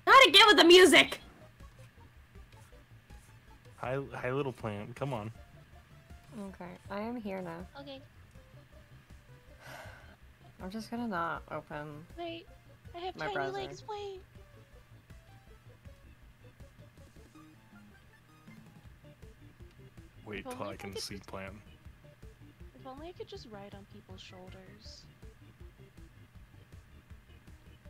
Not again with the music! Hi, little plant. Come on. Okay, I am here now. Okay. I'm just gonna not open. Wait, I have tiny legs. Wait. Wait till I can see plant. If only I could just ride on people's shoulders.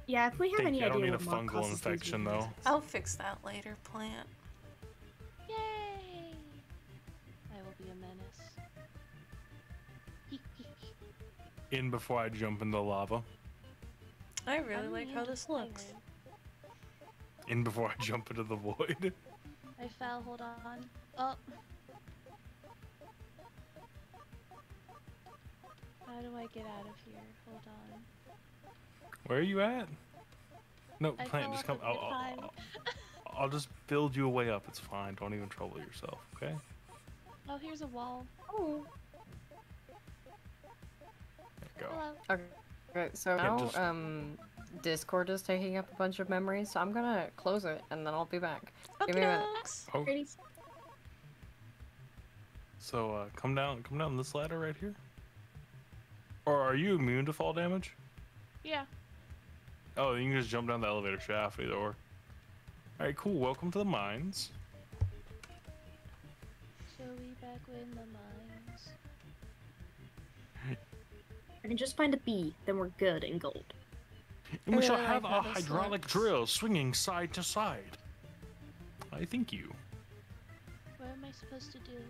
Yeah, if we have any idea what fungal infection though. I'll fix that later, plant. Yay! I will be a menace. In before I jump in the lava. I really like how this looks. In before I jump into the void. I fell, hold on. Oh. How do I get out of here? Hold on. Where are you at? No, Plant, just come. I'll just build you a way up. It's fine. Don't even trouble yourself, okay? Oh, here's a wall. Oh. There you go. Hello. Okay. Right, so now Discord is taking up a bunch of memories, so I'm gonna close it and then I'll be back. Okay. Give me a minute. Oh. So come down this ladder right here. Or are you immune to fall damage? Yeah. Oh, you can just jump down the elevator shaft, either or. Alright, cool. Welcome to the mines. Shall we back in the mines? I can just find a bee, then we're good in gold. And we shall have a hydraulic drill swinging side to side. I think you. What am I supposed to do?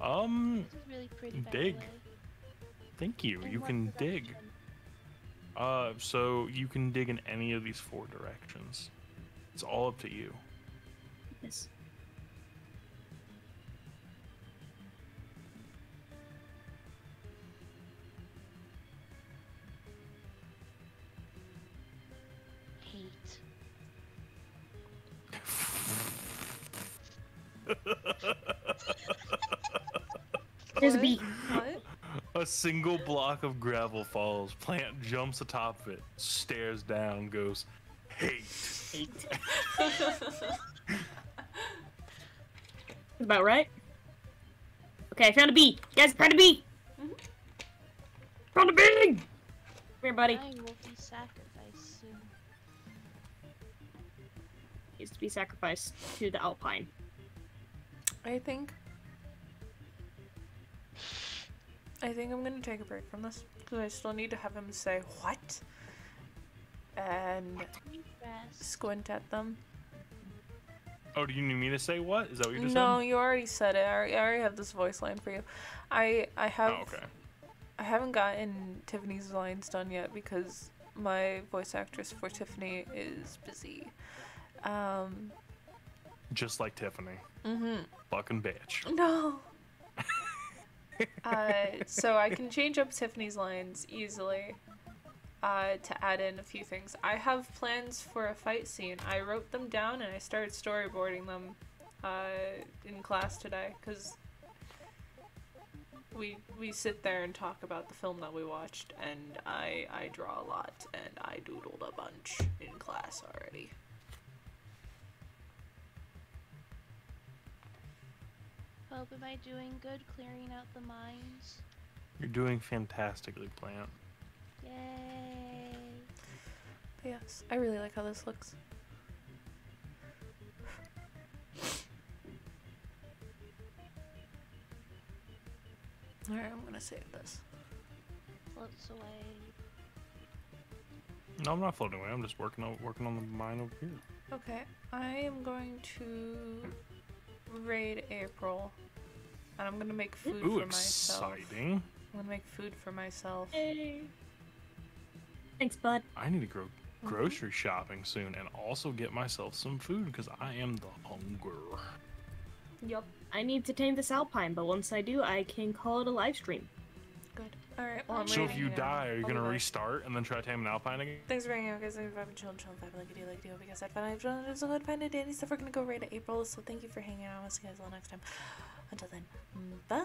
This is really pretty, by the way. Thank you. You can dig. So you can dig in any of these four directions. It's all up to you. Yes. Hate. There's a bee. What? A single block of gravel falls. Plant jumps atop it, stares down, goes, hate. Hate. About right? Okay, I found a bee. You guys, found a bee! Mm-hmm. Found a bee! Come here, buddy. I will be sacrificed soon. is to be sacrificed to the Alpine. I think. I'm gonna take a break from this because I still need to have him say what and squint at them. Oh, do you need me to say what? Is that what you just said? No, you already said it. I already have this voice line for you. I have. Oh, okay. I haven't gotten Tiffany's lines done yet because my voice actress for Tiffany is busy. Just like Tiffany. Mm-hmm. Fucking bitch. No. So I can change up Tiffany's lines easily to add in a few things. I have plans for a fight scene. I wrote them down and I started storyboarding them in class today because we sit there and talk about the film that we watched, and I draw a lot, and I doodled a bunch in class already. Pope, am I doing good clearing out the mines? You're doing fantastically, Plant. Yay! But yes, I really like how this looks. Alright, I'm gonna save this. Floats away. No, I'm not floating away. I'm just working on the mine over here. Okay, I am going to raid April, and I'm gonna make food for myself. Exciting! I'm gonna make food for myself. Hey. Thanks, bud. I need to go grocery shopping soon, and also get myself some food because I am the hunger. Yup. I need to tame this Alpine, but once I do, I can call it a live stream. Good. All right. Well, I'm so if you die, are you gonna restart and then try to tame an Alpine again? Thanks for hanging out, guys. I've been chilling, like a deal, hope you guys had fun. I've done it, so good, find a dandy stuff. We're gonna go right to April, so thank you for hanging out. I'll see you guys all next time. Until then, bye.